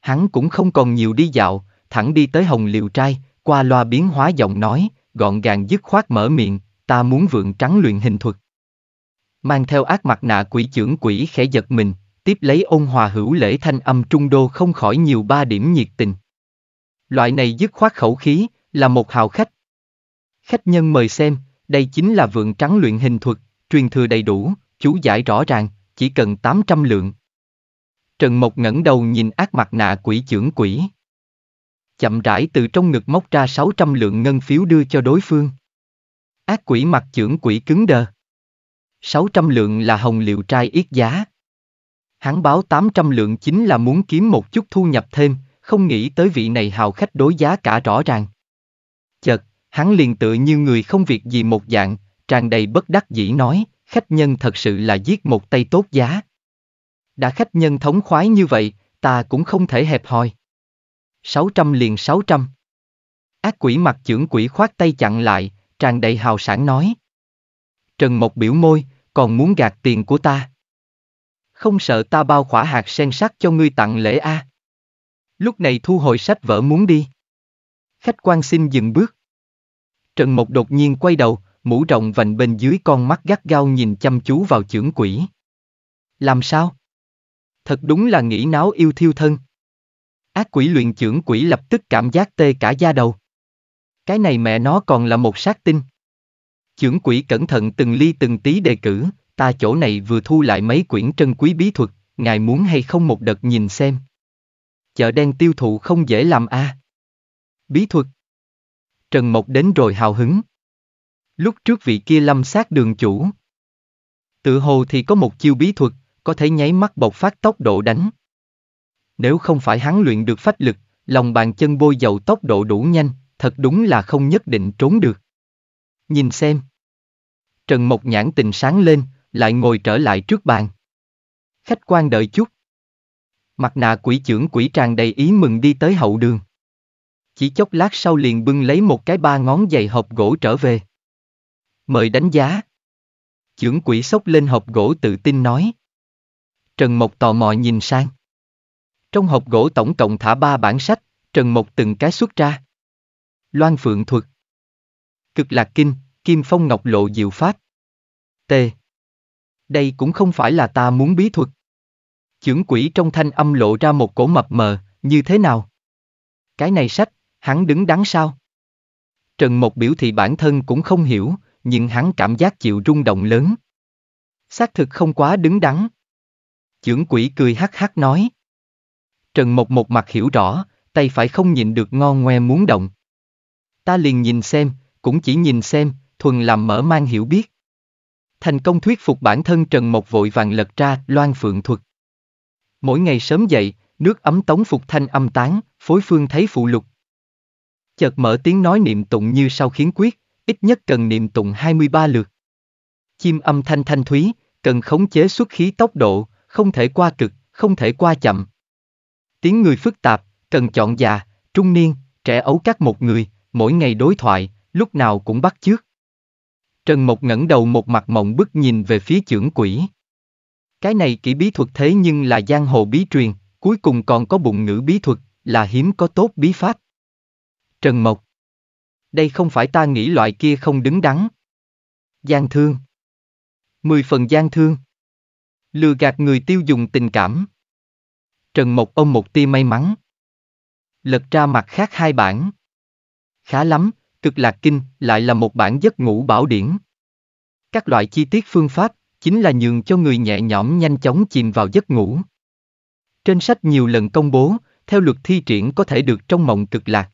Hắn cũng không còn nhiều đi dạo, thẳng đi tới Hồng Liễu Trai, qua loa biến hóa giọng nói, gọn gàng dứt khoát mở miệng, ta muốn vượng trắng luyện hình thuật. Mang theo ác mặt nạ quỷ trưởng quỷ khẽ giật mình, tiếp lấy ôn hòa hữu lễ thanh âm trung đô không khỏi nhiều 3 điểm nhiệt tình. Loại này dứt khoát khẩu khí, là một hào khách. Khách nhân mời xem, đây chính là vượng trắng luyện hình thuật, truyền thừa đầy đủ, chú giải rõ ràng, chỉ cần 800 lượng. Trần Mộc ngẩng đầu nhìn ác mặt nạ quỷ trưởng quỷ. Chậm rãi từ trong ngực móc ra 600 lượng ngân phiếu đưa cho đối phương. Ác quỷ mặt trưởng quỷ cứng đờ. 600 lượng là Hồng Liễu Trai yết giá. Hắn báo 800 lượng chính là muốn kiếm một chút thu nhập thêm, không nghĩ tới vị này hào khách đối giá cả rõ ràng. Chợt, hắn liền tựa như người không việc gì một dạng, tràn đầy bất đắc dĩ nói, khách nhân thật sự là giết một tay tốt giá. Đã khách nhân thống khoái như vậy, ta cũng không thể hẹp hòi. 600 liền 600. Ác quỷ mặt trưởng quỷ khoát tay chặn lại, tràn đầy hào sảng nói. Trần Mộc biểu môi, còn muốn gạt tiền của ta. Không sợ ta bao khỏa hạt sen sắt cho ngươi tặng lễ a. Lúc này thu hồi sách vở muốn đi. Khách quan xin dừng bước. Trần Mộc đột nhiên quay đầu, mũ rộng vành bên dưới con mắt gắt gao nhìn chăm chú vào trưởng quỷ. Làm sao? Thật đúng là nghĩ náo yêu thiêu thân. Ác quỷ luyện trưởng quỷ lập tức cảm giác tê cả da đầu. Cái này mẹ nó còn là một sát tinh. Trưởng quỷ cẩn thận từng ly từng tí đề cử, ta chỗ này vừa thu lại mấy quyển trân quý bí thuật, ngài muốn hay không một đợt nhìn xem. Chợ đen tiêu thụ không dễ làm a. Bí thuật. Trần Mộc đến rồi hào hứng. Lúc trước vị kia Lâm Sát đường chủ, tự hồ thì có một chiêu bí thuật, có thể nháy mắt bộc phát tốc độ đánh. Nếu không phải hắn luyện được phách lực, lòng bàn chân bôi dầu tốc độ đủ nhanh, thật đúng là không nhất định trốn được. Nhìn xem. Trần Mộc nhãn tình sáng lên, lại ngồi trở lại trước bàn. Khách quan đợi chút. Mặt nạ quỷ chưởng quỷ tràn đầy ý mừng đi tới hậu đường. Chỉ chốc lát sau liền bưng lấy một cái 3 ngón dày hộp gỗ trở về. Mời đánh giá. Chưởng quỷ xốc lên hộp gỗ tự tin nói. Trần Mộc tò mò nhìn sang. Trong hộp gỗ tổng cộng thả 3 bản sách, Trần Mộc từng cái xuất ra. Loan Phượng Thuật, Cực Lạc Kinh, Kim Phong Ngọc Lộ Diệu Pháp. Tê. Đây cũng không phải là ta muốn bí thuật. Chưởng quỷ trong thanh âm lộ ra một cổ mập mờ, như thế nào? Cái này sách, hắn đứng đắn sao? Trần Mộc biểu thị bản thân cũng không hiểu, nhưng hắn cảm giác chịu rung động lớn. Xác thực không quá đứng đắn. Chưởng quỷ cười hắc hắc nói. Trần Mộc một mặt hiểu rõ, tay phải không nhịn được ngon ngoe muốn động. Ta liền nhìn xem, cũng chỉ nhìn xem, thuần làm mở mang hiểu biết. Thành công thuyết phục bản thân, Trần Mộc vội vàng lật ra Loan Phượng Thuật. Mỗi ngày sớm dậy, nước ấm tống phục thanh âm tán, phối phương thấy phụ lục. Chợt mở tiếng nói niệm tụng như sau khiến quyết, ít nhất cần niệm tụng 23 lượt. Chim âm thanh thanh thúy, cần khống chế xuất khí tốc độ, không thể qua cực, không thể qua chậm. Tiếng người phức tạp, cần chọn già, trung niên, trẻ ấu các một người, mỗi ngày đối thoại, lúc nào cũng bắt chước. Trần Mộc ngẩng đầu một mặt mộng bức nhìn về phía chưởng quỷ. Cái này kỹ bí thuật thế nhưng là giang hồ bí truyền, cuối cùng còn có bụng ngữ bí thuật, là hiếm có tốt bí pháp. Trần Mộc. Đây không phải ta nghĩ loại kia không đứng đắn. Gian thương. 10 phần gian thương. Lừa gạt người tiêu dùng tình cảm. Trần Mộc ôm một tia may mắn. Lật ra mặt khác 2 bản. Khá lắm, Cực Lạc Kinh lại là một bản giấc ngủ bảo điển. Các loại chi tiết phương pháp chính là nhường cho người nhẹ nhõm nhanh chóng chìm vào giấc ngủ. Trên sách nhiều lần công bố, theo luật thi triển có thể được trong mộng cực lạc.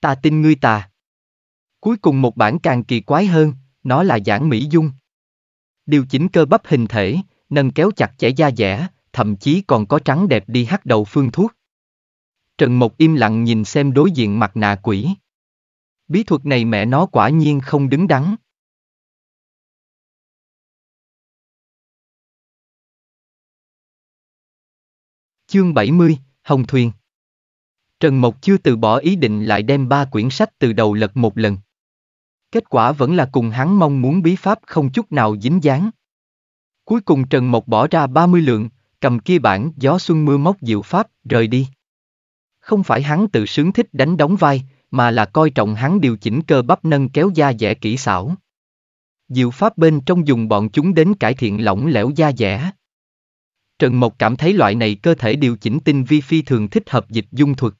Ta tin ngươi tà. Cuối cùng một bản càng kỳ quái hơn, nó là giảng mỹ dung. Điều chỉnh cơ bắp hình thể, nâng kéo chặt chẽ da dẻ, thậm chí còn có trắng đẹp đi hắc đầu phương thuốc. Trần Mộc im lặng nhìn xem đối diện mặt nạ quỷ. Bí thuật này mẹ nó quả nhiên không đứng đắn. Chương 70, Hồng Thuyền. Trần Mộc chưa từ bỏ ý định lại đem 3 quyển sách từ đầu lật một lần. Kết quả vẫn là cùng hắn mong muốn bí pháp không chút nào dính dáng. Cuối cùng Trần Mộc bỏ ra 30 lượng, cầm kia bản Gió Xuân Mưa Móc Diệu Pháp, rời đi. Không phải hắn tự sướng thích đánh đóng vai, mà là coi trọng hắn điều chỉnh cơ bắp nâng kéo da dẻ kỹ xảo. Diệu pháp bên trong dùng bọn chúng đến cải thiện lỏng lẻo da dẻ. Trần Mộc cảm thấy loại này cơ thể điều chỉnh tinh vi phi thường thích hợp dịch dung thuật.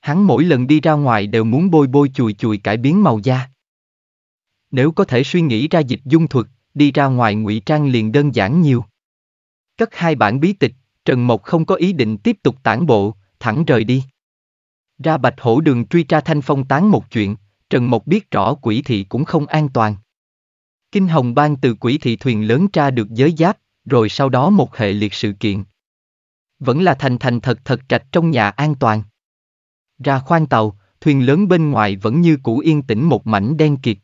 Hắn mỗi lần đi ra ngoài đều muốn bôi chùi cải biến màu da. Nếu có thể suy nghĩ ra dịch dung thuật, đi ra ngoài ngụy trang liền đơn giản nhiều. Cất 2 bản bí tịch, Trần Mộc không có ý định tiếp tục tản bộ, thẳng rời đi. Ra Bạch Hổ Đường truy tra Thanh Phong Tán một chuyện, Trần Mộc biết rõ quỷ thị cũng không an toàn. Kinh Hồng Bang từ quỷ thị thuyền lớn tra được giới giáp, rồi sau đó một hệ liệt sự kiện. Vẫn là thành thật trạch trong nhà an toàn. Ra khoang tàu, thuyền lớn bên ngoài vẫn như cũ yên tĩnh một mảnh đen kịt.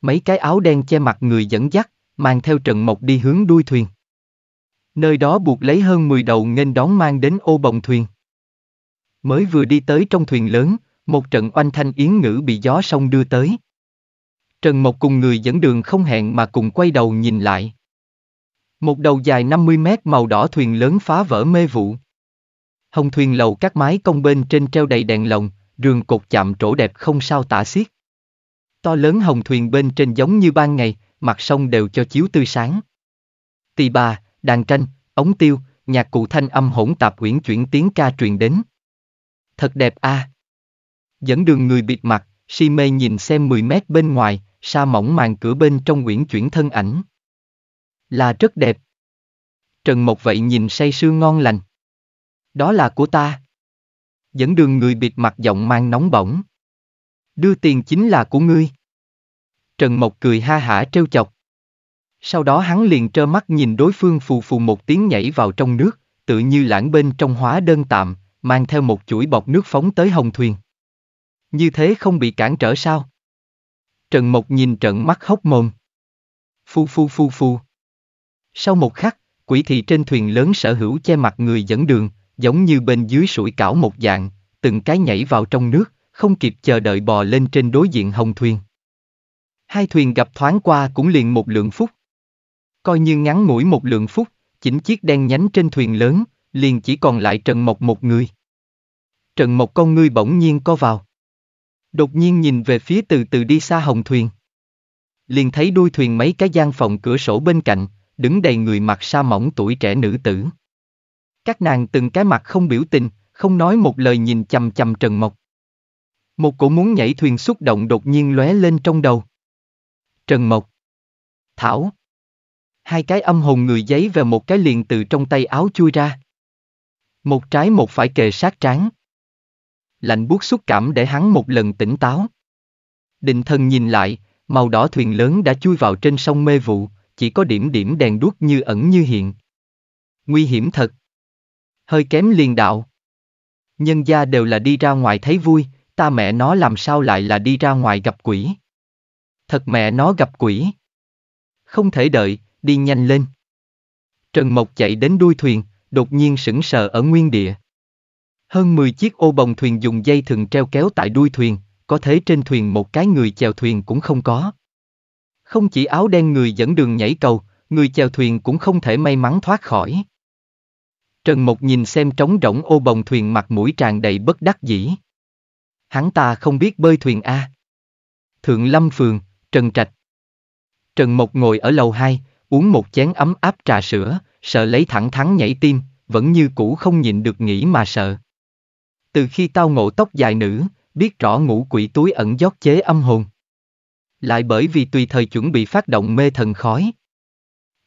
Mấy cái áo đen che mặt người dẫn dắt, mang theo Trần Mộc đi hướng đuôi thuyền. Nơi đó buộc lấy hơn 10 đầu nghênh đón mang đến ô bồng thuyền. Mới vừa đi tới trong thuyền lớn, một trận oanh thanh yến ngữ bị gió sông đưa tới. Trần Mộc cùng người dẫn đường không hẹn mà cùng quay đầu nhìn lại. Một đầu dài 50 mét màu đỏ thuyền lớn phá vỡ mê vụ. Hồng thuyền lầu các mái cong bên trên treo đầy đèn lồng, rường cột chạm trổ đẹp không sao tả xiết. To lớn hồng thuyền bên trên giống như ban ngày, mặt sông đều cho chiếu tươi sáng. Tỳ bà, đàn tranh, ống tiêu, nhạc cụ thanh âm hỗn tạp uyển chuyển tiếng ca truyền đến. Thật đẹp a. Dẫn đường người bịt mặt, si mê nhìn xem 10 mét bên ngoài, sa mỏng màn cửa bên trong uyển chuyển thân ảnh. Là rất đẹp. Trần Mộc vậy nhìn say sưa ngon lành. Đó là của ta. Dẫn đường người bịt mặt giọng mang nóng bỏng. Đưa tiền chính là của ngươi. Trần Mộc cười ha hả trêu chọc. Sau đó hắn liền trơ mắt nhìn đối phương phù phù một tiếng nhảy vào trong nước, tự như lãng bên trong hóa đơn tạm, mang theo một chuỗi bọt nước phóng tới hồng thuyền. Như thế không bị cản trở sao? Trần Mộc nhìn trận mắt hốc mồm. Phù phù phù phù. Sau một khắc, Quỷ thị trên thuyền lớn sở hữu che mặt người dẫn đường, giống như bên dưới sủi cảo một dạng, từng cái nhảy vào trong nước, không kịp chờ đợi bò lên trên đối diện hồng thuyền. Hai thuyền gặp thoáng qua cũng liền một lượng phút. Coi như ngắn ngủi một lượng phút, chỉnh chiếc đen nhánh trên thuyền lớn, liền chỉ còn lại Trần Mộc một người. Trần Mộc con ngươi bỗng nhiên co vào. Đột nhiên nhìn về phía từ từ đi xa hồng thuyền. Liền thấy đuôi thuyền mấy cái gian phòng cửa sổ bên cạnh, đứng đầy người mặc sa mỏng tuổi trẻ nữ tử. Các nàng từng cái mặt không biểu tình, không nói một lời nhìn chằm chằm Trần Mộc. Một cỗ muốn nhảy thuyền xúc động đột nhiên lóe lên trong đầu. Trần Mộc, Thảo. Hai cái âm hồn người giấy và một cái liền từ trong tay áo chui ra. Một trái một phải kề sát trán. Lạnh buốt xúc cảm để hắn một lần tỉnh táo. Định thần nhìn lại, màu đỏ thuyền lớn đã chui vào trên sông mê vụ, chỉ có điểm điểm đèn đuốc như ẩn như hiện. Nguy hiểm thật. Hơi kém liền đạo. Nhân gia đều là đi ra ngoài thấy vui, ta mẹ nó làm sao lại là đi ra ngoài gặp quỷ. Thật mẹ nó gặp quỷ. Không thể đợi, đi nhanh lên. Trần Mộc chạy đến đuôi thuyền, đột nhiên sững sờ ở nguyên địa. Hơn 10 chiếc ô bồng thuyền dùng dây thừng treo kéo tại đuôi thuyền, có thế trên thuyền một cái người chèo thuyền cũng không có. Không chỉ áo đen người dẫn đường nhảy cầu, người chèo thuyền cũng không thể may mắn thoát khỏi. Trần Mộc nhìn xem trống rỗng ô bồng thuyền mặt mũi tràn đầy bất đắc dĩ. Hắn ta không biết bơi thuyền a. Thượng Lâm Phường, Trần Trạch. Trần Mộc ngồi ở lầu 2, uống một chén ấm áp trà sữa, sợ lấy thẳng thắn nhảy tim, vẫn như cũ không nhịn được nghĩ mà sợ. Từ khi tao ngộ tóc dài nữ, biết rõ ngũ quỷ túi ẩn giót chế âm hồn. Lại bởi vì tùy thời chuẩn bị phát động mê thần khói.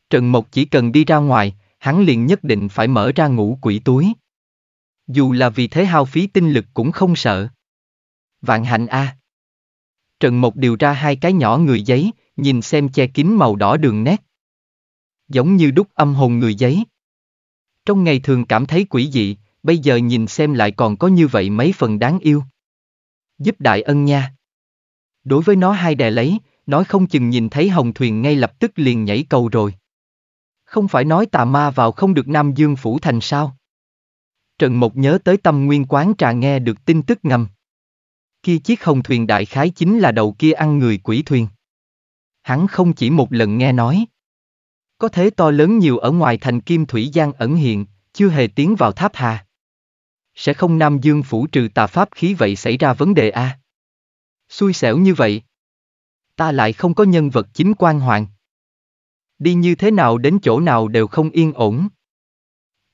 Trần Mộc chỉ cần đi ra ngoài, hắn liền nhất định phải mở ra ngũ quỷ túi. Dù là vì thế hao phí tinh lực cũng không sợ. Vạn hạnh a. Trần Mộc điều ra hai cái nhỏ người giấy, nhìn xem che kín màu đỏ đường nét. Giống như đúc âm hồn người giấy. Trong ngày thường cảm thấy quỷ dị, bây giờ nhìn xem lại còn có như vậy mấy phần đáng yêu. Giúp đại ân nha. Đối với nó hai đè lấy, nói không chừng nhìn thấy hồng thuyền ngay lập tức liền nhảy cầu rồi. Không phải nói tà ma vào không được Nam Dương Phủ Thành sao? Trần Mộc nhớ tới Tâm Nguyên quán trà nghe được tin tức ngầm. Kia chiếc hồng thuyền đại khái chính là đầu kia ăn người quỷ thuyền. Hắn không chỉ một lần nghe nói. Có thế to lớn nhiều ở ngoài thành Kim Thủy Giang ẩn hiện, chưa hề tiến vào Tháp Hà. Sẽ không Nam Dương Phủ trừ tà pháp khí vậy xảy ra vấn đề a. Xui xẻo như vậy. Ta lại không có nhân vật chính quan hoàng. Đi như thế nào đến chỗ nào đều không yên ổn.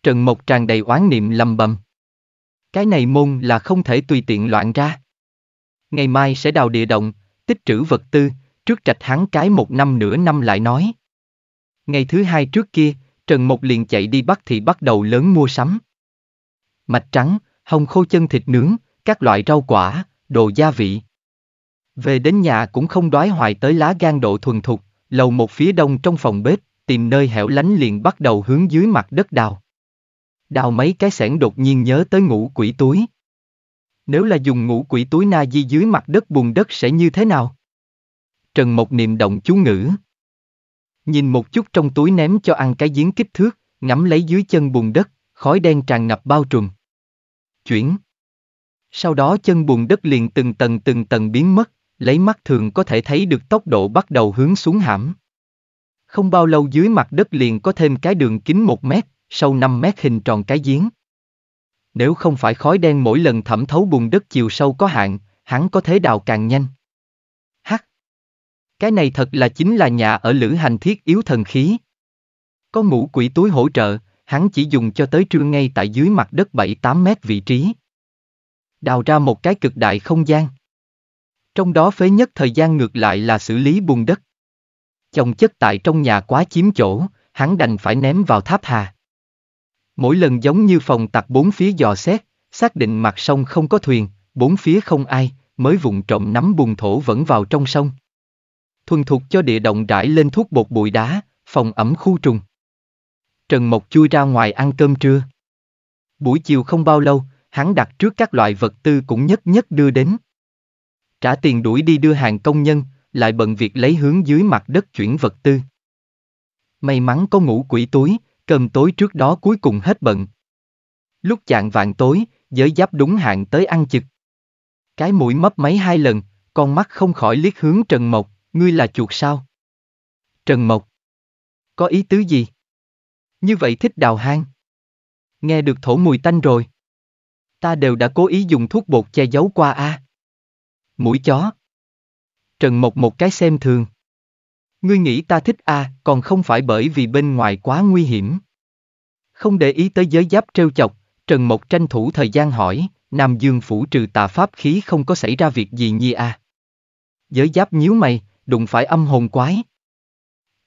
Trần Mộc tràn đầy oán niệm lầm bầm. Cái này môn là không thể tùy tiện loạn ra. Ngày mai sẽ đào địa động, tích trữ vật tư, trước trạch hắn cái một năm nửa năm lại nói. Ngày thứ hai trước kia, Trần Mộc liền chạy đi Bắc Thị bắt đầu lớn mua sắm. Mạch trắng, hồng khô chân thịt nướng, các loại rau quả, đồ gia vị. Về đến nhà cũng không đoái hoài tới lá gan độ thuần thục, lầu một phía đông trong phòng bếp, tìm nơi hẻo lánh liền bắt đầu hướng dưới mặt đất đào. Đào mấy cái xẻng đột nhiên nhớ tới ngũ quỷ túi. Nếu là dùng ngũ quỷ túi na di dưới mặt đất bùn đất sẽ như thế nào? Trần Mộc niệm động chú ngữ. Nhìn một chút trong túi ném cho ăn cái giếng kích thước, ngắm lấy dưới chân bùn đất, khói đen tràn ngập bao trùm. Chuyển. Sau đó chân bùn đất liền từng tầng biến mất, lấy mắt thường có thể thấy được tốc độ bắt đầu hướng xuống hãm. Không bao lâu dưới mặt đất liền có thêm cái đường kính 1 mét, sâu 5 mét hình tròn cái giếng. Nếu không phải khói đen mỗi lần thẩm thấu bùn đất chiều sâu có hạn, hắn có thể đào càng nhanh. Hắc! Cái này thật là chính là nhà ở lữ hành thiết yếu thần khí. Có ngũ quỷ túi hỗ trợ, hắn chỉ dùng cho tới trưa ngay tại dưới mặt đất 7-8 mét vị trí. Đào ra một cái cực đại không gian. Trong đó phế nhất thời gian ngược lại là xử lý bùn đất. Chồng chất tại trong nhà quá chiếm chỗ, hắn đành phải ném vào Tháp Hà. Mỗi lần giống như phòng tặc bốn phía dò xét, xác định mặt sông không có thuyền, bốn phía không ai, mới vụng trộm nắm bùn thổ vẫn vào trong sông. Thuần thục cho địa động rải lên thuốc bột bụi đá, phòng ẩm khu trùng. Trần Mộc chui ra ngoài ăn cơm trưa. Buổi chiều không bao lâu, hắn đặt trước các loại vật tư cũng nhất nhất đưa đến. Trả tiền đuổi đi đưa hàng công nhân, lại bận việc lấy hướng dưới mặt đất chuyển vật tư. May mắn có ngũ quỷ túi, cơn tối trước đó cuối cùng hết bận. Lúc chạng vạn tối, Giới Giáp đúng hạn tới ăn chực. Cái mũi mấp máy hai lần, con mắt không khỏi liếc hướng Trần Mộc, ngươi là chuột sao? Trần Mộc, có ý tứ gì? Như vậy thích đào hang. Nghe được thổ mùi tanh rồi. Ta đều đã cố ý dùng thuốc bột che giấu qua a. Mũi chó. Trần Mộc một cái xem thường. Ngươi nghĩ ta thích a, còn không phải bởi vì bên ngoài quá nguy hiểm. Không để ý tới Giới Giáp trêu chọc, Trần Mộc tranh thủ thời gian hỏi, Nam Dương phủ trừ tà pháp khí không có xảy ra việc gì nhi a? Giới Giáp nhíu mày, đụng phải âm hồn quái.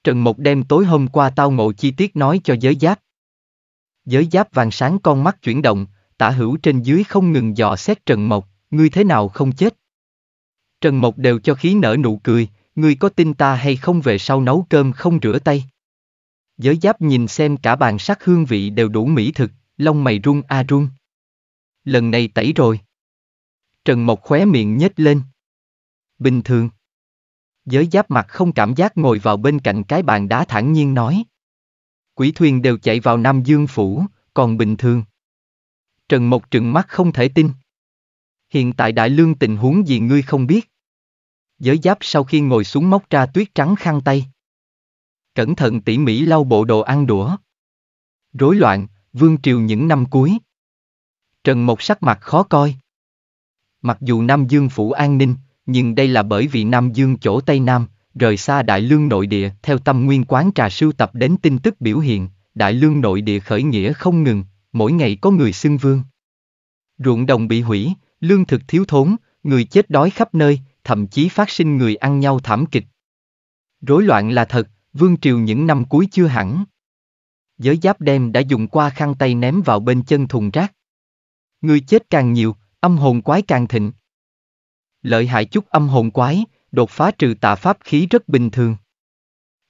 Trần Mộc đem tối hôm qua tao ngộ chi tiết nói cho Giới Giáp. Giới Giáp vàng sáng con mắt chuyển động, tả hữu trên dưới không ngừng dò xét Trần Mộc, ngươi thế nào không chết? Trần Mộc đều cho khí nở nụ cười, ngươi có tin ta hay không về sau nấu cơm không rửa tay? Giới Giáp nhìn xem cả bàn sắc hương vị đều đủ mỹ thực, lông mày run a run. Lần này tẩy rồi. Trần Mộc khóe miệng nhếch lên. Bình thường. Giới Giáp mặt không cảm giác ngồi vào bên cạnh cái bàn đá thản nhiên nói. Quỷ thuyền đều chạy vào Nam Dương phủ, còn bình thường. Trần Mộc trừng mắt không thể tin. Hiện tại Đại Lương tình huống gì ngươi không biết? Giới Giáp sau khi ngồi xuống móc ra tuyết trắng khăn tay. Cẩn thận tỉ mỉ lau bộ đồ ăn đũa. Rối loạn, vương triều những năm cuối. Trần Mộc sắc mặt khó coi. Mặc dù Nam Dương phủ an ninh, nhưng đây là bởi vì Nam Dương chỗ Tây Nam, rời xa Đại Lương nội địa. Theo Tâm Nguyên quán trà sưu tập đến tin tức biểu hiện, Đại Lương nội địa khởi nghĩa không ngừng, mỗi ngày có người xưng vương. Ruộng đồng bị hủy, lương thực thiếu thốn, người chết đói khắp nơi, thậm chí phát sinh người ăn nhau thảm kịch. Rối loạn là thật, vương triều những năm cuối chưa hẳn. Giới Giáp đem đã dùng qua khăn tay ném vào bên chân thùng rác. Người chết càng nhiều, âm hồn quái càng thịnh. Lợi hại chút âm hồn quái, đột phá trừ tà pháp khí rất bình thường.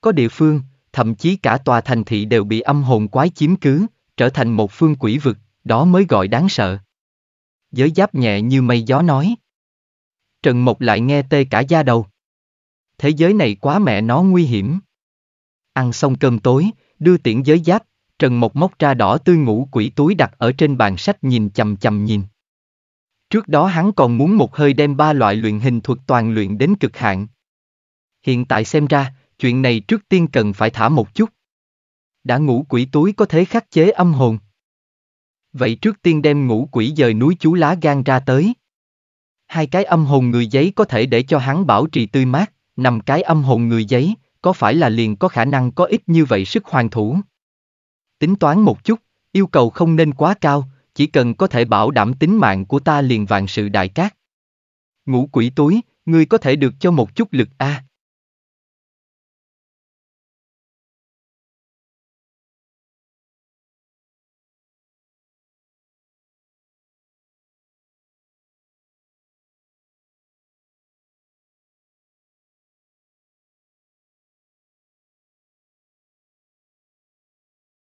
Có địa phương, thậm chí cả tòa thành thị đều bị âm hồn quái chiếm cứ, trở thành một phương quỷ vực, đó mới gọi đáng sợ. Giới Giáp nhẹ như mây gió nói. Trần Mộc lại nghe tê cả da đầu. Thế giới này quá mẹ nó nguy hiểm. Ăn xong cơm tối, đưa tiễn Giới Giáp, Trần Mộc móc ra đỏ tươi ngũ quỷ túi đặt ở trên bàn sách nhìn chằm chằm nhìn. Trước đó hắn còn muốn một hơi đem ba loại luyện hình thuật toàn luyện đến cực hạn. Hiện tại xem ra, chuyện này trước tiên cần phải thả một chút. Đã ngũ quỷ túi có thể khắc chế âm hồn. Vậy trước tiên đem ngũ quỷ dời núi chú lá gan ra tới. 2 cái âm hồn người giấy có thể để cho hắn bảo trì tươi mát, 5 cái âm hồn người giấy, có phải là liền có khả năng có ít như vậy sức hoàn thủ? Tính toán một chút, yêu cầu không nên quá cao, chỉ cần có thể bảo đảm tính mạng của ta liền vạn sự đại cát. Ngũ quỷ túi, ngươi có thể được cho một chút lực a.